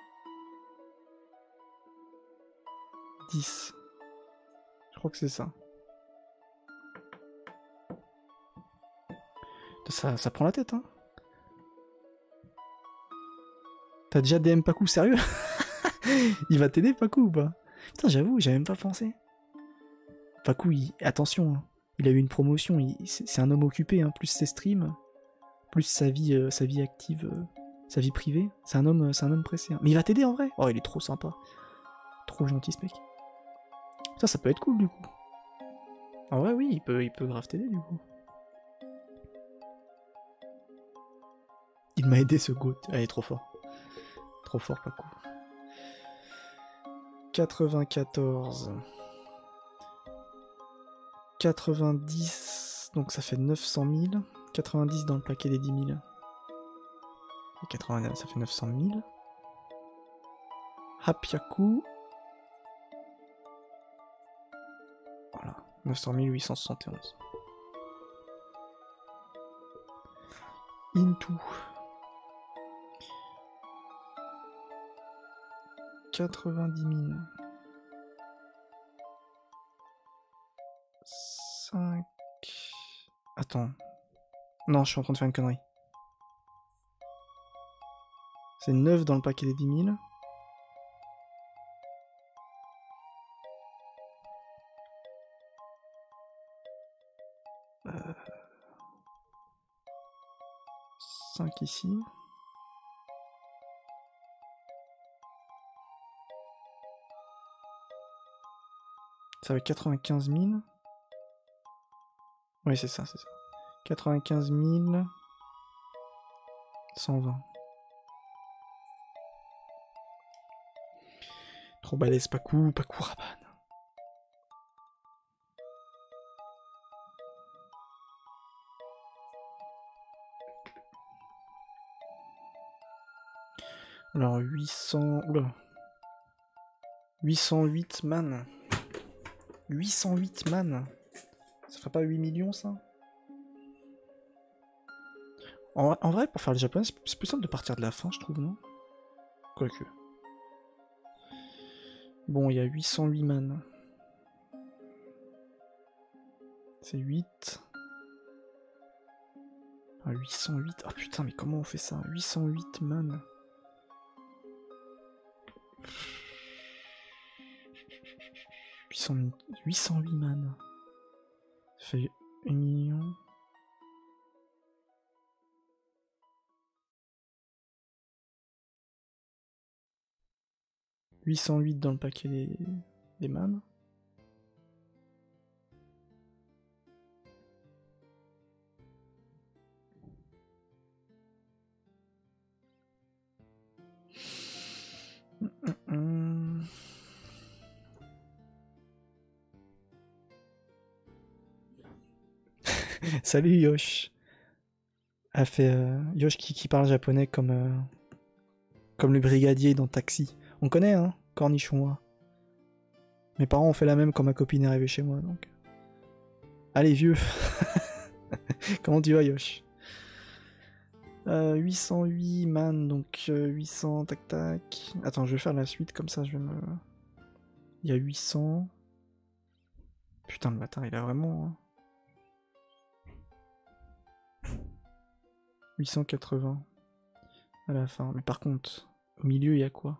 dix. Je crois que c'est ça. ça. Ça prend la tête, hein? T'as déjà D M Paku, sérieux? Il va t'aider Paku ou pas? Putain, j'avoue, j'avais même pas pensé. Paku, il... attention, hein. Il a eu une promotion, il... c'est un homme occupé, hein. Plus ses streams, plus sa vie, euh, sa vie active, euh, sa vie privée. C'est un homme, c'est un homme pressé. Hein. Mais il va t'aider en vrai? Oh, il est trop sympa. Trop gentil ce mec. Ça, ça peut être cool du coup. En vrai, oui, il peut, il peut grave t'aider du coup. Il m'a aidé ce goat. Ah, il est trop fort. Trop fort, Paku. quatre-vingt-quatorze. quatre-vingt-dix, donc ça fait neuf cent mille. quatre-vingt-dix dans le paquet des dix mille. Et quatre-vingt-neuf, ça fait neuf cent mille. Hapiaku. Voilà, neuf cent mille huit cent soixante et onze. Into. quatre-vingt-dix mille. cinq... Attends. Non, je suis en train de faire une connerie. C'est neuf dans le paquet des dix mille. Euh... cinq ici. Ça va quatre-vingt-quinze mille. Oui, c'est ça, c'est ça. quatre-vingt-quinze mille cent vingt. Trop balèze, pas coup, pas coup, rabanne. Alors, huit cents... Oula. huit cent huit man. huit cent huit man. Ça ferait pas huit millions, ça? En, en vrai, pour faire le japonais, c'est plus simple de partir de la fin, je trouve, non? Quoique. Bon, il y a huit cent huit man. C'est huit. Ah, huit cent huit. Ah putain, mais comment on fait ça? huit cent huit man. huit cent huit man. Ça fait un million. huit cent huit dans le paquet des, des man. Mmh. Salut Yosh. A fait euh, Yosh qui, qui parle japonais comme euh, comme le brigadier dans Taxi. On connaît, hein, cornichon moi. Mes parents ont fait la même quand ma copine est arrivée chez moi, donc. Allez, vieux. Comment tu vas, Yosh? euh, huit cent huit man, donc euh, huit cents, tac tac. Attends, je vais faire la suite, comme ça je vais me... Il y a huit cents... Putain, le bâtard, il a vraiment... huit cent quatre-vingts. À la fin, mais par contre, au milieu, il y a quoi?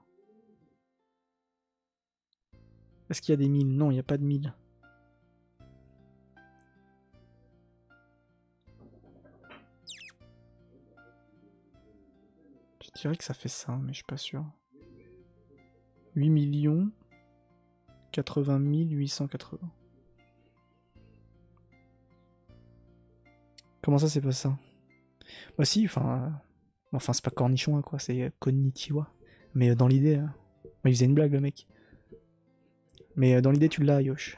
Est-ce qu'il y a des mille? Non, il n'y a pas de mille. Je dirais que ça fait ça, mais je suis pas sûr. huit millions quatre-vingt mille huit cent quatre-vingts. Comment ça, c'est pas ça? Bah si, enfin... Euh... Enfin, c'est pas cornichon, hein, quoi, c'est konnichiwa. Mais euh, dans l'idée, hein. Il faisait une blague, le mec. Mais dans l'idée, tu l'as, Yosh.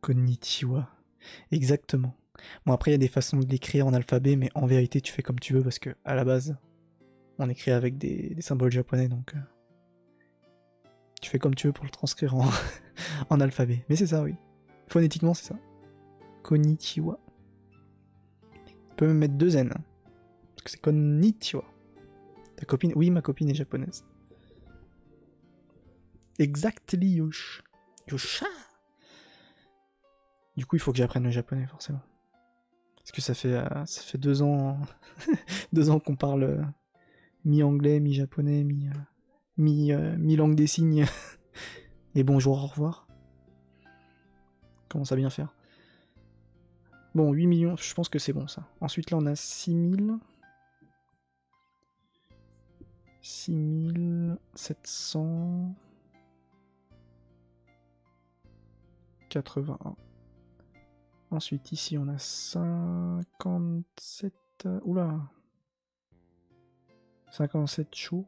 Konnichiwa. Exactement. Bon, après, il y a des façons de l'écrire en alphabet, mais en vérité, tu fais comme tu veux, parce que à la base, on écrit avec des, des symboles japonais, donc... Tu fais comme tu veux pour le transcrire en, en alphabet. Mais c'est ça, oui. Phonétiquement, c'est ça. Konnichiwa. Tu peux même mettre deux N. Parce que c'est konnichiwa. Ta copine... Oui, ma copine est japonaise. Exactly, Yosh. Yosha. Du coup, il faut que j'apprenne le japonais, forcément. Parce que ça fait, euh, ça fait deux ans... deux ans qu'on parle euh, mi-anglais, mi-japonais, mi... Euh... Mi, euh, mi langue des signes. Et bonjour, au revoir. Comment ça bien faire? Bon, huit millions, je pense que c'est bon ça. Ensuite là on a six mille. six mille sept cent quatre-vingt-un. Ensuite ici on a cinquante-sept... Oula, cinquante-sept chou.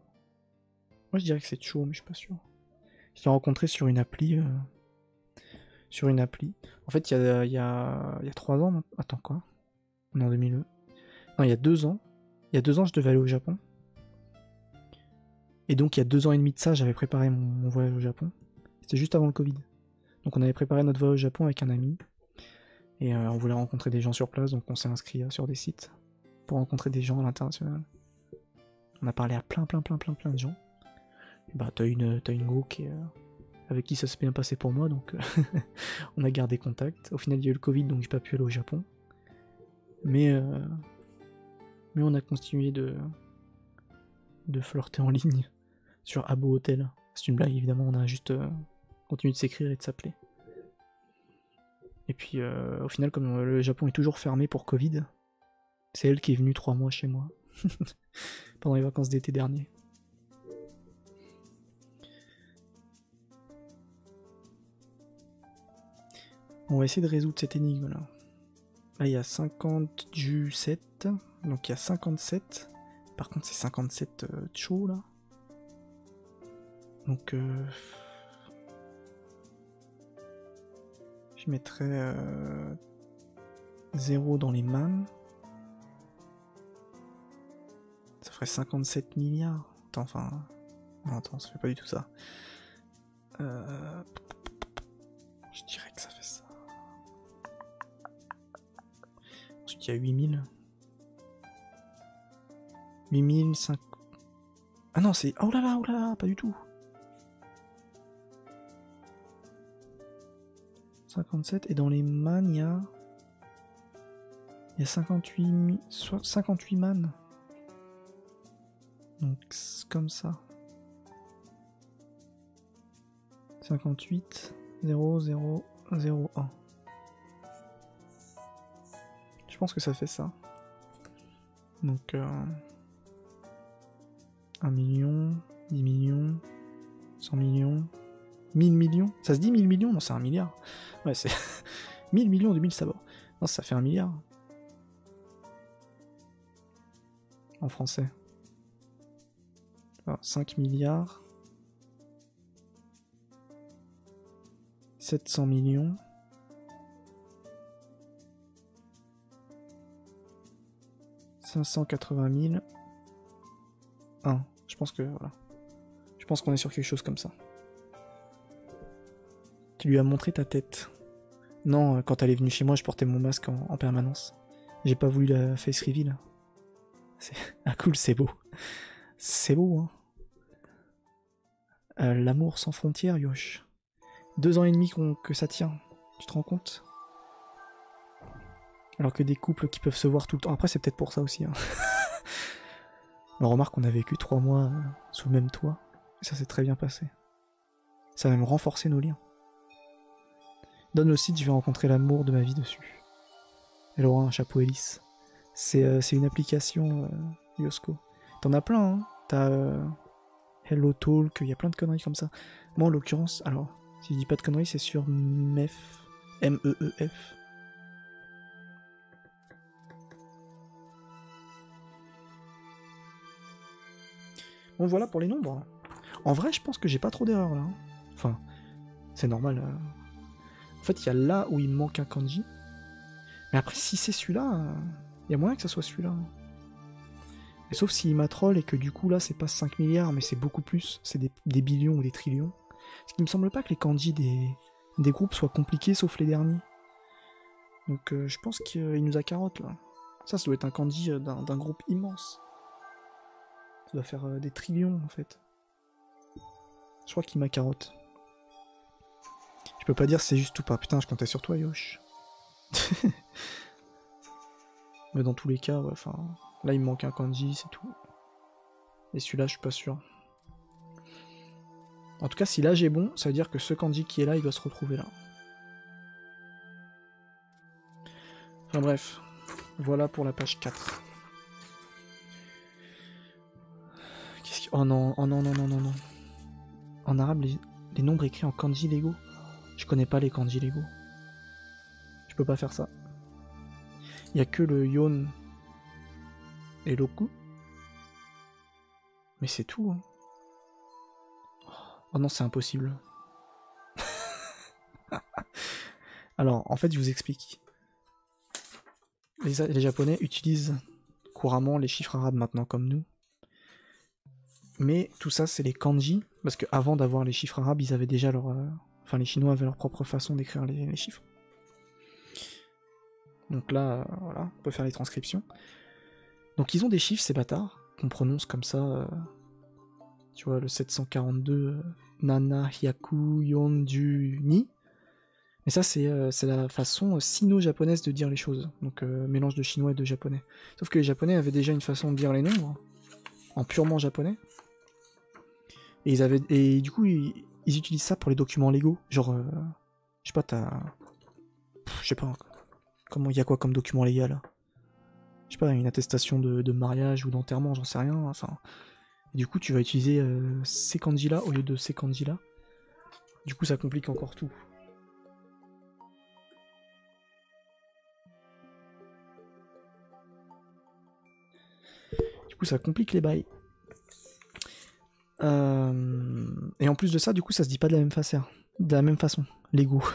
Moi je dirais que c'est chaud, mais je suis pas sûr. Je l'ai rencontré sur une appli. Euh... Sur une appli. En fait, il y a, y, a, y a trois ans maintenant. Attends, quoi? On est en deux mille vingt. Non, il y a deux ans. Il y a deux ans, je devais aller au Japon. Et donc, il y a deux ans et demi de ça, j'avais préparé mon, mon voyage au Japon. C'était juste avant le Covid. Donc, on avait préparé notre voyage au Japon avec un ami. Et euh, on voulait rencontrer des gens sur place, donc on s'est inscrit sur des sites pour rencontrer des gens à l'international. On a parlé à plein, plein, plein, plein, plein de gens. Bah t'as une, t'as une go qui, euh, avec qui ça s'est bien passé pour moi, donc on a gardé contact. Au final il y a eu le Covid, donc j'ai pas pu aller au Japon. Mais, euh, mais on a continué de, de flirter en ligne sur Abo Hotel. C'est une blague, évidemment, on a juste euh, continué de s'écrire et de s'appeler. Et puis, euh, au final, comme le Japon est toujours fermé pour Covid, c'est elle qui est venue trois mois chez moi pendant les vacances d'été dernier. On va essayer de résoudre cette énigme là. Là il y a cinquante du sept, donc il y a cinquante-sept. Par contre c'est cinquante-sept euh, tcho là. Donc euh... je mettrais euh... zéro dans les man. Ça ferait cinquante-sept milliards. Attends, enfin... Non, attends, ça fait pas du tout ça. Euh... Je dirais que ça fait ça. Ensuite, il y a huit mille. huit mille cinq... Ah non, c'est... Oh là là, oh là là, pas du tout. cinquante-sept, et dans les man, il y a... Il y a cinquante-huit man. Donc, comme ça. cinquante-huit, zéro, zéro, zéro, un. Je pense que ça fait ça. Donc, euh, un million, dix millions, cent millions, mille millions. Ça se dit mille millions? Non, c'est un milliard. Ouais, c'est mille millions de mille sabords. Non, ça fait un milliard. En français. Alors, cinq milliards, sept cents millions, cinq cent quatre-vingt mille, un. Je pense que voilà. Je pense qu'on est sur quelque chose comme ça. Tu lui as montré ta tête. Non, quand elle est venue chez moi, je portais mon masque en, en permanence. J'ai pas voulu la face reveal. C'est... Ah cool, c'est beau. C'est beau, hein. Euh, L'amour sans frontières, Yosh. Deux ans et demi qu'on, que ça tient. Tu te rends compte? Alors que des couples qui peuvent se voir tout le temps... Après, c'est peut-être pour ça aussi, hein. On remarque qu'on a vécu trois mois sous le même toit. Et ça s'est très bien passé. Ça a même renforcé nos liens. Donne le site, je vais rencontrer l'amour de ma vie dessus. Elle aura un chapeau hélice. C'est euh, c'est une application, euh, Yosko. T'en as plein, hein. T'as euh, Hello Talk, il y a plein de conneries comme ça. Moi en l'occurrence, alors, si je dis pas de conneries, c'est sur MEF. M E E F. Bon voilà pour les nombres. En vrai, je pense que j'ai pas trop d'erreurs là. Hein. Enfin, c'est normal. Euh... En fait, il y a là où il me manque un kanji. Mais après, si c'est celui-là, il euh... y a moyen que ça soit celui-là. Hein. Sauf s'il m'a troll et que du coup là c'est pas cinq milliards mais c'est beaucoup plus, c'est des, des billions ou des trillions. Parce qu'il me semble pas que les kanji des, des groupes soient compliqués sauf les derniers. Donc euh, je pense qu'il nous a carotte là. Ça, ça doit être un kanji d'un d'un groupe immense. Ça doit faire euh, des trillions en fait. Je crois qu'il m'a carotte. Je peux pas dire c'est juste ou pas, putain je comptais sur toi Yosh. Mais dans tous les cas, ouais, enfin... Là, il me manque un kanji, c'est tout. Et celui-là, je suis pas sûr. En tout cas, si là j'ai bon, ça veut dire que ce kanji qui est là, il doit se retrouver là. Enfin bref, voilà pour la page quatre. Qu'est-ce qui... Oh non, oh non, non, non, non, non. En arabe, les, les nombres écrits en kanji légaux. Je connais pas les kanji légaux. Je peux pas faire ça. Il n'y a que le yon... Et l'oku. Mais c'est tout, hein. Oh non, c'est impossible. Alors, en fait, je vous explique. Les, les Japonais utilisent couramment les chiffres arabes maintenant, comme nous. Mais tout ça, c'est les kanji. Parce qu'avant d'avoir les chiffres arabes, ils avaient déjà leur... Euh... Enfin, les Chinois avaient leur propre façon d'écrire les, les chiffres. Donc là, euh, voilà, on peut faire les transcriptions. Donc ils ont des chiffres, ces bâtards, qu'on prononce comme ça, euh, tu vois, le sept cent quarante-deux, euh, Nana Hyaku Yondu Ni, Mais ça, c'est euh, la façon sino-japonaise de dire les choses, donc euh, mélange de chinois et de japonais. Sauf que les japonais avaient déjà une façon de dire les nombres, en purement japonais, et, ils avaient, et du coup, ils, ils utilisent ça pour les documents légaux. Genre, euh, je sais pas, t'as... Je sais pas, comment il y a quoi comme document légal? Je sais pas, une attestation de, de mariage ou d'enterrement, j'en sais rien, enfin... Et du coup, tu vas utiliser euh, ces kanji-là au lieu de ces kanji-là. Du coup, ça complique encore tout. ça complique les bails. Euh... Et en plus de ça, du coup, ça se dit pas de la même façon. De la même façon. Les goûts.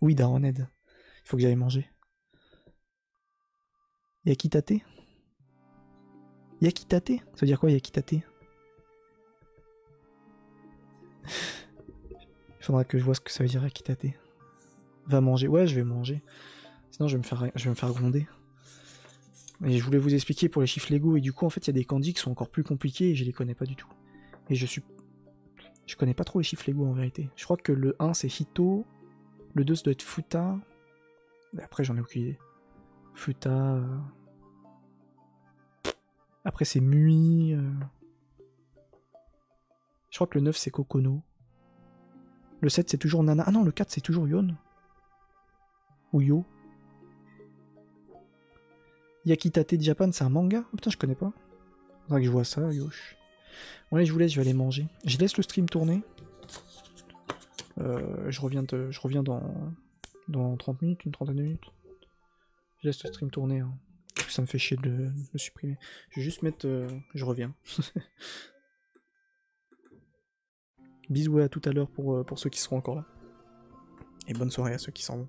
Oui, Daroned. Il faut que j'aille manger. Yakitate? Yakitate? Ça veut dire quoi, yakitate? Il faudra que je vois ce que ça veut dire, yakitate. Va manger. Ouais, je vais manger. Sinon, je vais me faire, je vais me faire gronder. Et je voulais vous expliquer pour les chiffres légaux, et du coup en fait il y a des kanji qui sont encore plus compliqués et je les connais pas du tout. Et je suis... Je connais pas trop les chiffres légaux en vérité. Je crois que le un c'est Hito, le deux ça doit être Futa, et après j'en ai aucune idée. Futa... Après c'est Mui... Je crois que le neuf c'est Kokono. Le sept c'est toujours Nana... Ah non, le quatre c'est toujours Yon. Ou Yo. Yakitate de Japan, c'est un manga? Oh, putain, je connais pas. Faudrait que je vois ça, Yosh. Bon, allez, je vous laisse, je vais aller manger. Je laisse le stream tourner. Euh, je reviens, de, je reviens dans, dans trente minutes, une trentaine de minutes. Je laisse le stream tourner. Hein. Ça me fait chier de, de le supprimer. Je vais juste mettre... Euh, je reviens. Bisous à tout à l'heure pour, pour ceux qui seront encore là. Et bonne soirée à ceux qui s'en vont.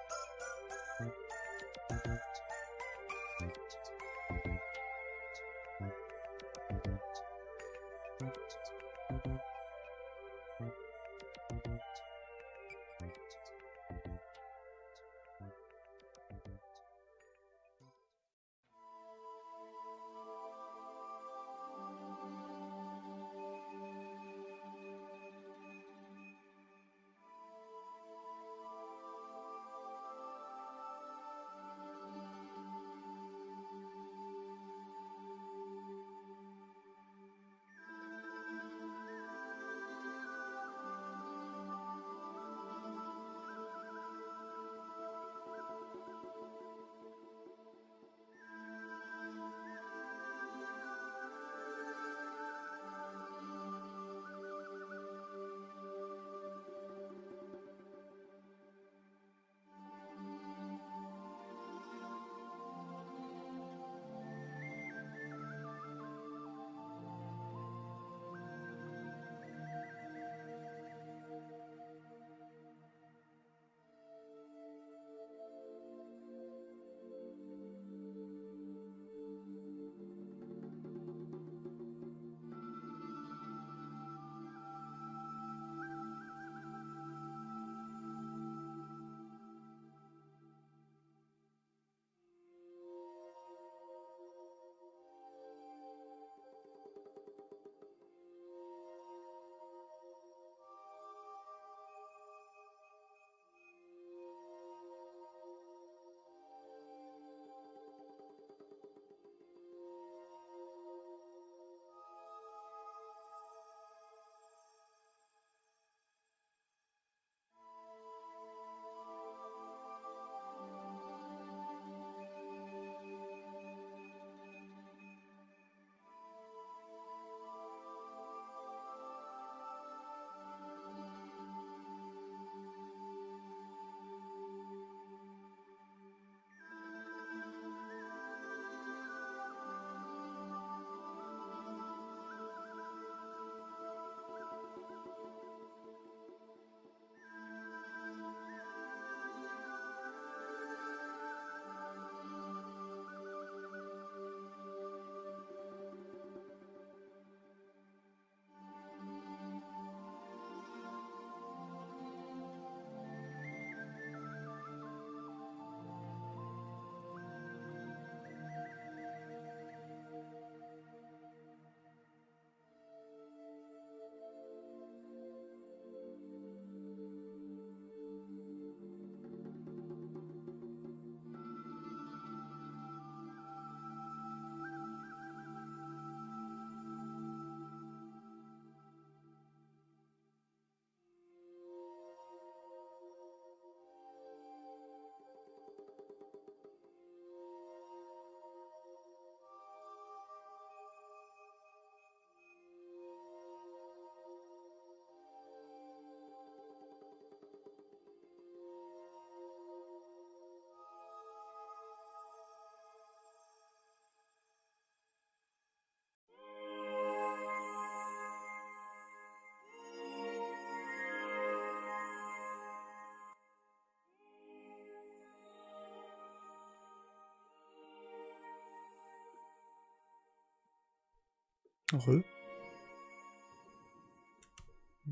Heureux.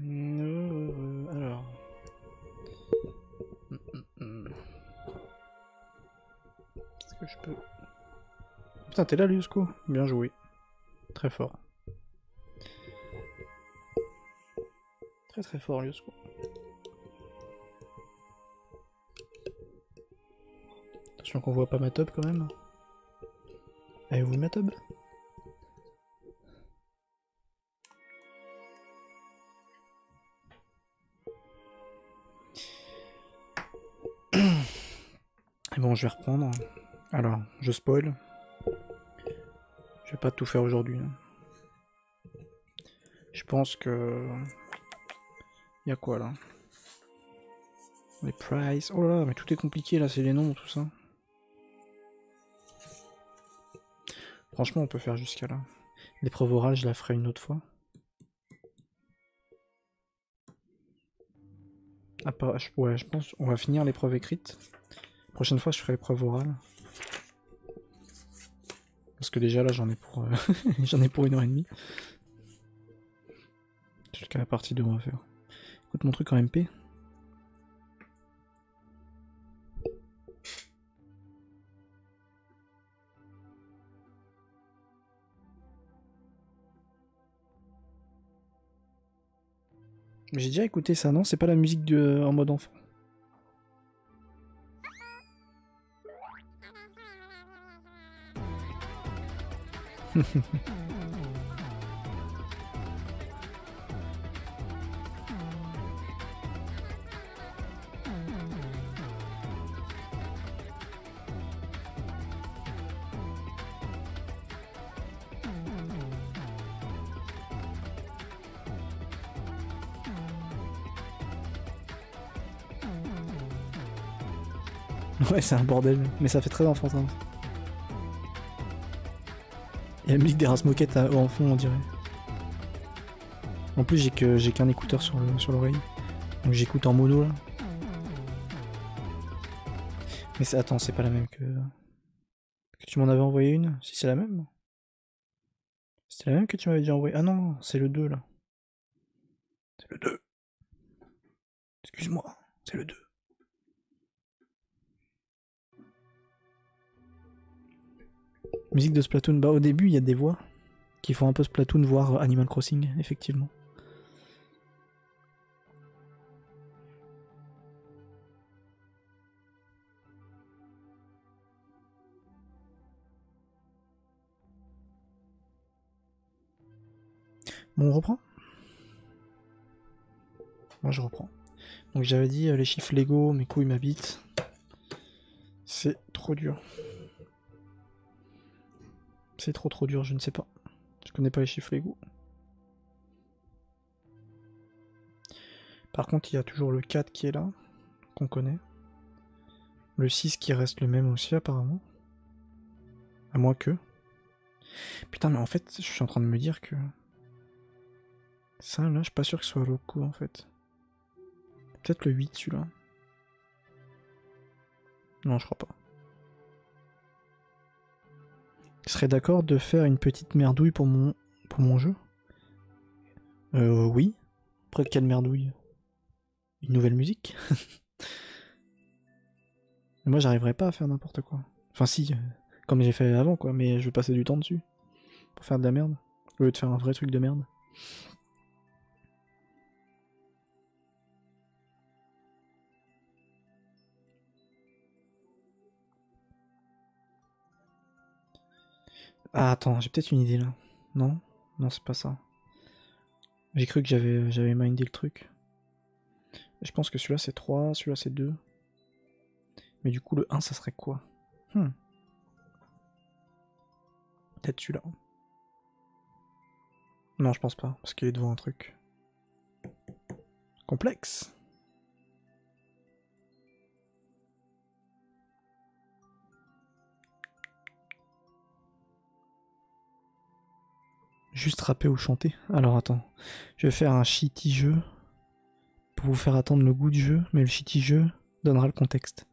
Heureux. Alors. Est-ce que je peux... Putain, t'es là, Liosco? Bien joué. Très fort. très très fort, Liosco. Attention qu'on voit pas ma top quand même. Avez-vous ma top? Bon, je vais reprendre. Alors, je spoil. Je vais pas tout faire aujourd'hui. Je pense que... Il y a quoi là? Les prices... Oh là là, mais tout est compliqué là, c'est les noms, tout ça. Franchement, on peut faire jusqu'à là. L'épreuve orale, je la ferai une autre fois. Ah, pas... Ouais, je pense on va finir l'épreuve écrite. Prochaine fois je ferai l'épreuve orale. Parce que déjà là j'en ai pour euh... j'en ai pour une heure et demie. Jusqu'à la partie deux on va faire. Écoute mon truc en M P. J'ai déjà écouté ça, non? C'est pas la musique de... en mode enfant. Ouais, c'est un bordel, mais ça fait très enfantin. Il y a la musique des races moquettes en fond, on dirait. En plus, j'ai que j'ai qu'un écouteur sur le, sur l'oreille, donc j'écoute en mono là. Mais attends, c'est pas la même que... que tu m'en avais envoyé une. Si c'est la même, c'était la même que tu m'avais déjà envoyé. Ah non, c'est le deux là. C'est le deux. Excuse-moi, c'est le deux. Musique de Splatoon, bah au début il y a des voix qui font un peu Splatoon voire Animal Crossing, effectivement. Bon, on reprend? Moi je reprends. Donc j'avais dit euh, les chiffres Lego, mes couilles m'habitent. C'est trop dur. C'est trop trop dur, je ne sais pas. Je connais pas les chiffres Lego. Par contre, il y a toujours le quatre qui est là, qu'on connaît. Le six qui reste le même aussi, apparemment. À moins que... Putain, mais en fait, je suis en train de me dire que... Ça, là, je suis pas sûr que ce soit Loco, en fait. Peut-être le huit, celui-là. Non, je crois pas. Tu serais d'accord de faire une petite merdouille pour mon pour mon jeu? Euh oui. Après quelle merdouille? Une nouvelle musique? Moi j'arriverai pas à faire n'importe quoi. Enfin si, comme j'ai fait avant quoi, mais je vais passer du temps dessus. Pour faire de la merde. Au lieu de faire un vrai truc de merde. Ah attends, j'ai peut-être une idée là. Non? Non c'est pas ça. J'ai cru que j'avais j'avais mindé le truc. Je pense que celui-là c'est trois, celui-là c'est deux. Mais du coup le un ça serait quoi? hmm. Peut-être celui-là. Non je pense pas, parce qu'il est devant un truc. Complexe. Juste rapper ou chanter. Alors attends, je vais faire un shitty jeu pour vous faire attendre le goût du jeu, mais le shitty jeu donnera le contexte.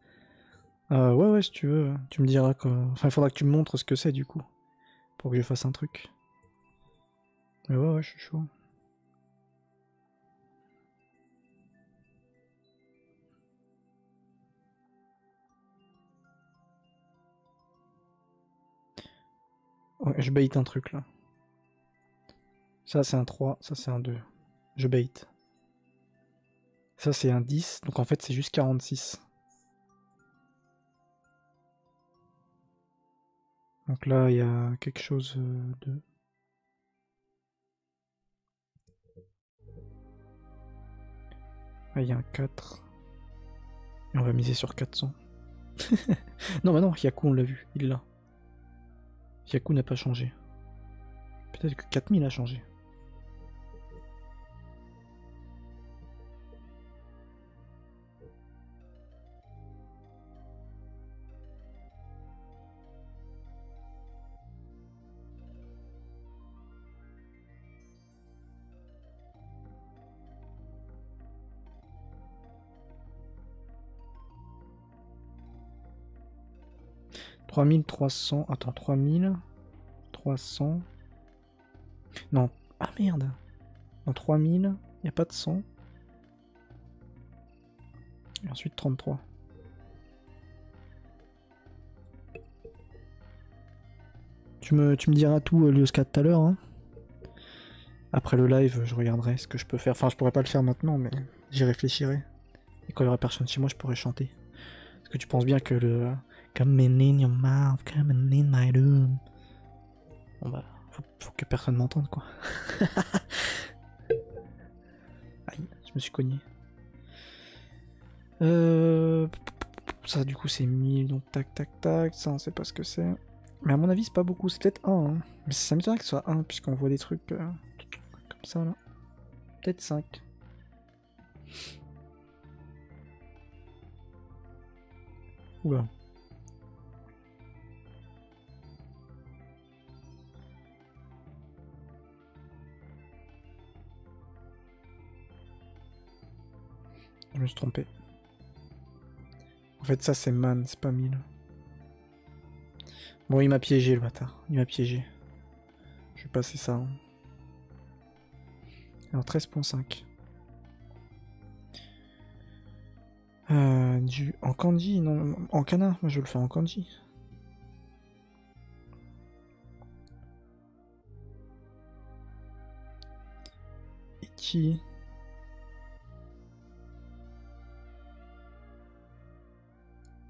Euh, ouais ouais si tu veux, tu me diras que... Enfin il faudra que tu me montres ce que c'est du coup, pour que je fasse un truc. Mais ouais ouais je suis chaud. Ouais je bait un truc là. Ça c'est un trois, ça c'est un deux. Je bait. Ça c'est un dix, donc en fait c'est juste quarante-six. Donc là il y a quelque chose de... Ah, il y a un quatre. Et on va miser sur quatre cents. Non bah non, Yaku on l'a vu, il l'a. Yaku n'a pas changé. Peut-être que quatre mille a changé. trois mille trois cents, attends, trois mille trois cents, non, ah merde, dans trois mille, il n'y a pas de cent, et ensuite trente-trois. Tu me, tu me diras tout, euh, Liosca, tout à l'heure, hein. Après le live, je regarderai ce que je peux faire, enfin je pourrais pas le faire maintenant, mais j'y réfléchirai, et quand il y aura personne chez moi, je pourrai chanter. Parce que tu penses bien que le... Coming in your mouth, coming in my room. Bon bah, faut, faut que personne m'entende quoi. Aïe, je me suis cogné. Euh, ça du coup c'est mille, donc tac tac tac, ça on sait pas ce que c'est. Mais à mon avis c'est pas beaucoup, c'est peut-être un. Hein. Mais ça m'étonnerait que ce soit un puisqu'on voit des trucs euh, comme ça là. Peut-être cinq. Oula. Je me suis trompé. En fait, ça c'est man, c'est pas mille. Bon, il m'a piégé le bâtard. Il m'a piégé. Je vais passer ça. Hein. Alors, treize virgule cinq. Euh, du... En kanji, non, en kana. Moi, je le fais en kanji. Ichi.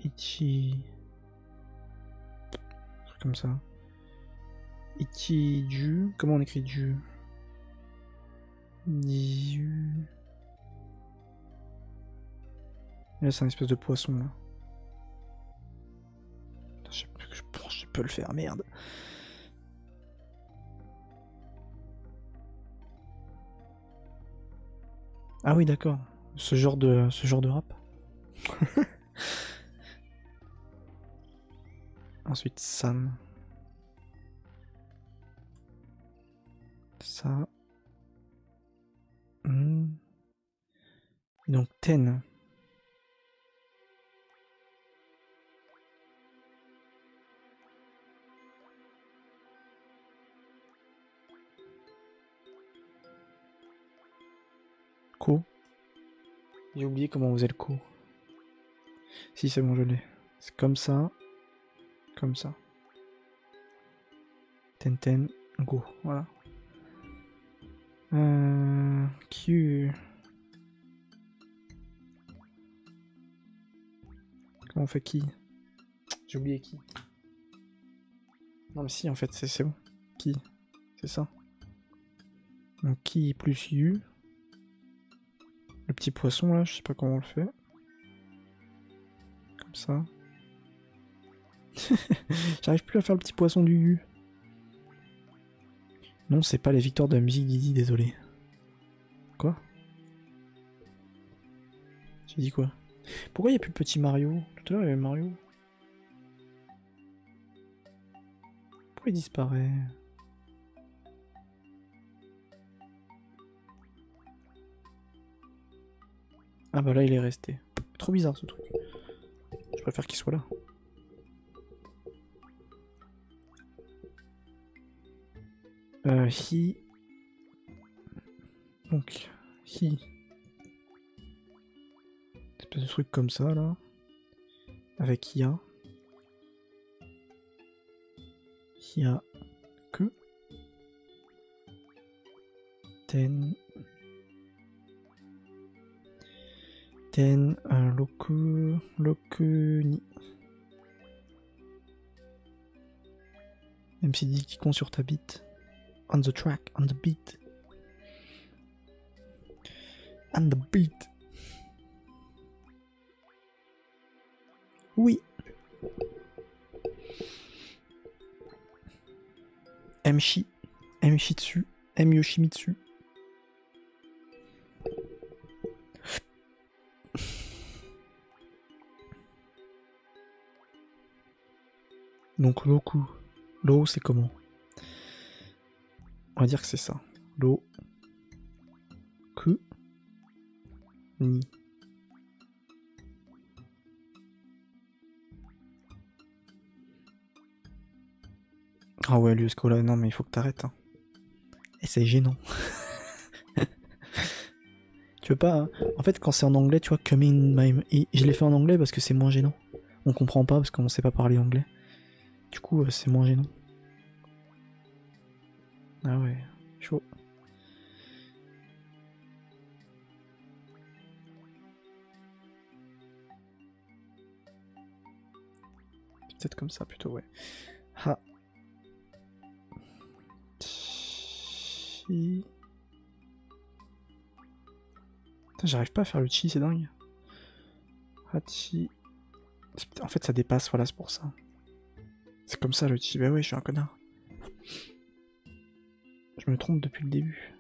Ichi... Un truc comme ça. Ichi du... Comment on écrit du... Du... Là c'est un espèce de poisson là. Putain, je sais plus que je pense, je peux le faire, merde. Ah oui d'accord, ce genre de... ce genre de rap. Ensuite, Sam. Ça. Mmh. Et donc, Ten. Co. J'ai oublié comment on faisait le co. Si, c'est bon, je l'ai. C'est comme ça. Comme ça. Ten ten go, voilà. Euh, Q. Comment on fait qui? J'ai oublié qui. Non mais si en fait c'est bon. Qui? C'est ça. Donc qui plus U. Le petit poisson là, je sais pas comment on le fait. Comme ça. J'arrive plus à faire le petit poisson du U. Non, c'est pas les victoires de la musique Didi, désolé. Quoi? J'ai dit quoi? Pourquoi il n'y a plus le petit Mario? Tout à l'heure il y avait Mario. Pourquoi il disparaît? Ah bah là il est resté. Trop bizarre ce truc. Je préfère qu'il soit là. Euh, hi. Donc, hi. Une espèce de truc comme ça, là. Avec ya. Ya. Que. Ten. capitaine, un loku, lokuni. Même si dit qui compte sur ta beat. On the track, on the beat. On the beat. Oui. Mshi, Mshitsu, Myoshimitsu. Donc Loku, Lo c'est comment? On va dire que c'est ça. Lo Ku Ni. Ah ouais, Liosco là, non mais il faut que t'arrêtes. Hein. Et c'est gênant. Tu veux pas... Hein. En fait, quand c'est en anglais, tu vois, coming my... Je l'ai fait en anglais parce que c'est moins gênant. On comprend pas parce qu'on sait pas parler anglais. Du coup, euh, c'est moins gênant. Ah ouais, chaud. Peut-être comme ça, plutôt, ouais. Ha. Chi. Putain, j'arrive pas à faire le chi, c'est dingue. Hachi. En fait, ça dépasse, voilà, c'est pour ça. C'est comme ça le chi. Bah ouais, je suis un connard. Je me trompe depuis le début.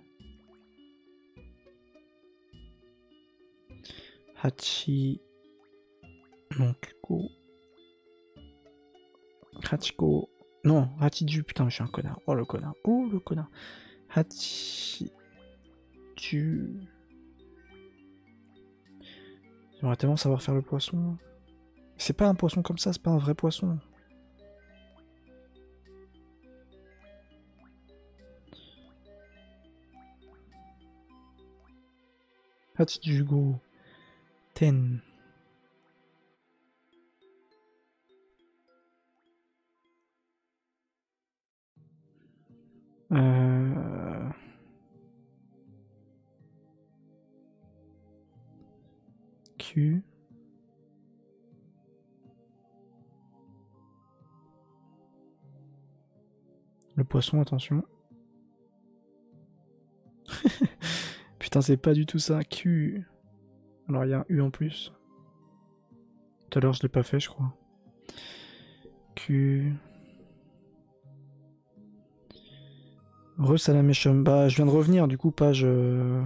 Hachi. Non, Kuko. Hachiko. Non, Hachiju. Putain, je suis un connard. Oh le connard. Oh le connard. Hachiju. J'aimerais tellement savoir faire le poisson. C'est pas un poisson comme ça, c'est pas un vrai poisson. Hatijugo Ten. Euh... Q. Le poisson, attention. Putain, c'est pas du tout ça. Q. Alors, il y a un U en plus. Tout à l'heure, je l'ai pas fait, je crois. Q. Re Salamécham. Bah, je viens de revenir, du coup, page... Euh...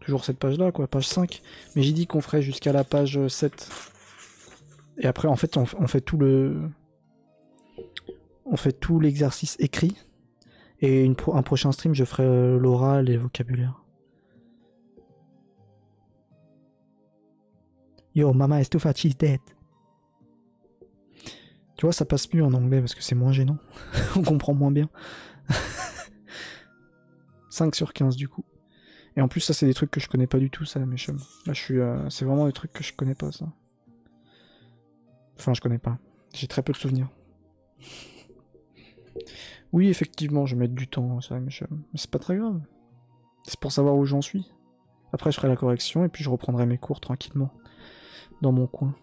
Toujours cette page-là, quoi, page cinq. Mais j'ai dit qu'on ferait jusqu'à la page sept. Et après, en fait, on, on fait tout le... On fait tout l'exercice écrit. Et une pro un prochain stream, je ferai euh, l'oral et vocabulaire. Yo, mama estufa, she's dead. Tu vois, ça passe mieux en anglais parce que c'est moins gênant. On comprend moins bien. cinq sur quinze du coup. Et en plus, ça, c'est des trucs que je connais pas du tout, ça, mes chums. Là, je suis. Euh, c'est vraiment des trucs que je connais pas, ça. Enfin, je connais pas. J'ai très peu de souvenirs. Oui, effectivement, je vais mettre du temps, ça, mes chums. Mais c'est pas très grave. C'est pour savoir où j'en suis. Après, je ferai la correction et puis je reprendrai mes cours tranquillement. Dans mon coin.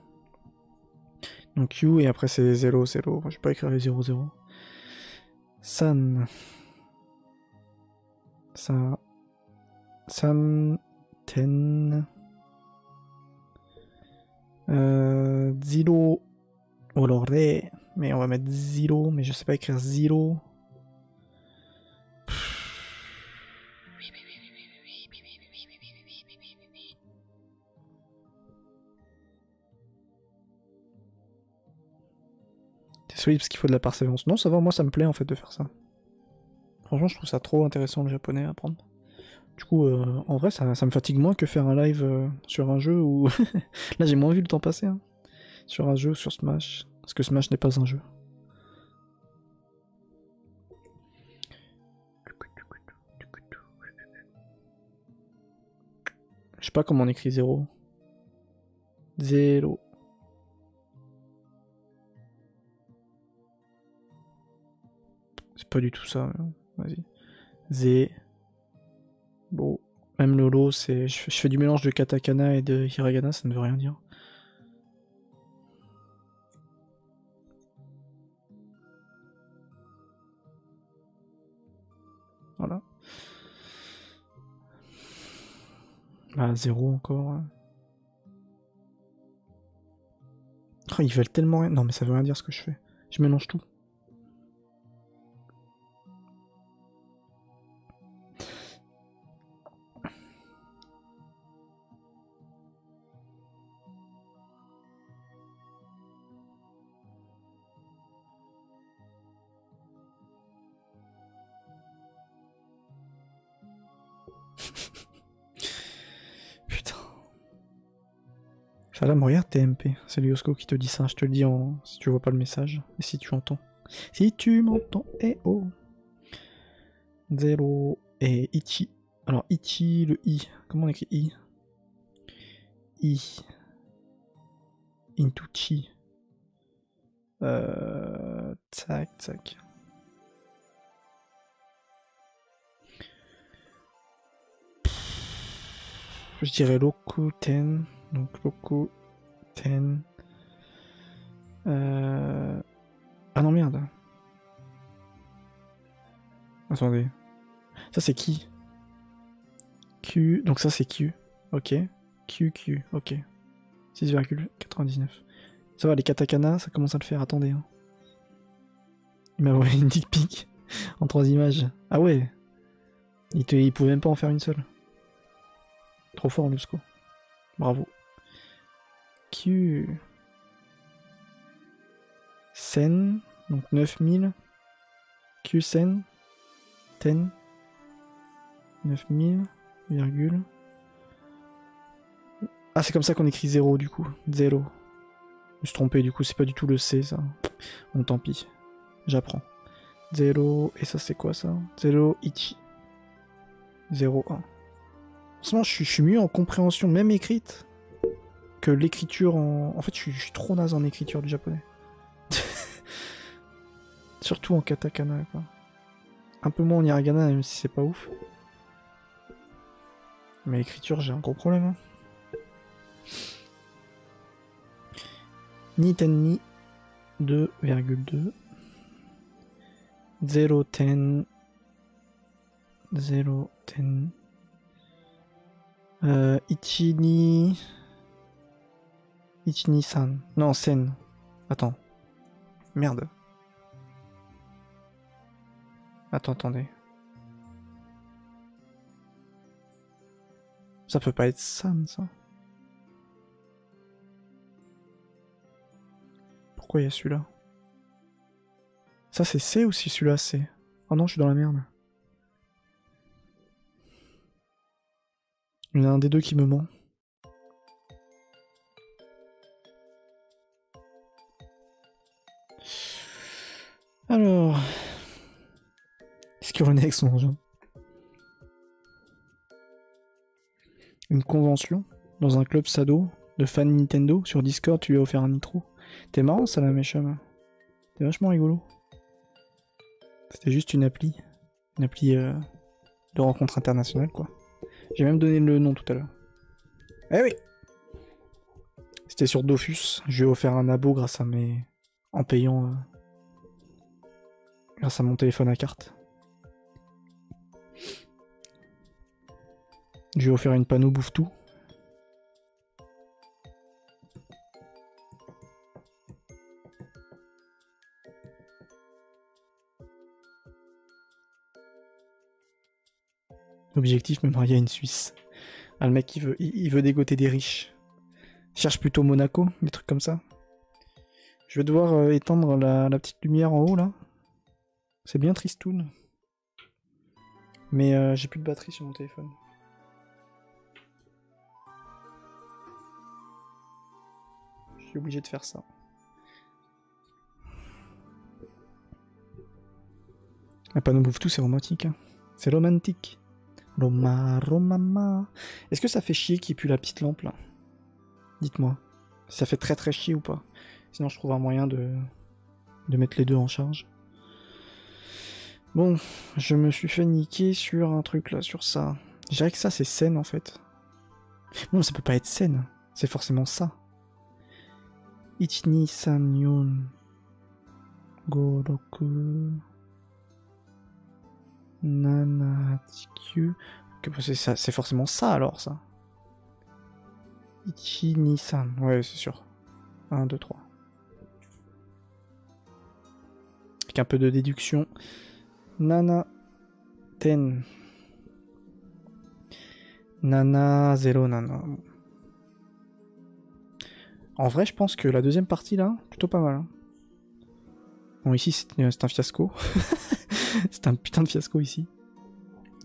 Donc you et après c'est zéro, zéro. Enfin, je vais pas écrire les zéro zéro. San. Sa. San. Ten. Euh. Zero. Oh alors re. Mais on va mettre zéro. Mais je sais pas écrire zéro. Oui, parce qu'il faut de la persévérance. Non, ça va, moi ça me plaît en fait de faire ça. Franchement, je trouve ça trop intéressant le japonais à apprendre. Du coup, euh, en vrai, ça, ça me fatigue moins que faire un live euh, sur un jeu où... Là, j'ai moins vu le temps passer. Hein. Sur un jeu, sur Smash. Parce que Smash n'est pas un jeu. Je sais pas comment on écrit zéro. Zéro. Pas du tout ça, vas-y. Zé. Bon. Même Lolo, c'est, je fais du mélange de katakana et de hiragana, ça ne veut rien dire. Voilà. Bah, zéro encore. Hein. Oh, ils veulent tellement rien. Non, mais ça veut rien dire ce que je fais. Je mélange tout. Putain. Là, me regarde T M P. C'est Liosco qui te dit ça. Je te le dis en... si tu vois pas le message. Et si tu entends. Si tu m'entends. Eh oh. Zéro. Et Ichi. Alors Ichi, le I. Comment on écrit I? I. Intuchi. Euh... Tac, tac. Je dirais Lokuten, donc Lokuten. Euh... Ah non merde. Attendez. Ça c'est qui? Q, donc ça c'est Q. Ok. Q, Q, ok. six virgule quatre-vingt-dix-neuf. Ça va, les katakana, ça commence à le faire, attendez. Hein. Il m'a envoyé une dick pic en trois images. Ah ouais. Il, te... Il pouvait même pas en faire une seule. Trop fort, Liosco. Bravo. Q. Sen. Donc neuf mille. Q Sen. Ten. neuf mille. Virgule. Ah, c'est comme ça qu'on écrit zéro du coup. Zéro. Je me suis trompé du coup, c'est pas du tout le C ça. Bon, tant pis. J'apprends. zéro. Et ça, c'est quoi ça? zéro. Ichi. zéro un. Sinon, je suis mieux en compréhension, même écrite, que l'écriture en... En fait, je suis trop naze en écriture du japonais. Surtout en katakana, quoi. Un peu moins en hiragana, même si c'est pas ouf. Mais l'écriture, j'ai un gros problème. Hein. Nitenni, deux virgule deux. zéro ten. zéro ten. Euh, Ichini... Ichini-san. Non, Sen. Attends. Merde. Attends, attendez. Ça peut pas être San, ça. Pourquoi il y a celui-là? Ça, c'est C ou si celui-là, c'est... Oh non, je suis dans la merde. Il y en a un des deux qui me ment. Alors... Qu'est-ce qu'il renaît avec son engin? Une convention, dans un club sado, de fans Nintendo, sur Discord, tu lui as offert un nitro. T'es marrant, Salamécham. T'es vachement rigolo. C'était juste une appli. Une appli euh, de rencontre internationale, quoi. J'ai même donné le nom tout à l'heure. Eh oui! C'était sur Dofus. Je lui ai offert un abo grâce à mes... En payant... Euh... Grâce à mon téléphone à carte. Je lui ai offert une panneau bouffe-tout. Objectif, me marier à une Suisse. Ah, le mec, il veut, il, il veut dégoter des riches. Cherche plutôt Monaco, des trucs comme ça. Je vais devoir euh, étendre la, la petite lumière en haut, là. C'est bien tristoun. Mais euh, j'ai plus de batterie sur mon téléphone. Je suis obligé de faire ça. Un panneau bouffe tout, c'est romantique. Hein. C'est romantique. Roma, Romama. Est-ce que ça fait chier qu'il pue la petite lampe là? Dites-moi. Ça fait très très chier ou pas? Sinon je trouve un moyen de... de mettre les deux en charge. Bon, je me suis fait niquer sur un truc là, sur ça. Je dirais que ça c'est scène en fait. Non, ça peut pas être scène, c'est forcément ça. Ichini Sanyon Goroku Nanachikyu. C'est forcément ça alors ça. Ichini San, ouais c'est sûr. un, deux, trois. Avec un peu de déduction. Nana ten. Nana zéro nana. En vrai, je pense que la deuxième partie là, plutôt pas mal. Hein. Bon, ici c'est un fiasco. C'est un putain de fiasco ici.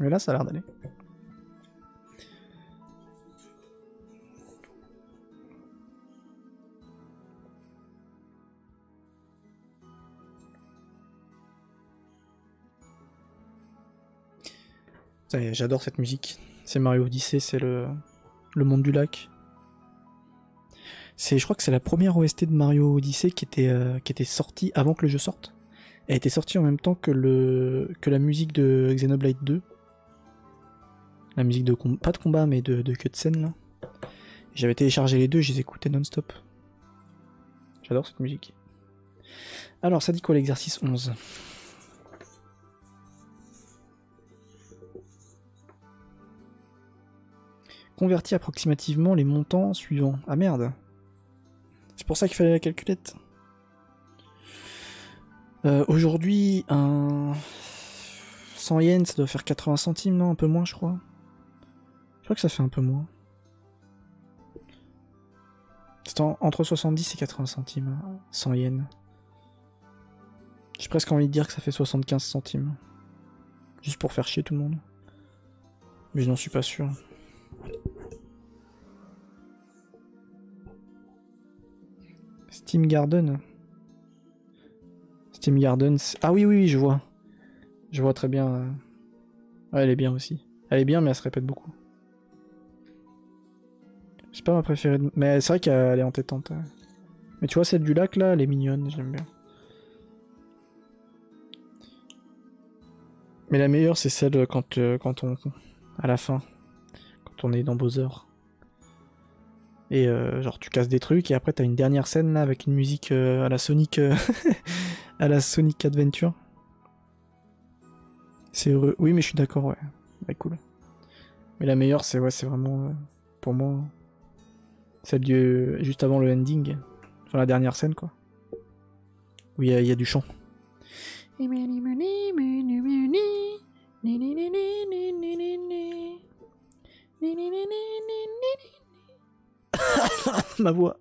Mais là, ça a l'air d'aller. J'adore cette musique. C'est Mario Odyssey, c'est le... le monde du lac. Je crois que c'est la première O S T de Mario Odyssey qui était, euh, qui était sortie avant que le jeu sorte. Elle était sortie en même temps que, le... que la musique de Xenoblade deux. La musique de... Com... pas de combat, mais de, de cutscene, là. J'avais téléchargé les deux, je les écoutais non-stop. J'adore cette musique. Alors, ça dit quoi l'exercice onze? Convertis approximativement les montants suivants. Ah merde. C'est pour ça qu'il fallait la calculette. Euh, Aujourd'hui, un cent yens, ça doit faire quatre-vingts centimes, non? Un peu moins, je crois. Je crois que ça fait un peu moins. C'est en, entre soixante-dix et quatre-vingts centimes, cent yens. J'ai presque envie de dire que ça fait soixante-quinze centimes. Juste pour faire chier tout le monde. Mais je n'en suis pas sûr. Steam Garden. Steam Garden. Ah oui, oui, oui, je vois. Je vois très bien. Ouais, elle est bien aussi. Elle est bien, mais elle se répète beaucoup. C'est pas ma préférée. De... Mais c'est vrai qu'elle est entêtante. Ouais. Mais tu vois, celle du lac, là, elle est mignonne. J'aime bien. Mais la meilleure, c'est celle quand, euh, quand on... à la fin. Quand on est dans Bowser. Et euh, genre tu casses des trucs et après t'as une dernière scène là avec une musique euh, à la Sonic euh, à la Sonic Adventure. C'est heureux. Oui mais je suis d'accord, ouais. Ouais, cool. Mais la meilleure c'est ouais c'est vraiment euh, pour moi celle du euh, juste avant le ending. Enfin la dernière scène quoi. Où il y, y a du chant. Ma voix,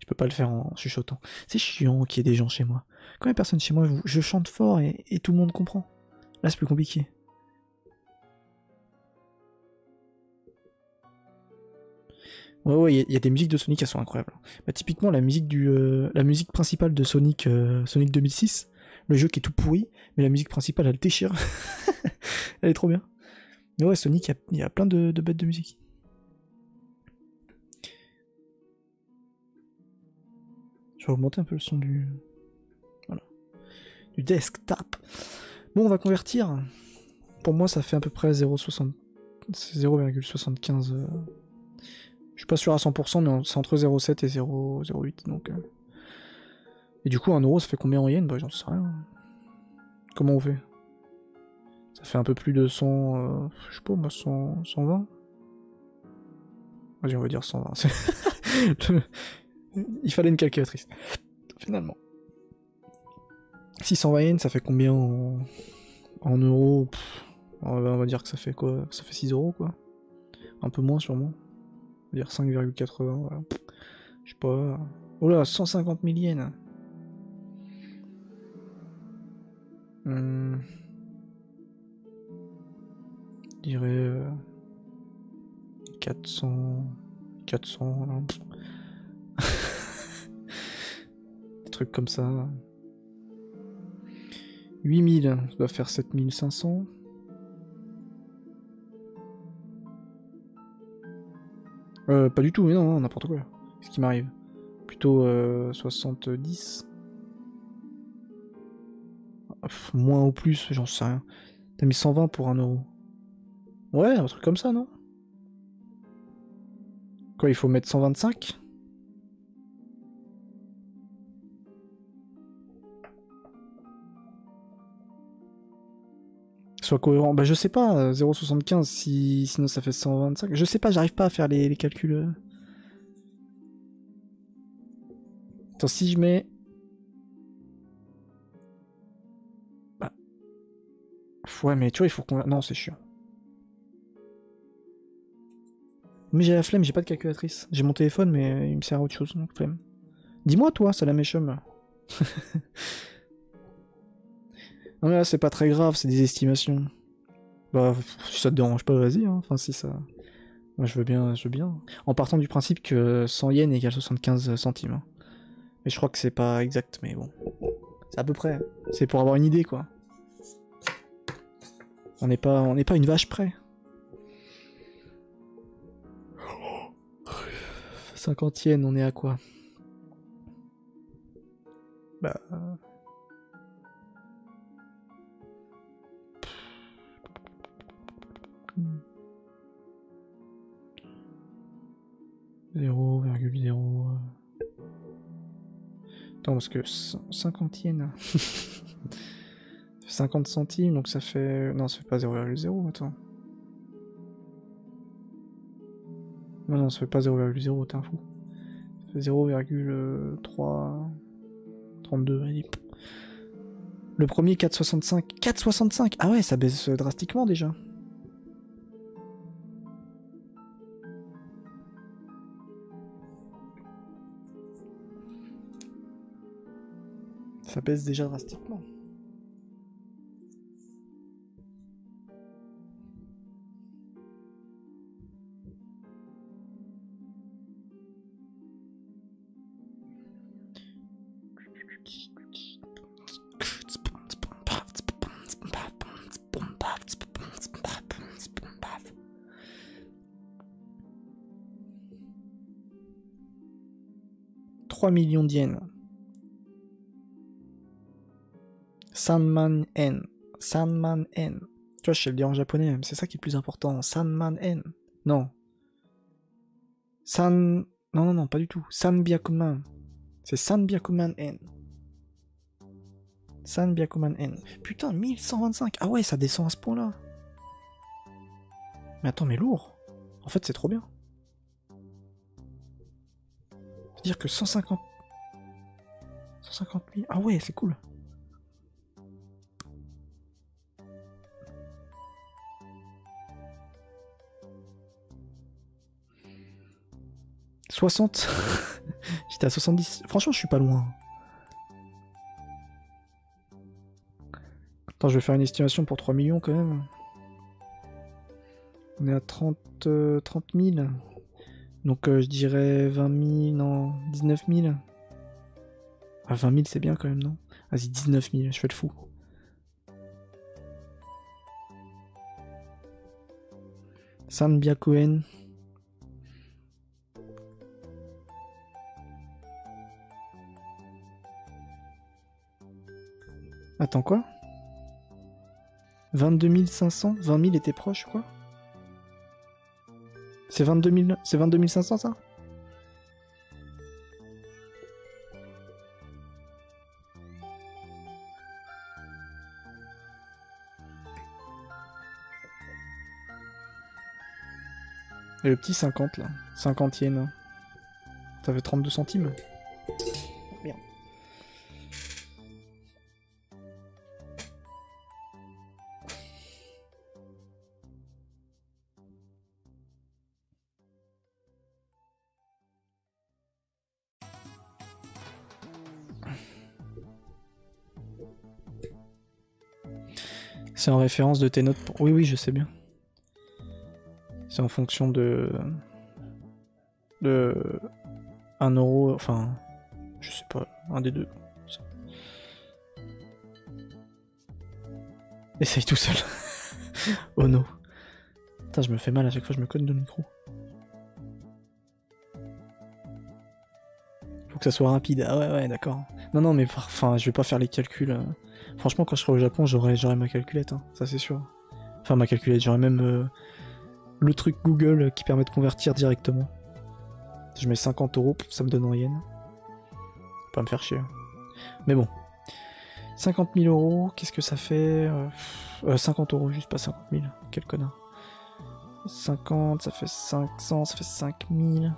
je peux pas le faire en chuchotant. C'est chiant qu'il y ait des gens chez moi. Quand il y a personne chez moi, je, je chante fort et, et tout le monde comprend. Là, c'est plus compliqué. Ouais, ouais, il y, y a des musiques de Sonic, elles sont incroyables. Bah, typiquement, la musique du, euh, la musique principale de Sonic, euh, Sonic deux mille six, le jeu qui est tout pourri, mais la musique principale, elle déchire. Elle est trop bien. Mais ouais, Sonic, il y, y a plein de, de bêtes de musique. Je vais augmenter un peu le son du... Voilà. Du desktop. Bon, on va convertir. Pour moi, ça fait à peu près zéro virgule soixante... zéro virgule soixante-quinze... Je suis pas sûr à cent pour cent, mais c'est entre zéro virgule sept et zéro virgule zéro huit, donc... Et du coup, un euro, ça fait combien en yens? Bah, j'en sais rien. Comment on fait? Ça fait un peu plus de cent... Euh... Je sais pas, moi, cent... cent vingt? Vas-y, on va dire cent vingt. Le... Il fallait une calculatrice, finalement. six cents yens, ça fait combien en, en euros? Pff, on va dire que ça fait quoi? Ça fait six euros, quoi. Un peu moins, sûrement. On va dire cinq virgule quatre-vingts, voilà. Je sais pas... Oh là, cent cinquante mille yens. Hum... Je dirais... Euh, quatre cents... quatre cents... Là. Des trucs comme ça. huit mille, ça doit faire sept mille cinq cents. Euh, pas du tout, mais non, n'importe quoi. Qu'est-ce qui m'arrive? Plutôt euh, soixante-dix. Pff, moins ou plus, j'en sais rien. T'as mis cent vingt pour un euro. Ouais, un truc comme ça, non? Quoi, il faut mettre cent vingt-cinq? Soit cohérent. Bah je sais pas, zéro virgule soixante-quinze, si... sinon ça fait cent vingt-cinq. Je sais pas, j'arrive pas à faire les, les calculs. Attends, si je mets... Bah. Ouais, mais tu vois, il faut qu'on... Non, c'est chiant. Mais j'ai la flemme, j'ai pas de calculatrice. J'ai mon téléphone, mais il me sert à autre chose, donc flemme. Dis-moi, toi, Salamécham, là. Non, mais là, c'est pas très grave, c'est des estimations. Bah, si ça te dérange pas, vas-y, hein. Enfin, si ça... Moi, je veux bien, je veux bien. En partant du principe que cent yens égale soixante-quinze centimes. Hein. Mais je crois que c'est pas exact, mais bon. C'est à peu près. C'est pour avoir une idée, quoi. On n'est pas, on n'est pas une vache près. cinquante yens, on est à quoi? Bah... zéro virgule zéro... Attends, parce que cinquante yens... cinquante centimes, donc ça fait... Non, ça fait pas zéro virgule zéro, attends... Non, non, ça fait pas zéro virgule zéro, t'es un fou. Ça fait zéro virgule trois trente-deux, allez. Le premier, quatre virgule soixante-cinq. quatre virgule soixante-cinq! Ah ouais, ça baisse drastiquement déjà. Ça baisse déjà drastiquement. trois millions d'yens. Sanman-en. Sanman-en. Tu vois, je sais le dire en japonais, c'est ça qui est le plus important. Sanman-en. Non. San... Non, non, non, pas du tout. Sanbyakuman. C'est Sanbyakuman-en. Sanbyakuman-en. Putain, mille cent vingt-cinq. Ah ouais, ça descend à ce point-là. Mais attends, mais lourd. En fait, c'est trop bien. Dire que cent cinquante mille, ah ouais, c'est cool. soixante. J'étais à soixante-dix. Franchement, je suis pas loin. Attends, je vais faire une estimation pour trois millions quand même. On est à trente mille. Donc euh, je dirais vingt mille, non, dix-neuf mille. Ah, vingt mille c'est bien quand même, non? Vas-y, dix-neuf mille, je fais le fou. Sanbyakuman. Attends, quoi? vingt-deux mille cinq cents? vingt mille était proche, quoi? C'est vingt-deux mille... C'est vingt-deux mille cinq cents, ça? Et le petit cinquante, là. cinquante yens. Ça fait trente-deux centimes. Merde. C'est en référence de tes notes pour... Oui, oui, je sais bien. C'est en fonction de... De... un euro... Enfin... Je sais pas, un des deux. Essaye tout seul. Oh non. Putain, je me fais mal à chaque fois, je me cogne dans le micro. Faut que ça soit rapide. Ah ouais, ouais, d'accord. Non, non, mais enfin, je vais pas faire les calculs... Euh... Franchement, quand je serai au Japon, j'aurai ma calculette, hein, ça c'est sûr. Enfin, ma calculette, j'aurai même euh, le truc Google qui permet de convertir directement. Je mets cinquante euros, ça me donne en yens. Pas me faire chier. Mais bon. cinquante mille euros, qu'est-ce que ça fait euh, cinquante euros, juste pas cinquante mille. Quel connard. cinquante, ça fait cinq cents, ça fait cinq mille.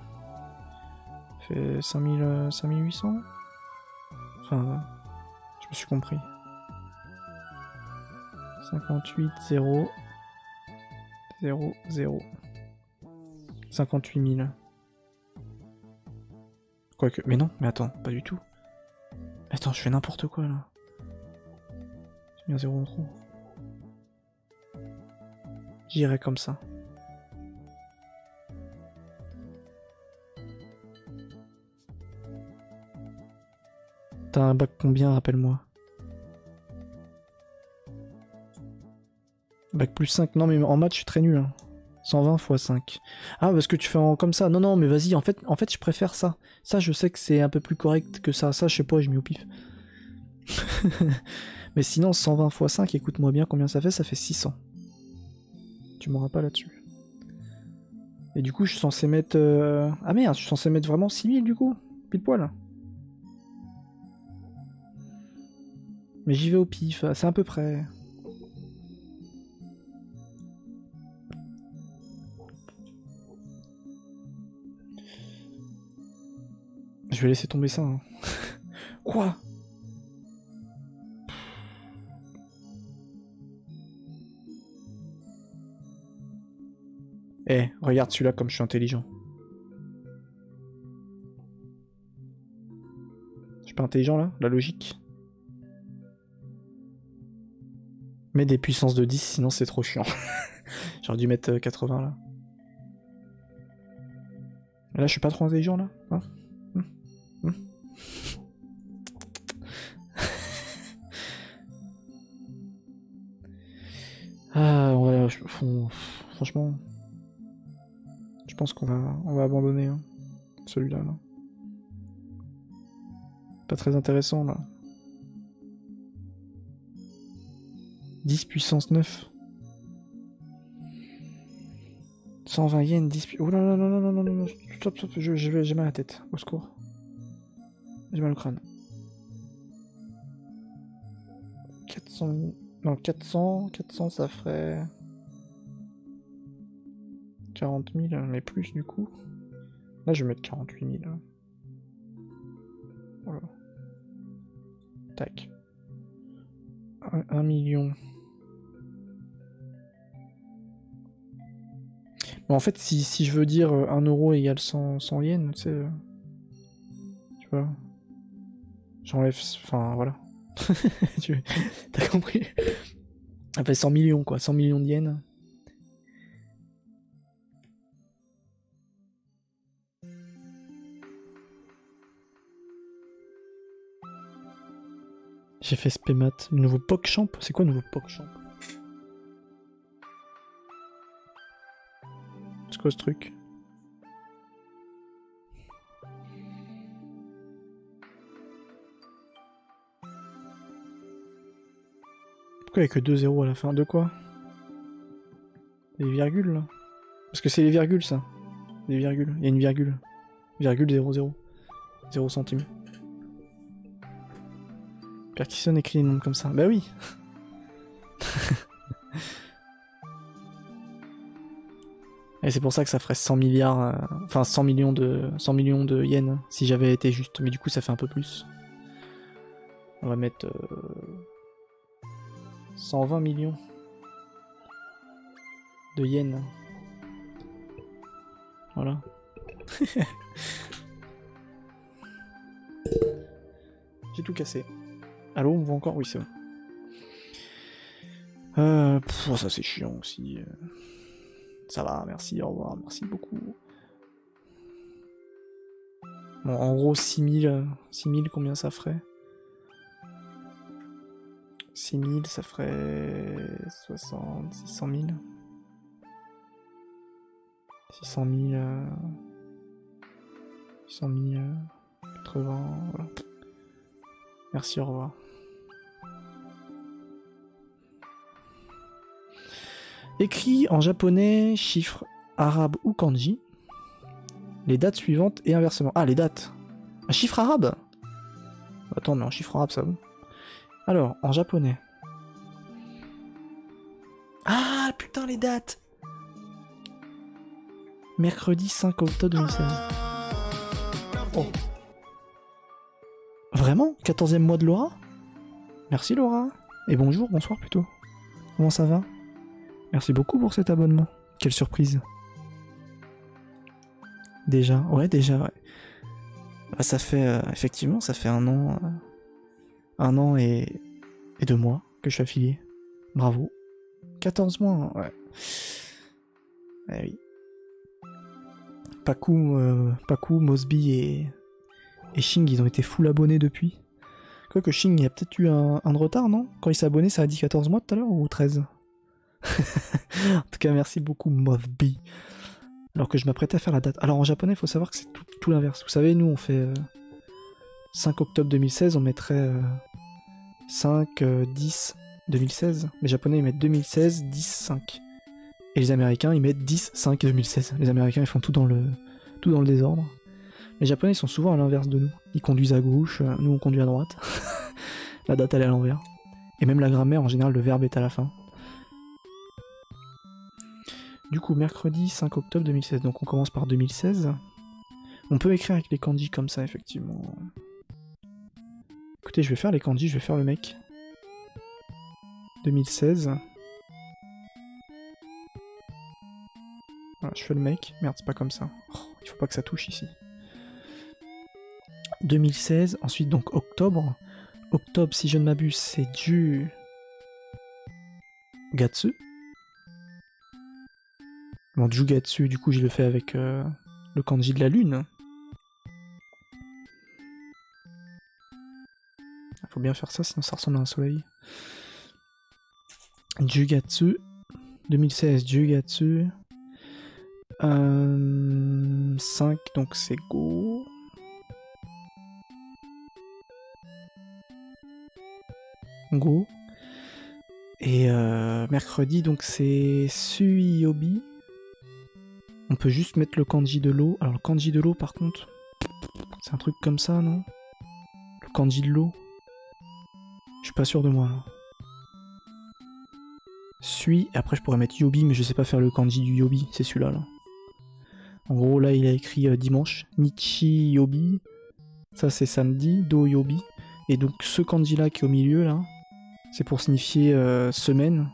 Ça fait cinq mille huit cents. Enfin, je me suis compris. cinquante-huit zéro zéro zéro. cinquante-huit mille. Quoique, mais non, mais attends, pas du tout. Attends, je fais n'importe quoi là. J'ai mis un zéro en trop. J'irai comme ça. T'as un bac combien, rappelle-moi? Bac plus cinq, non mais en maths je suis très nul. Hein. cent vingt fois cinq. Ah parce que tu fais en comme ça, non non mais vas-y, en fait, en fait je préfère ça. Ça je sais que c'est un peu plus correct que ça, ça je sais pas, je mets au pif. Mais sinon cent vingt fois cinq, écoute-moi bien combien ça fait, ça fait six cents. Tu m'auras pas là-dessus. Et du coup je suis censé mettre... Euh... Ah merde, je suis censé mettre vraiment six mille du coup, pile poil. Mais j'y vais au pif, c'est à peu près... Je vais laisser tomber ça. Hein. Quoi? Eh, hey, regarde celui-là comme je suis intelligent. Je suis pas intelligent là? La logique? Mets des puissances de dix, sinon c'est trop chiant. J'aurais dû mettre quatre-vingts là. Et là je suis pas trop intelligent là, hein? Ah, on va, je, on, franchement, je pense qu'on va, on va abandonner hein, celui-là. Là. Pas très intéressant là. dix puissance neuf. cent vingt yens, dix puissance... Oh là là, non, non, non, non, non, non, stop, stop, je, je, j'ai mal à la tête, au secours. J'ai mal au crâne. quatre cents... Non, quatre cents, quatre cents ça ferait... quarante mille, mais plus du coup. Là je vais mettre quarante-huit mille. Voilà. Tac. un million. Bon en fait si, si je veux dire un euro égale cent yens, tu sais... Tu vois... J'enlève... Enfin, voilà. tu... T'as compris? Ça fait cent millions, quoi. cent millions de yens. J'ai fait Spémat. Le nouveau PogChamp? C'est quoi le nouveau PogChamp? C'est quoi ce truc? Avec que deux zéros à la fin de quoi? Les virgules là? Parce que c'est les virgules ça. Les virgules, il y a une virgule. Virgule zéro zéro. zéro centime. Perkisson écrit les noms comme ça. Bah oui. Et c'est pour ça que ça ferait cent milliards. Euh... Enfin cent millions de. cent millions de yens si j'avais été juste. Mais du coup ça fait un peu plus. On va mettre. Euh... cent vingt millions de yens. Voilà. J'ai tout cassé. Allô, on me voit encore? Oui, c'est bon. Euh, pff, ça c'est chiant aussi. Ça va, merci, au revoir, merci beaucoup. Bon, en gros, six mille, six mille, combien ça ferait? six mille, ça ferait soixante, six cent mille. six cent mille... six cent mille... quatre-vingts... Voilà. Merci, au revoir. Écrit en japonais, chiffres arabes ou kanji. Les dates suivantes et inversement. Ah, les dates. Un chiffre arabe? Attends, mais en chiffre arabe, ça va. Alors, en japonais. Ah, putain, les dates. Mercredi cinq octobre deux mille seize. Oh. Vraiment? quatorzième mois de Laura? Merci Laura. Et bonjour, bonsoir plutôt. Comment ça va? Merci beaucoup pour cet abonnement. Quelle surprise. Déjà, ouais, déjà, ouais. Bah, ça fait, euh, effectivement, ça fait un an... Euh, un an et, et deux mois que je suis affilié. Bravo. quatorze mois, ouais. Eh oui. Paku, euh, Paku, Mosby et, et Shing, ils ont été full abonnés depuis. Quoique Shing, il a peut-être eu un, un de retard, non? Quand il s'est abonné, ça a dit quatorze mois tout à l'heure ou treize? En tout cas, merci beaucoup, Mosby. Alors que je m'apprêtais à faire la date. Alors en japonais, il faut savoir que c'est tout, tout l'inverse. Vous savez, nous, on fait euh, cinq octobre deux mille seize, on mettrait euh, cinq, dix, deux mille seize. Les japonais, ils mettent deux mille seize, dix, cinq. Et les américains, ils mettent dix, cinq, deux mille seize. Les américains, ils font tout dans le, tout dans le désordre. Les japonais, ils sont souvent à l'inverse de nous. Ils conduisent à gauche, nous, on conduit à droite. La date, elle est à l'envers. Et même la grammaire, en général, le verbe est à la fin. Du coup, mercredi cinq octobre deux mille seize, donc on commence par deux mille seize. On peut écrire avec les kanji comme ça, effectivement. Écoutez, je vais faire les kanji, je vais faire le mec. deux mille seize. Voilà, je fais le mec. Merde, c'est pas comme ça. Oh, il faut pas que ça touche ici. deux mille seize, ensuite donc octobre. Octobre, si je ne m'abuse, c'est du... Gatsu. Bon, Jugatsu, du coup, je le fais avec euh, le kanji de la lune. Faut bien faire ça, sinon ça ressemble à un soleil. Jugatsu. deux mille seize, Jugatsu. Euh, cinq, donc c'est Go. Go. Et euh, mercredi, donc c'est Suiyobi. On peut juste mettre le kanji de l'eau. Alors le kanji de l'eau par contre, c'est un truc comme ça, non? Le kanji de l'eau. Je suis pas sûr de moi là. Sui, et après je pourrais mettre Yobi, mais je sais pas faire le kanji du Yobi, c'est celui-là là. En gros là il a écrit euh, dimanche. Nichi Yobi. Ça c'est samedi, Do Yobi. Et donc ce kanji là qui est au milieu là, c'est pour signifier euh, semaine.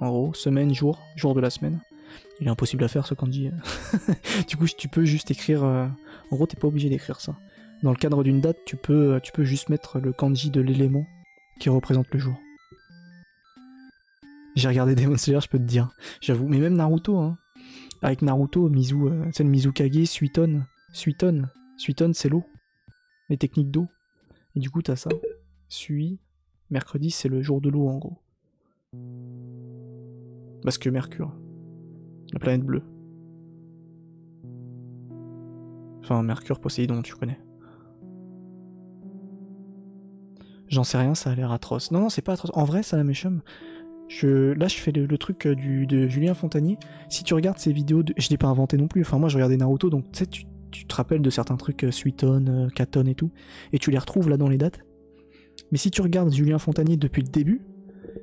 En gros, semaine, jour, jour de la semaine. Il est impossible à faire ce kanji. Du coup, tu peux juste écrire... Euh... En gros, t'es pas obligé d'écrire ça. Dans le cadre d'une date, tu peux, tu peux juste mettre le kanji de l'élément qui représente le jour. J'ai regardé Demon Slayer, je peux te dire. J'avoue. Mais même Naruto, hein. Avec Naruto, Mizu... Euh... C'est le Mizukage, Suiton. Suiton. Suiton, c'est l'eau. Les techniques d'eau. Et du coup, t'as ça. Sui. Mercredi, c'est le jour de l'eau, en gros. Parce que Mercure... La planète bleue. Enfin, Mercure, Poséidon, tu connais. J'en sais rien, ça a l'air atroce. Non, non, c'est pas atroce. En vrai, Salamécham, je... là, je fais le, le truc du, de Julien Fontanier. Si tu regardes ces vidéos, de... je l'ai pas inventé non plus. Enfin, moi, je regardais Naruto, donc tu sais, tu te rappelles de certains trucs, euh, Suiton, euh, Katon et tout, et tu les retrouves là dans les dates. Mais si tu regardes Julien Fontanier depuis le début,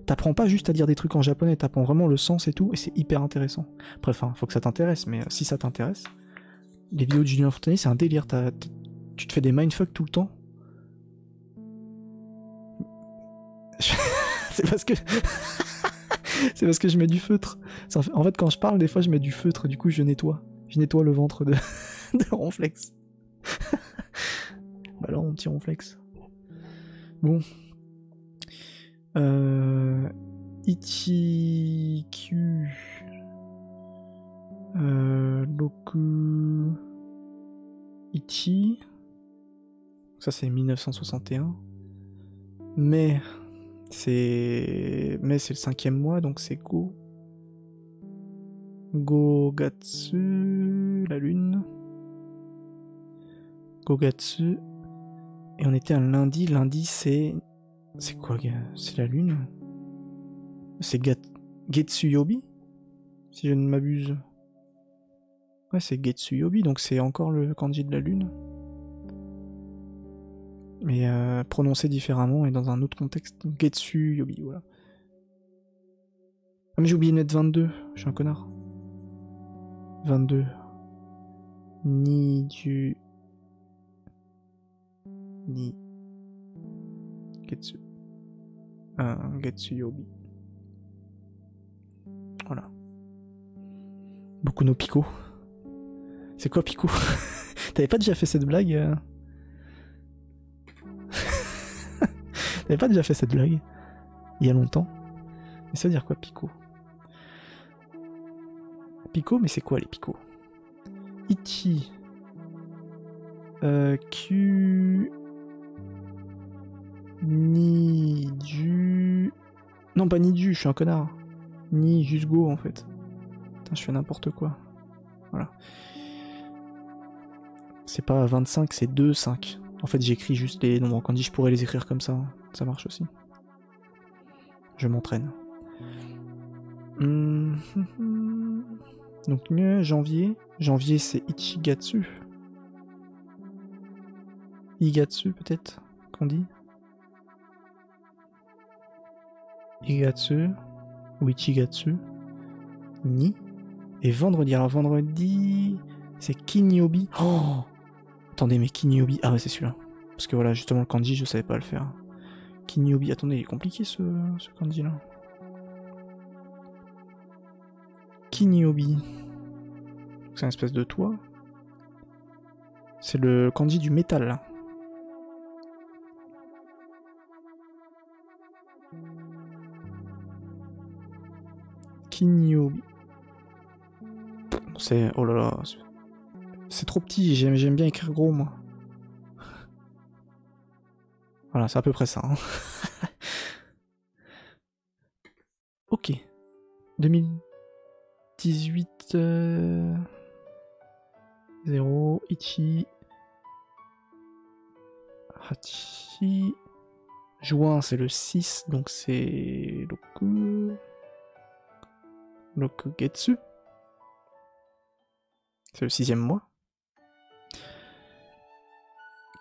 t'apprends pas juste à dire des trucs en japonais, t'apprends vraiment le sens et tout, et c'est hyper intéressant. Après, enfin, faut que ça t'intéresse, mais euh, si ça t'intéresse, les vidéos de Julien Fontanier, c'est un délire, t'as, t'as, tu te fais des mindfuck tout le temps. Je... c'est parce que... c'est parce que je mets du feutre. En fait, quand je parle, des fois, je mets du feutre, du coup, je nettoie. Je nettoie le ventre de, de Ronflex. Bah alors, mon petit Ronflex. Bon... Euh, Ichiku euh, Loku Ichi. Ça c'est mille neuf cent soixante et un. Mais c'est Mais c'est le cinquième mois, donc c'est Go. Gogatsu, la lune. Gogatsu. Et on était un lundi. Lundi c'est... C'est quoi? C'est la lune? C'est Getsuyobi? si je ne m'abuse. Ouais, c'est Getsuyobi, donc c'est encore le kanji de la lune. Mais euh, prononcé différemment et dans un autre contexte. Getsuyobi, voilà. Ah mais j'ai oublié de mettre vingt-deux, je suis un connard. vingt-deux. Ni du... Ni... Getsu... Ah, Getsuyobi. Voilà. Beaucoup nos picots. C'est quoi Pico? T'avais pas déjà fait cette blague? T'avais pas déjà fait cette blague? Il y a longtemps. Mais ça veut dire quoi Pico? Pico, mais c'est quoi les picots? Ichi. Euh, Q. Ni. Du. Non, pas ni du, je suis un connard. Ni jusgo en fait. Putain, je fais n'importe quoi. Voilà. C'est pas vingt-cinq, c'est deux, cinq. En fait, j'écris juste les nombres en kanji, je pourrais les écrire comme ça. Ça marche aussi. Je m'entraîne. Mmh. Donc, janvier. Janvier, c'est Ichigatsu. Igatsu, peut-être, qu'on dit. Igatsu. Ou Ichigatsu. Ni. Et vendredi. Alors, vendredi, c'est Kinyobi. Oh! Attendez, mais Kinyobi... Ah ouais, c'est celui-là. Parce que voilà, justement, le kanji, je savais pas le faire. Kinyobi... Attendez, il est compliqué, ce, ce kanji-là. Kinyobi. C'est un espèce de toit. C'est le kanji du métal, là. Kinyobi. C'est... Oh là là... C'est trop petit, j'aime bien écrire gros, moi. Voilà, c'est à peu près ça. Hein. Ok. deux mille dix-huit... Euh... zéro, Ichi... Hachi... Juin, c'est le six, donc c'est... Loku... Lokugetsu. C'est le sixième mois.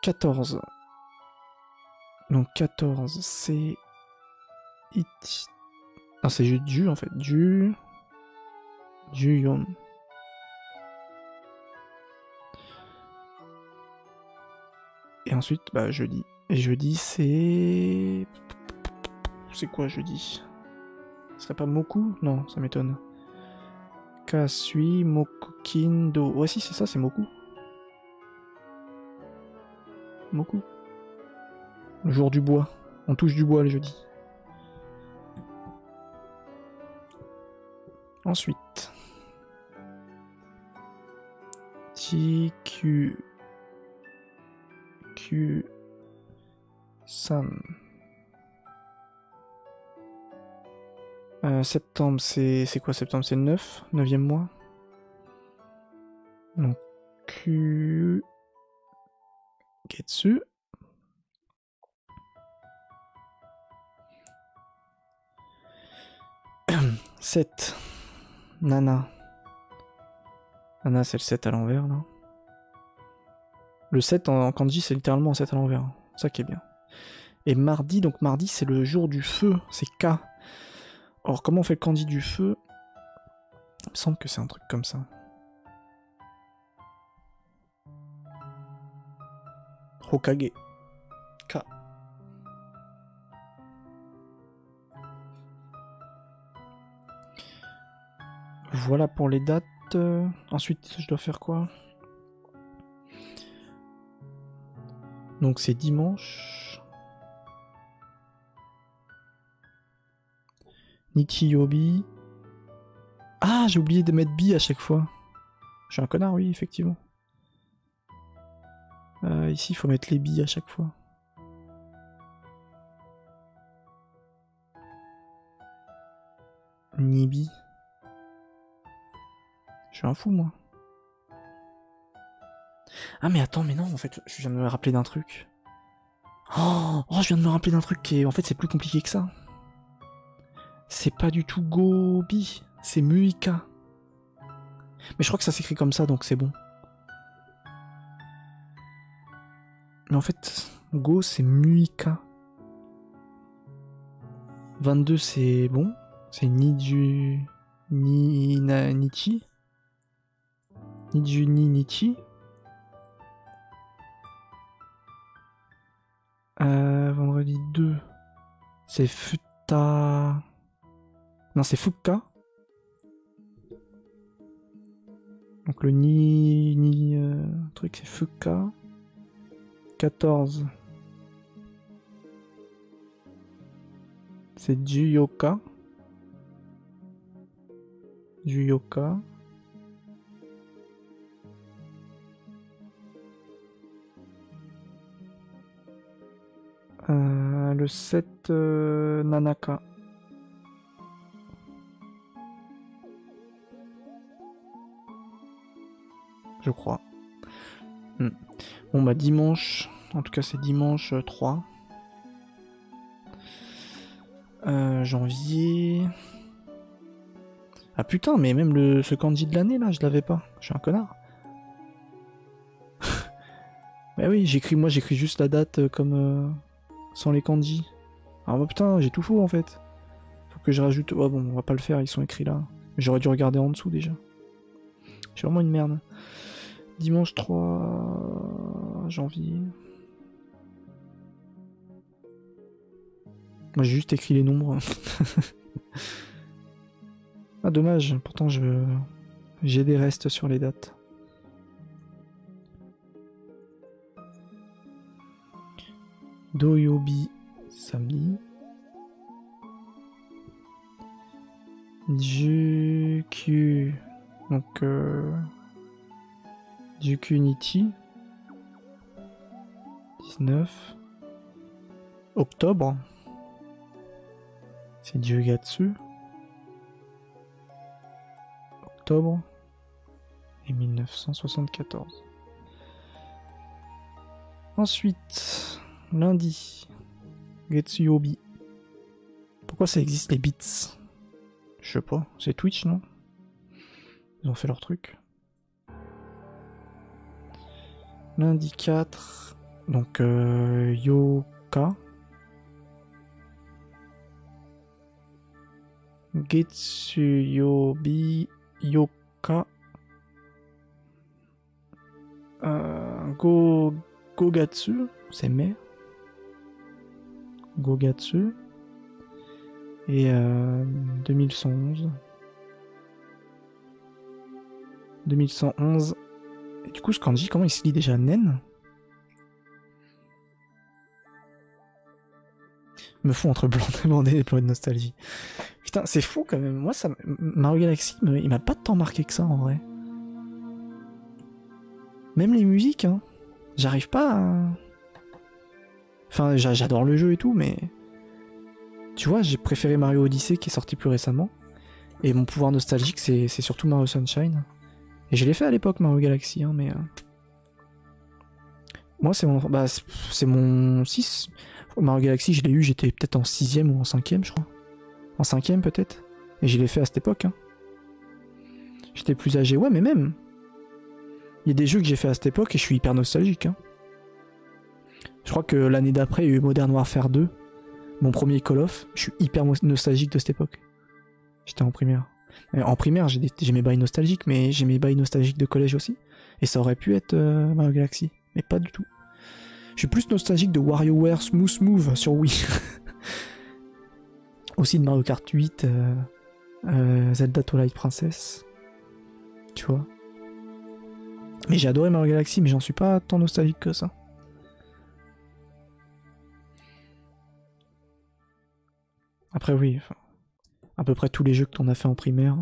quatorze. Donc quatorze, c'est... It... Ah, c'est juste du, en fait. Du... Du Yon. Et ensuite, bah, jeudi. Et jeudi, c'est... C'est quoi, jeudi? Ce serait pas Moku? Non, ça m'étonne. Kasui, Mokukindo... Ouais, si, c'est ça, c'est Moku. Moku. Le jour du bois. On touche du bois le jeudi. Ensuite. T Q... Q... San. Euh, septembre, c'est quoi septembre? C'est neuf, neuvième mois. Donc, Q... Getsu. sept. Nana. Nana, c'est le sept à l'envers, là. Le sept en, en kanji, c'est littéralement un sept à l'envers. Ça qui est bien. Et mardi, donc mardi, c'est le jour du feu. C'est K. Or, comment on fait le kanji du feu? Il me semble que c'est un truc comme ça. Hokage. K. Voilà pour les dates. Euh, ensuite, je dois faire quoi? Donc, c'est dimanche. Nichiyobi. Ah, j'ai oublié de mettre bi à chaque fois. Je suis un connard, oui, effectivement. Euh, ici, il faut mettre les billes à chaque fois. Nibi. Je suis un fou, moi. Ah, mais attends, mais non, en fait, je viens de me rappeler d'un truc. Oh, oh, je viens de me rappeler d'un truc qui est... En fait, c'est plus compliqué que ça. C'est pas du tout Gobi, c'est Muika. Mais je crois que ça s'écrit comme ça, donc c'est bon. Mais en fait, Go c'est Muika. vingt-deux c'est bon. C'est Niju... Ni... Na... Nichi. Niju ni Nichi. Euh, vendredi deux. C'est Futa... Non, c'est Fuka. Donc le ni... ni... Euh, truc, c'est Fuka. quatorze. C'est Juyoka. Juyoka. Euh, le sept, euh, Nanaka. Je crois. Hmm. Bon bah dimanche, en tout cas c'est dimanche trois. Euh, janvier... Ah putain, mais même le, ce kanji de l'année là, je l'avais pas. Je suis un connard. Bah oui, j'écris, moi j'écris juste la date euh, comme... Euh, sans les kanji. Ah bah putain, j'ai tout faux en fait. Faut que je rajoute... Ouais bon, on va pas le faire, ils sont écrits là. J'aurais dû regarder en dessous déjà. Je suis vraiment une merde. Dimanche trois janvier. Moi j'ai juste écrit les nombres. Ah dommage, pourtant je j'ai des restes sur les dates. Doyobi samedi. Jukyu. Donc euh... Jukunichi. dix-neuf. Octobre. C'est Jugatsu. Octobre. Et mille neuf cent soixante-quatorze. Ensuite, lundi. Getsuyobi. Pourquoi ça existe les bits? Je sais pas. C'est Twitch, non? Ils ont fait leur truc. Lundi quatre. Donc, euh, Yoka. Getsuyobi Yoka. Euh, go, Gogatsu, c'est mai. Gogatsu. Et euh, deux mille cent onze. deux mille cent onze. Et du coup, ce kanji, comment il se lit déjà? Nen? Me font entre blanc demander et pleurer de nostalgie. Putain, c'est fou quand même. Moi, ça, Mario Galaxy, il m'a pas tant marqué que ça en vrai. Même les musiques, hein. J'arrive pas à... Enfin, j'adore le jeu et tout, mais... Tu vois, j'ai préféré Mario Odyssey qui est sorti plus récemment. Et mon pouvoir nostalgique, c'est surtout Mario Sunshine. Et je l'ai fait à l'époque, Mario Galaxy, hein, mais... Euh... Moi, c'est mon... Bah, c'est mon six. Mario Galaxy, je l'ai eu, j'étais peut-être en sixième ou en cinquième, je crois. En cinquième peut-être. Et je l'ai fait à cette époque. Hein. J'étais plus âgé. Ouais, mais même. Il y a des jeux que j'ai fait à cette époque et je suis hyper nostalgique. Hein. Je crois que l'année d'après, il y a eu Modern Warfare deux. Mon premier Call of. Je suis hyper nostalgique de cette époque. J'étais en primaire. En primaire, j'ai mes bails nostalgiques, mais j'ai mes bails nostalgiques de collège aussi. Et ça aurait pu être euh, Mario Galaxy. Mais pas du tout. Je suis plus nostalgique de WarioWare Smooth Move sur Wii. Aussi de Mario Kart huit, euh, euh, Zelda Twilight Princess, tu vois. Mais j'ai adoré Mario Galaxy, mais j'en suis pas tant nostalgique que ça. Après oui, enfin, à peu près tous les jeux que t'en as fait en primaire.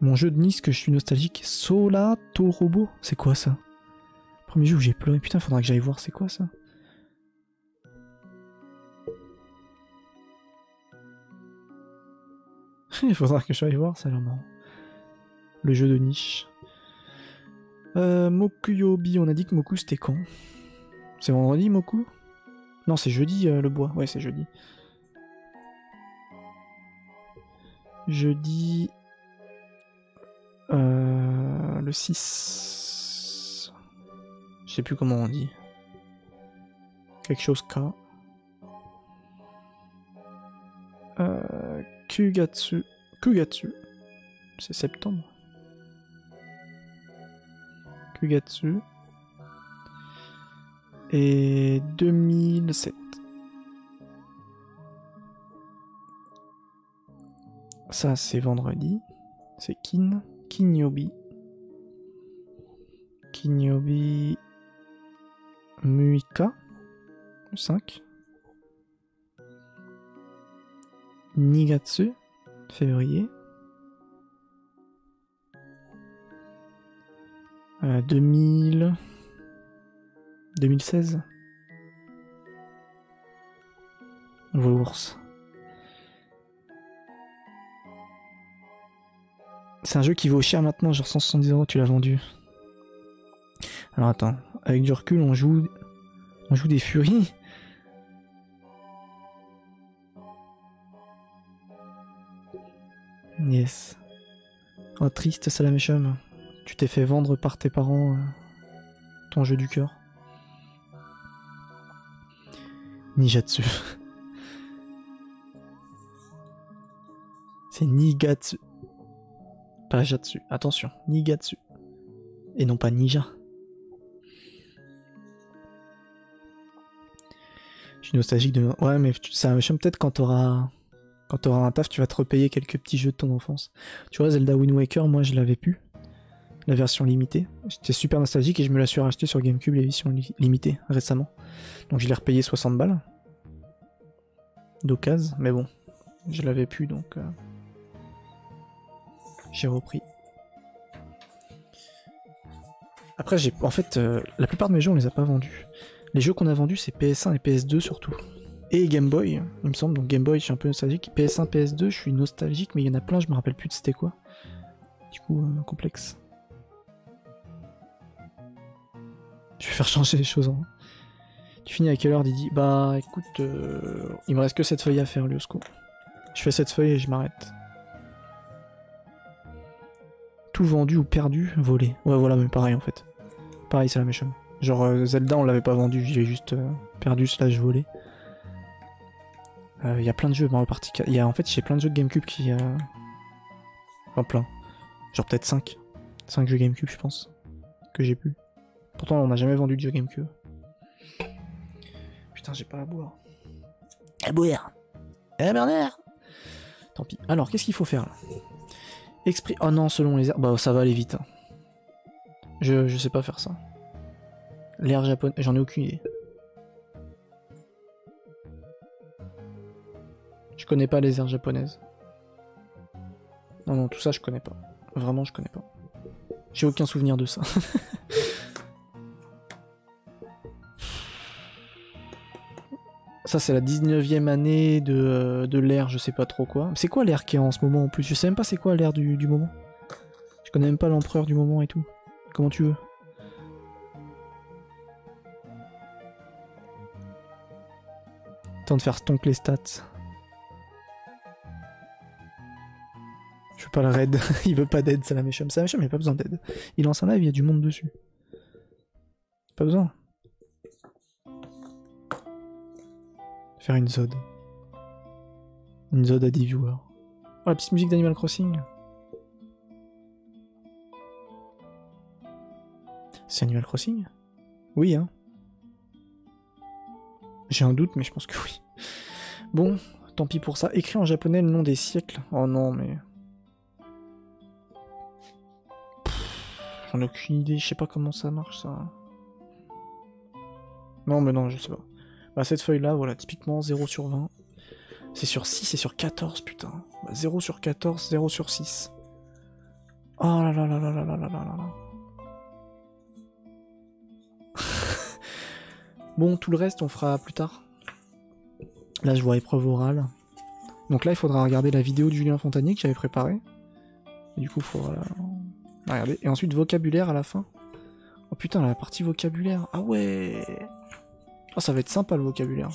Mon jeu de Nice que je suis nostalgique, Sola Torobo, c'est quoi ça? Premier jeu où j'ai pleuré, putain, faudra que j'aille voir c'est quoi ça. Il faudra que je aille voir, ça a l'air marrant. Le jeu de niche. Euh, Mokuyobi, on a dit que Moku c'était quand? C'est vendredi Moku? Non, c'est jeudi euh, le bois, ouais c'est jeudi. Jeudi Euh, le six... Je sais plus comment on dit. Quelque chose K. Euh, Kugatsu. Kugatsu. C'est septembre. Kugatsu. Et deux mille sept. Ça c'est vendredi. C'est Kin. Kinyobi. Kinyobi. Muika. Le cinq. Nigatsu. Février. Euh, deux mille... deux mille seize. Volours. C'est un jeu qui vaut cher maintenant, genre cent soixante-dix euros, tu l'as vendu. Alors attends, avec du recul, on joue, on joue des furies. Yes. Oh triste, Salamécham. Tu t'es fait vendre par tes parents euh, ton jeu du cœur. Nigatsu. C'est Nigatsu. Pas Jatsu. Attention. Nigatsu. Et non pas Ninja. Je suis nostalgique de... Ouais mais ça me chame peut-être quand t'auras... Quand t'auras un taf, tu vas te repayer quelques petits jeux de ton enfance. Tu vois, Zelda Wind Waker, moi je l'avais pu. La version limitée. J'étais super nostalgique et je me la suis rachetée sur GameCube, la version li limitée, récemment. Donc je l'ai repayé soixante balles. D'occasion, mais bon. Je l'avais pu, donc... Euh... J'ai repris. Après, j'ai... En fait, euh, la plupart de mes jeux, on les a pas vendus. Les jeux qu'on a vendus, c'est P S un et P S deux surtout. Et Game Boy, il me semble. Donc Game Boy, je suis un peu nostalgique. P S un, P S deux, je suis nostalgique, mais il y en a plein, je me rappelle plus de c'était quoi. Du coup, euh, complexe. Je vais faire changer les choses. Hein. Tu finis à quelle heure, Didi? Bah, écoute, euh, il me reste que cette feuille à faire, Liosco. Je fais cette feuille et je m'arrête. Tout vendu ou perdu, volé. Ouais, voilà, mais pareil en fait. Pareil, c'est la méchante. Genre euh, Zelda, on l'avait pas vendu, j'ai juste euh, perdu slash volé. Il euh, y a plein de jeux, Mario Party. Il y a en fait, j'ai plein de jeux de GameCube qui. Euh... Enfin, plein. Genre peut-être cinq. cinq jeux GameCube, je pense. Que j'ai pu. Pourtant, on n'a jamais vendu de jeu GameCube. Putain, j'ai pas à boire. À boire. Eh Bernard. Tant pis. Alors, qu'est-ce qu'il faut faire là? Expri... Oh non, selon les airs... Bah, ça va aller vite. Hein. Je, je sais pas faire ça. L'air japonais... J'en ai aucune idée. Je connais pas les airs japonaises. Non, non, tout ça, je connais pas. Vraiment, je connais pas. J'ai aucun souvenir de ça. Ça, c'est la dix-neuvième année de, de l'ère, je sais pas trop quoi. C'est quoi l'ère qui est en ce moment en plus? Je sais même pas c'est quoi l'ère du, du moment. Je connais même pas l'empereur du moment et tout. Comment tu veux? Temps de faire stonk les stats. Je veux pas le raid. Il veut pas d'aide, Salamécham. Salamécham, il a pas besoin d'aide. Il lance un live, il y a du monde dessus. Pas besoin. Faire une zode. Une zode à dix viewers. Oh, la petite musique d'Animal Crossing. C'est Animal Crossing? Oui, hein. J'ai un doute, mais je pense que oui. Bon, tant pis pour ça. Écris en japonais le nom des siècles. Oh non, mais... J'en ai aucune idée. Je sais pas comment ça marche, ça. Non, mais non, je sais pas. Bah cette feuille-là, voilà, typiquement zéro sur vingt. C'est sur six et sur quatorze, putain. Bah, zéro sur quatorze, zéro sur six. Oh là là là là là là là là là. Bon, tout le reste, on fera plus tard. Là, je vois épreuve orale. Donc là, il faudra regarder la vidéo de Julien Fontanier que j'avais préparée. Et du coup, il faudra la regarder. Et ensuite, vocabulaire à la fin. Oh putain, la partie vocabulaire. Ah ouais! Oh, ça va être sympa le vocabulaire.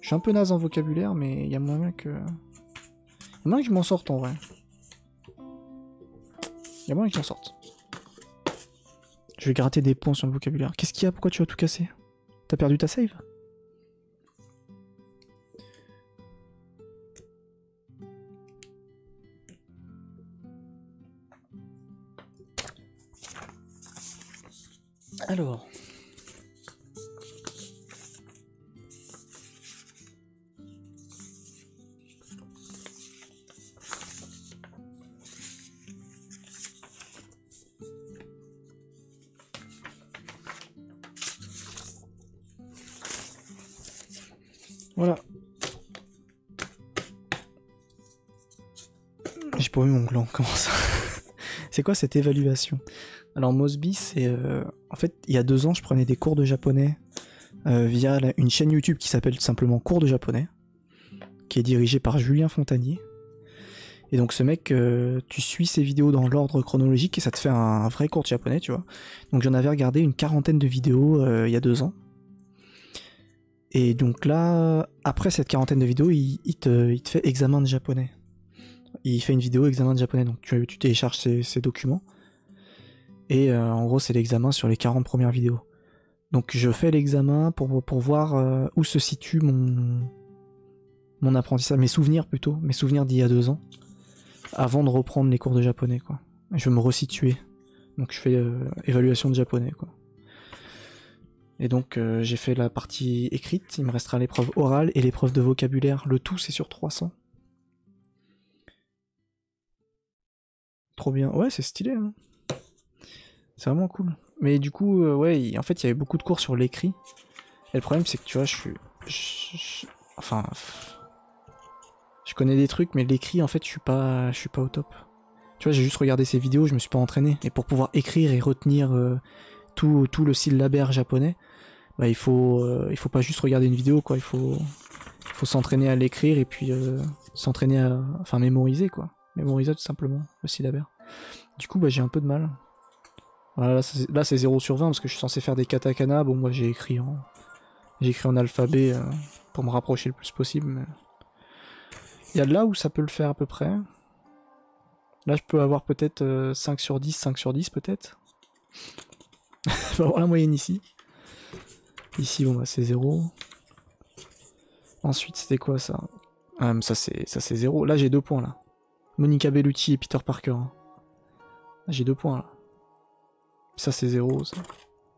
Je suis un peu naze en vocabulaire, mais il y a moyen que... Il y a moyen que je m'en sorte en vrai. Il y a moyen qu'ils en sortent. Je vais gratter des points sur le vocabulaire. Qu'est-ce qu'il y a? Pourquoi tu vas tout casser? T'as perdu ta save? Alors... Voilà. J'ai pas eu mon gland, comment ça? C'est quoi cette évaluation? Alors Mosby, c'est... Euh... En fait, il y a deux ans, je prenais des cours de japonais euh, via la... une chaîne YouTube qui s'appelle simplement Cours de japonais, qui est dirigée par Julien Fontanier. Et donc ce mec, euh, tu suis ses vidéos dans l'ordre chronologique et ça te fait un, un vrai cours de japonais, tu vois. Donc j'en avais regardé une quarantaine de vidéos euh, il y a deux ans. Et donc là, après cette quarantaine de vidéos, il, il, te, il te fait examen de japonais. Il fait une vidéo examen de japonais, donc tu, tu télécharges ces, ces documents. Et euh, en gros, c'est l'examen sur les quarante premières vidéos. Donc je fais l'examen pour, pour voir euh, où se situe mon, mon apprentissage, mes souvenirs plutôt, mes souvenirs d'il y a deux ans, avant de reprendre les cours de japonais, quoi. Je veux me resituer. Donc je fais euh, évaluation de japonais, quoi. Et donc euh, j'ai fait la partie écrite, il me restera l'épreuve orale et l'épreuve de vocabulaire. Le tout c'est sur trois cents. Trop bien, ouais c'est stylé, hein. C'est vraiment cool. Mais du coup, euh, ouais, y... en fait il y avait beaucoup de cours sur l'écrit. Et le problème c'est que tu vois, je suis... Je... Enfin... Je connais des trucs, mais l'écrit en fait je suis pas, je suis pas au top. Tu vois, j'ai juste regardé ces vidéos, je me suis pas entraîné. Et pour pouvoir écrire et retenir... Euh... Tout, tout le syllabaire japonais, bah il faut euh, il faut pas juste regarder une vidéo, quoi. Il faut il faut s'entraîner à l'écrire et puis euh, s'entraîner à enfin mémoriser, quoi. Mémoriser tout simplement le syllabaire. Du coup bah j'ai un peu de mal. Voilà, là c'est zéro sur vingt parce que je suis censé faire des katakana. Bon moi j'ai écrit en j'ai écrit en alphabet euh, pour me rapprocher le plus possible. Mais... Il y a de là où ça peut le faire à peu près. Là je peux avoir peut-être euh, cinq sur dix, cinq sur dix peut-être. Je vais avoir la moyenne ici. Ici, bon bah c'est zéro. Ensuite, c'était quoi ça? um, Ça c'est zéro. Là, j'ai deux points là. Monica Bellucci et Peter Parker. J'ai deux points là. Ça c'est zéro.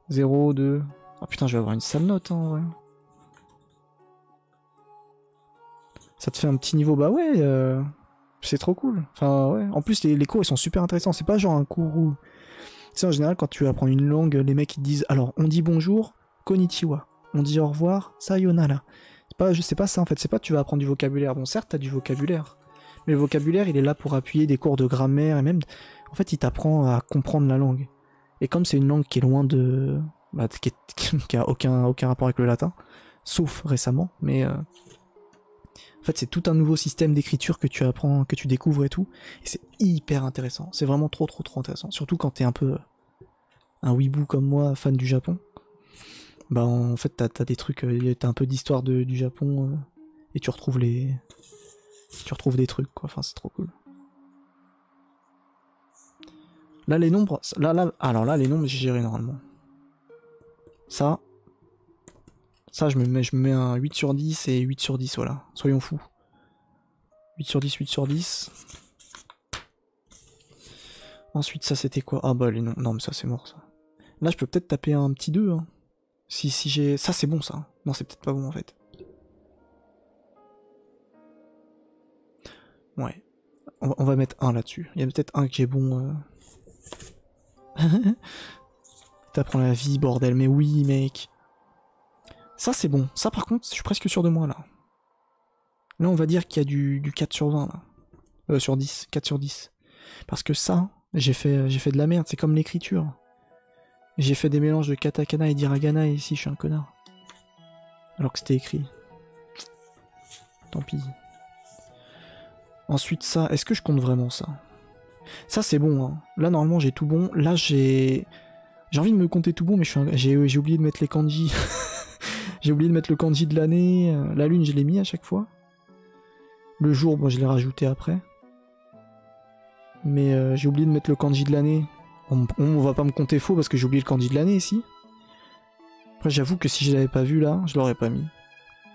zéro, deux. Ah putain, je vais avoir une sale note en vrai. Ça te fait un petit niveau. Bah ouais, euh, c'est trop cool. Enfin, ouais. En plus, les, les cours ils sont super intéressants. C'est pas genre un cours où. Tu sais, en général, quand tu apprends une langue, les mecs ils disent alors on dit bonjour, konnichiwa, on dit au revoir, sayonara. C'est pas, je sais pas ça en fait, c'est pas tu vas apprendre du vocabulaire. Bon, certes, t'as du vocabulaire, mais le vocabulaire il est là pour appuyer des cours de grammaire et même. En fait, il t'apprend à comprendre la langue. Et comme c'est une langue qui est loin de. Bah, qui, est... qui a aucun, aucun rapport avec le latin, sauf récemment, mais. Euh... En fait, c'est tout un nouveau système d'écriture que tu apprends, que tu découvres et tout. Et c'est hyper intéressant. C'est vraiment trop, trop, trop intéressant. Surtout quand t'es un peu un weeboo comme moi, fan du Japon. Bah, en fait, t'as t'as des trucs, t'as un peu d'histoire du Japon et tu retrouves les, tu retrouves des trucs, quoi. Enfin, c'est trop cool. Là, les nombres, là, là, alors là, les nombres, j'ai géré normalement. Ça. Ça, je me mets, je me mets un huit sur dix et huit sur dix, voilà. Soyons fous. huit sur dix, huit sur dix. Ensuite, ça, c'était quoi? Ah bah, les non, non mais ça, c'est mort, ça. Là, je peux peut-être taper un petit deux, hein. Si, si j'ai... Ça, c'est bon, ça. Non, c'est peut-être pas bon, en fait. Ouais. On va, on va mettre un là-dessus. Il y a peut-être un qui est bon... Euh... T'apprends la vie, bordel. Mais oui, mec. Ça c'est bon, ça par contre, je suis presque sûr de moi là. Là on va dire qu'il y a du, du quatre sur vingt là. Euh, sur dix, quatre sur dix. Parce que ça, j'ai fait, j'ai fait de la merde, c'est comme l'écriture. J'ai fait des mélanges de katakana et d'hiragana et ici je suis un connard. Alors que c'était écrit. Tant pis. Ensuite ça, est-ce que je compte vraiment ça? Ça c'est bon, hein. Là normalement j'ai tout bon, là j'ai... J'ai envie de me compter tout bon mais j'ai un... oublié de mettre les kanji. J'ai oublié de mettre le kanji de l'année, la lune je l'ai mis à chaque fois. Le jour, bon, je l'ai rajouté après. Mais euh, j'ai oublié de mettre le kanji de l'année. On, on va pas me compter faux parce que j'ai oublié le kanji de l'année ici. Après j'avoue que si je l'avais pas vu là, je l'aurais pas mis.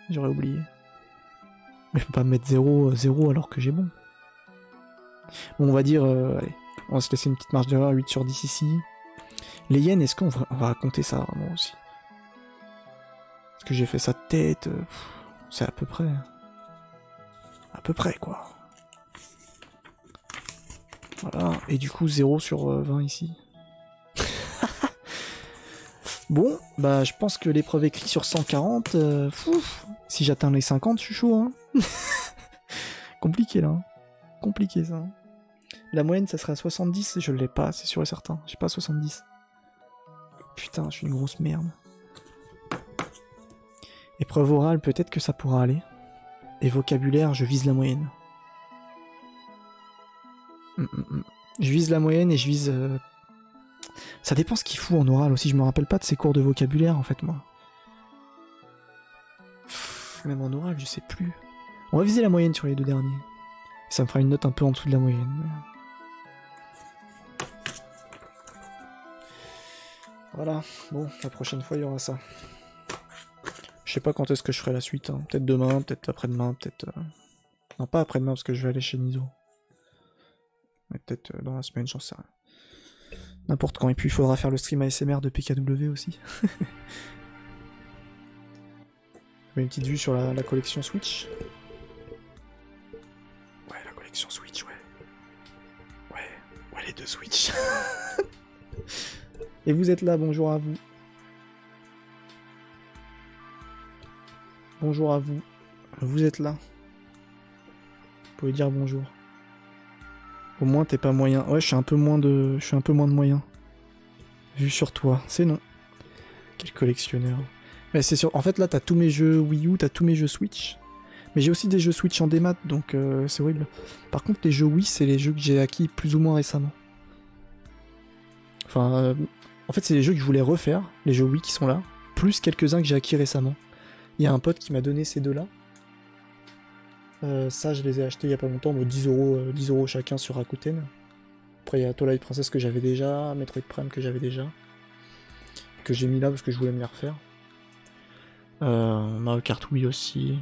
J'aurais oublié. Mais je peux pas mettre zéro, zéro alors que j'ai bon. Bon on va dire, euh, allez, on va se laisser une petite marge d'erreur, huit sur dix ici. Les yens, est-ce qu'on va, on va compter ça vraiment aussi? Est-ce que j'ai fait ça de tête? C'est à peu près. À peu près quoi. Voilà, et du coup zéro sur vingt ici. Bon, bah je pense que l'épreuve écrite sur cent quarante, euh, fouf, si j'atteins les cinquante, je suis chaud, hein. Compliqué là, hein. Compliqué ça. Hein. La moyenne ça serait à soixante-dix, je l'ai pas, c'est sûr et certain, j'ai pas soixante-dix. Putain, je suis une grosse merde. Épreuve orale, peut-être que ça pourra aller. Et vocabulaire, je vise la moyenne. Je vise la moyenne et je vise... Euh... Ça dépend ce qu'il faut en oral aussi, je me rappelle pas de ces cours de vocabulaire en fait moi. Pff, même en oral je sais plus. On va viser la moyenne sur les deux derniers. Ça me fera une note un peu en dessous de la moyenne. Mais... Voilà, bon, la prochaine fois il y aura ça. Je sais pas quand est-ce que je ferai la suite, hein. Peut-être demain, peut-être après-demain, peut-être... Euh... Non pas après-demain parce que je vais aller chez Nizo. Mais peut-être euh, dans la semaine, j'en sais rien. N'importe quand, et puis il faudra faire le stream A S M R de P K W aussi. Une petite vue sur la, la collection Switch. Ouais, la collection Switch, ouais. Ouais, ouais, les deux Switch. Et vous êtes là, bonjour à vous. Bonjour à vous. Vous êtes là. Vous pouvez dire bonjour. Au moins t'es pas moyen. Ouais, je suis un peu moins de. Je suis un peu moins de moyen. Vu sur toi. C'est non. Quel collectionneur. Mais c'est sûr. En fait là t'as tous mes jeux Wii U, t'as tous mes jeux Switch. Mais j'ai aussi des jeux Switch en démat, donc euh, c'est horrible. Par contre les jeux Wii, c'est les jeux que j'ai acquis plus ou moins récemment. Enfin euh, en fait c'est les jeux que je voulais refaire, les jeux Wii qui sont là, plus quelques-uns que j'ai acquis récemment. Il y a un pote qui m'a donné ces deux-là. Euh, ça, je les ai achetés il y a pas longtemps, mais dix euros chacun sur Rakuten. Après, il y a Twilight Princess que j'avais déjà, Metroid Prime que j'avais déjà, que j'ai mis là parce que je voulais me les refaire. Euh, Mario Kart Wii aussi.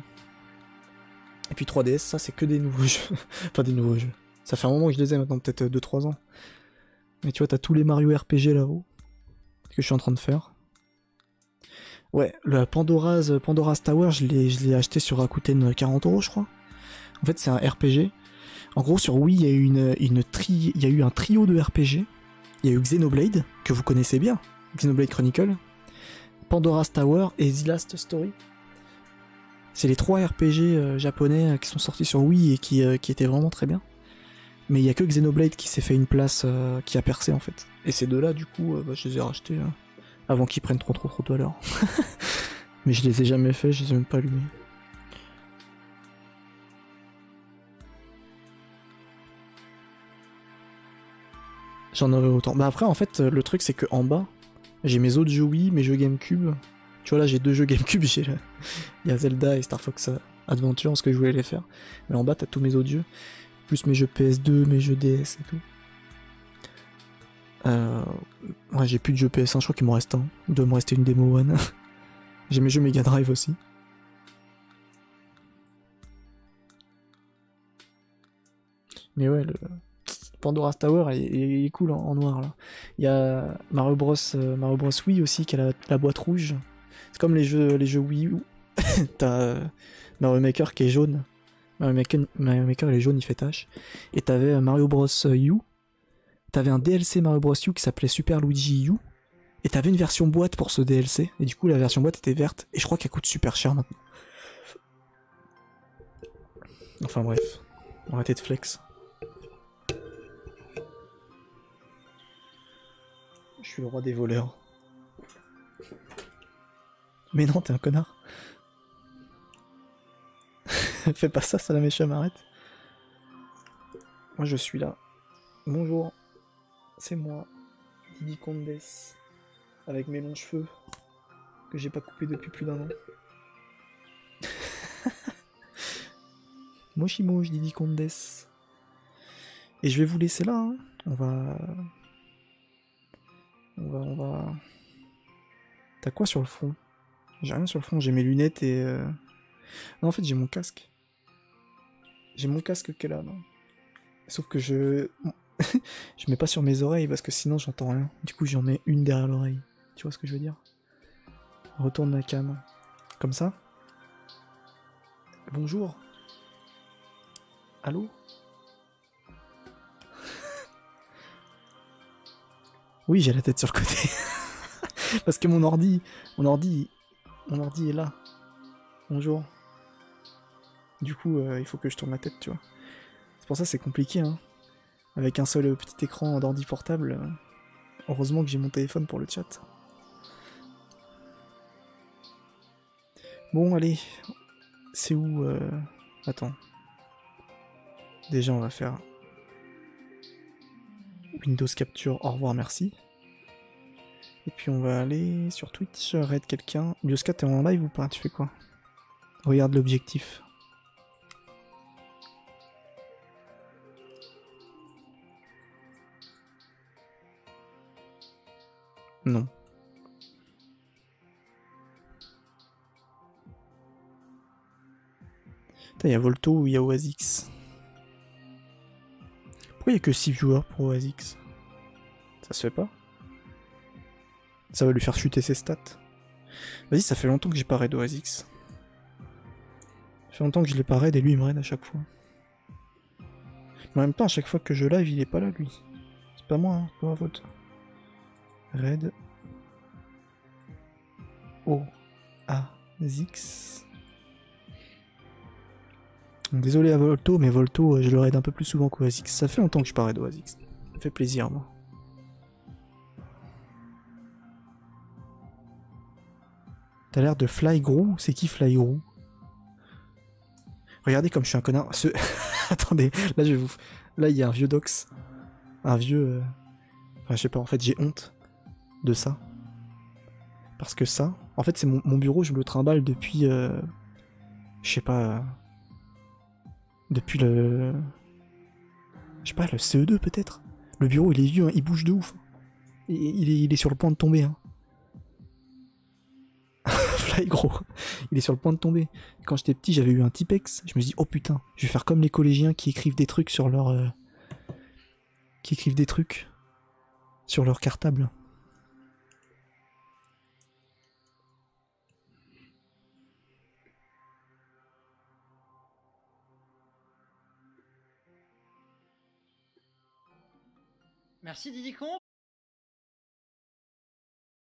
Et puis trois D S, ça, c'est que des nouveaux jeux. Enfin, des nouveaux jeux. Ça fait un moment que je les ai maintenant, peut-être deux trois ans. Mais tu vois, t'as tous les Mario R P G là-haut, que je suis en train de faire. Ouais, le Pandora's, Pandora's Tower, je l'ai acheté sur Rakuten quarante euros, je crois. En fait, c'est un R P G. En gros, sur Wii, il y a eu, une, une tri, il y a eu un trio de R P G. Il y a eu Xenoblade, que vous connaissez bien, Xenoblade Chronicle, Pandora's Tower et The Last Story. C'est les trois R P G euh, japonais qui sont sortis sur Wii et qui, euh, qui étaient vraiment très bien. Mais il n'y a que Xenoblade qui s'est fait une place, euh, qui a percé, en fait. Et ces deux-là, du coup, euh, bah, je les ai rachetés... Euh... Avant qu'ils prennent trop trop trop de valeur. Mais je les ai jamais fait, je les ai même pas allumés. J'en avais autant. Bah après en fait le truc c'est que en bas, j'ai mes autres jeux Wii, mes jeux GameCube. Tu vois là j'ai deux jeux GameCube, j'ai le... Il y a Zelda et Star Fox Adventure, parce que je voulais les faire. Mais en bas t'as tous mes autres jeux. Plus mes jeux P S deux, mes jeux D S et tout. Euh, ouais, j'ai plus de jeux P S un, je crois qu'il m'en reste un. Il doit me rester une démo One. J'ai mes jeux Mega Drive aussi. Mais ouais, le Pandora's Tower, il, il est cool en, en noir là. Il y a Mario Bros, euh, Mario Bros Wii aussi qui a la, la boîte rouge. C'est comme les jeux, les jeux Wii U. T'as euh, Mario Maker qui est jaune. Mario Maker, Mario Maker il est jaune, il fait tache. Et t'avais Mario Bros U. T'avais un D L C Mario Bros U qui s'appelait Super Luigi U, et t'avais une version boîte pour ce D L C, et du coup la version boîte était verte, et je crois qu'elle coûte super cher maintenant. Enfin bref, on va arrêter de flex. Je suis le roi des voleurs. Mais non, t'es un connard. Fais pas ça, Salamécham, arrête. Moi je suis là. Bonjour, c'est moi, Dydykon, avec mes longs cheveux, que j'ai pas coupé depuis plus d'un an. Moshi Mosh, Dydykon. Et je vais vous laisser là, hein. On va... On va, on va... T'as quoi sur le front? J'ai rien sur le front, j'ai mes lunettes et... Euh... Non, en fait, j'ai mon casque. J'ai mon casque qui est là, non? Sauf que je... je mets pas sur mes oreilles parce que sinon j'entends rien. Du coup, j'en mets une derrière l'oreille. Tu vois ce que je veux dire? Retourne la cam. Comme ça. Bonjour. Allô? Oui, j'ai la tête sur le côté. Parce que mon ordi... Mon ordi... Mon ordi est là. Bonjour. Du coup, euh, il faut que je tourne la tête, tu vois. C'est pour ça que c'est compliqué, hein. Avec un seul petit écran d'ordi portable. Euh, heureusement que j'ai mon téléphone pour le chat. Bon, allez. C'est où euh... Attends. Déjà, on va faire... Windows Capture, au revoir, merci. Et puis on va aller sur Twitch, raid quelqu'un. Liosco, t'es en live ou pas? Tu fais quoi? Regarde l'objectif. Non. Putain, y'a Volto ou y'a Oasix? Pourquoi il n'y a que six viewers pour Oasix? Ça se fait pas? Ça va lui faire chuter ses stats. Vas-y, ça fait longtemps que j'ai pas raid Oasix. Ça fait longtemps que je l'ai pas raid et lui il me raid à chaque fois. Mais en même temps, à chaque fois que je live, il est pas là lui. C'est pas moi, hein, c'est pas ma faute. Raid. Oasix. Désolé à Volto, mais Volto, je le raid un peu plus souvent qu'Oasix. Ça fait longtemps que je parais d'Oasix. Ça fait plaisir, moi. T'as l'air de Fly Gros. C'est qui Fly Gros? Regardez comme je suis un connard. Ce... Attendez, là je vais vous... Là il y a un vieux dox. Un vieux... Enfin je sais pas, en fait j'ai honte de ça. Parce que ça... En fait c'est mon... mon bureau, je me le trimballe depuis... Euh... Je sais pas... Euh... Depuis le... Je sais pas, le C E deux peut-être. Le bureau il est vieux, hein, il bouge de ouf. Il, il, est, il est sur le point de tomber. Hein. Fly gros. Il est sur le point de tomber. Quand j'étais petit j'avais eu un Tipex. Je me suis dit oh putain, je vais faire comme les collégiens qui écrivent des trucs sur leur... Euh, qui écrivent des trucs sur leur cartable. Merci Dydykon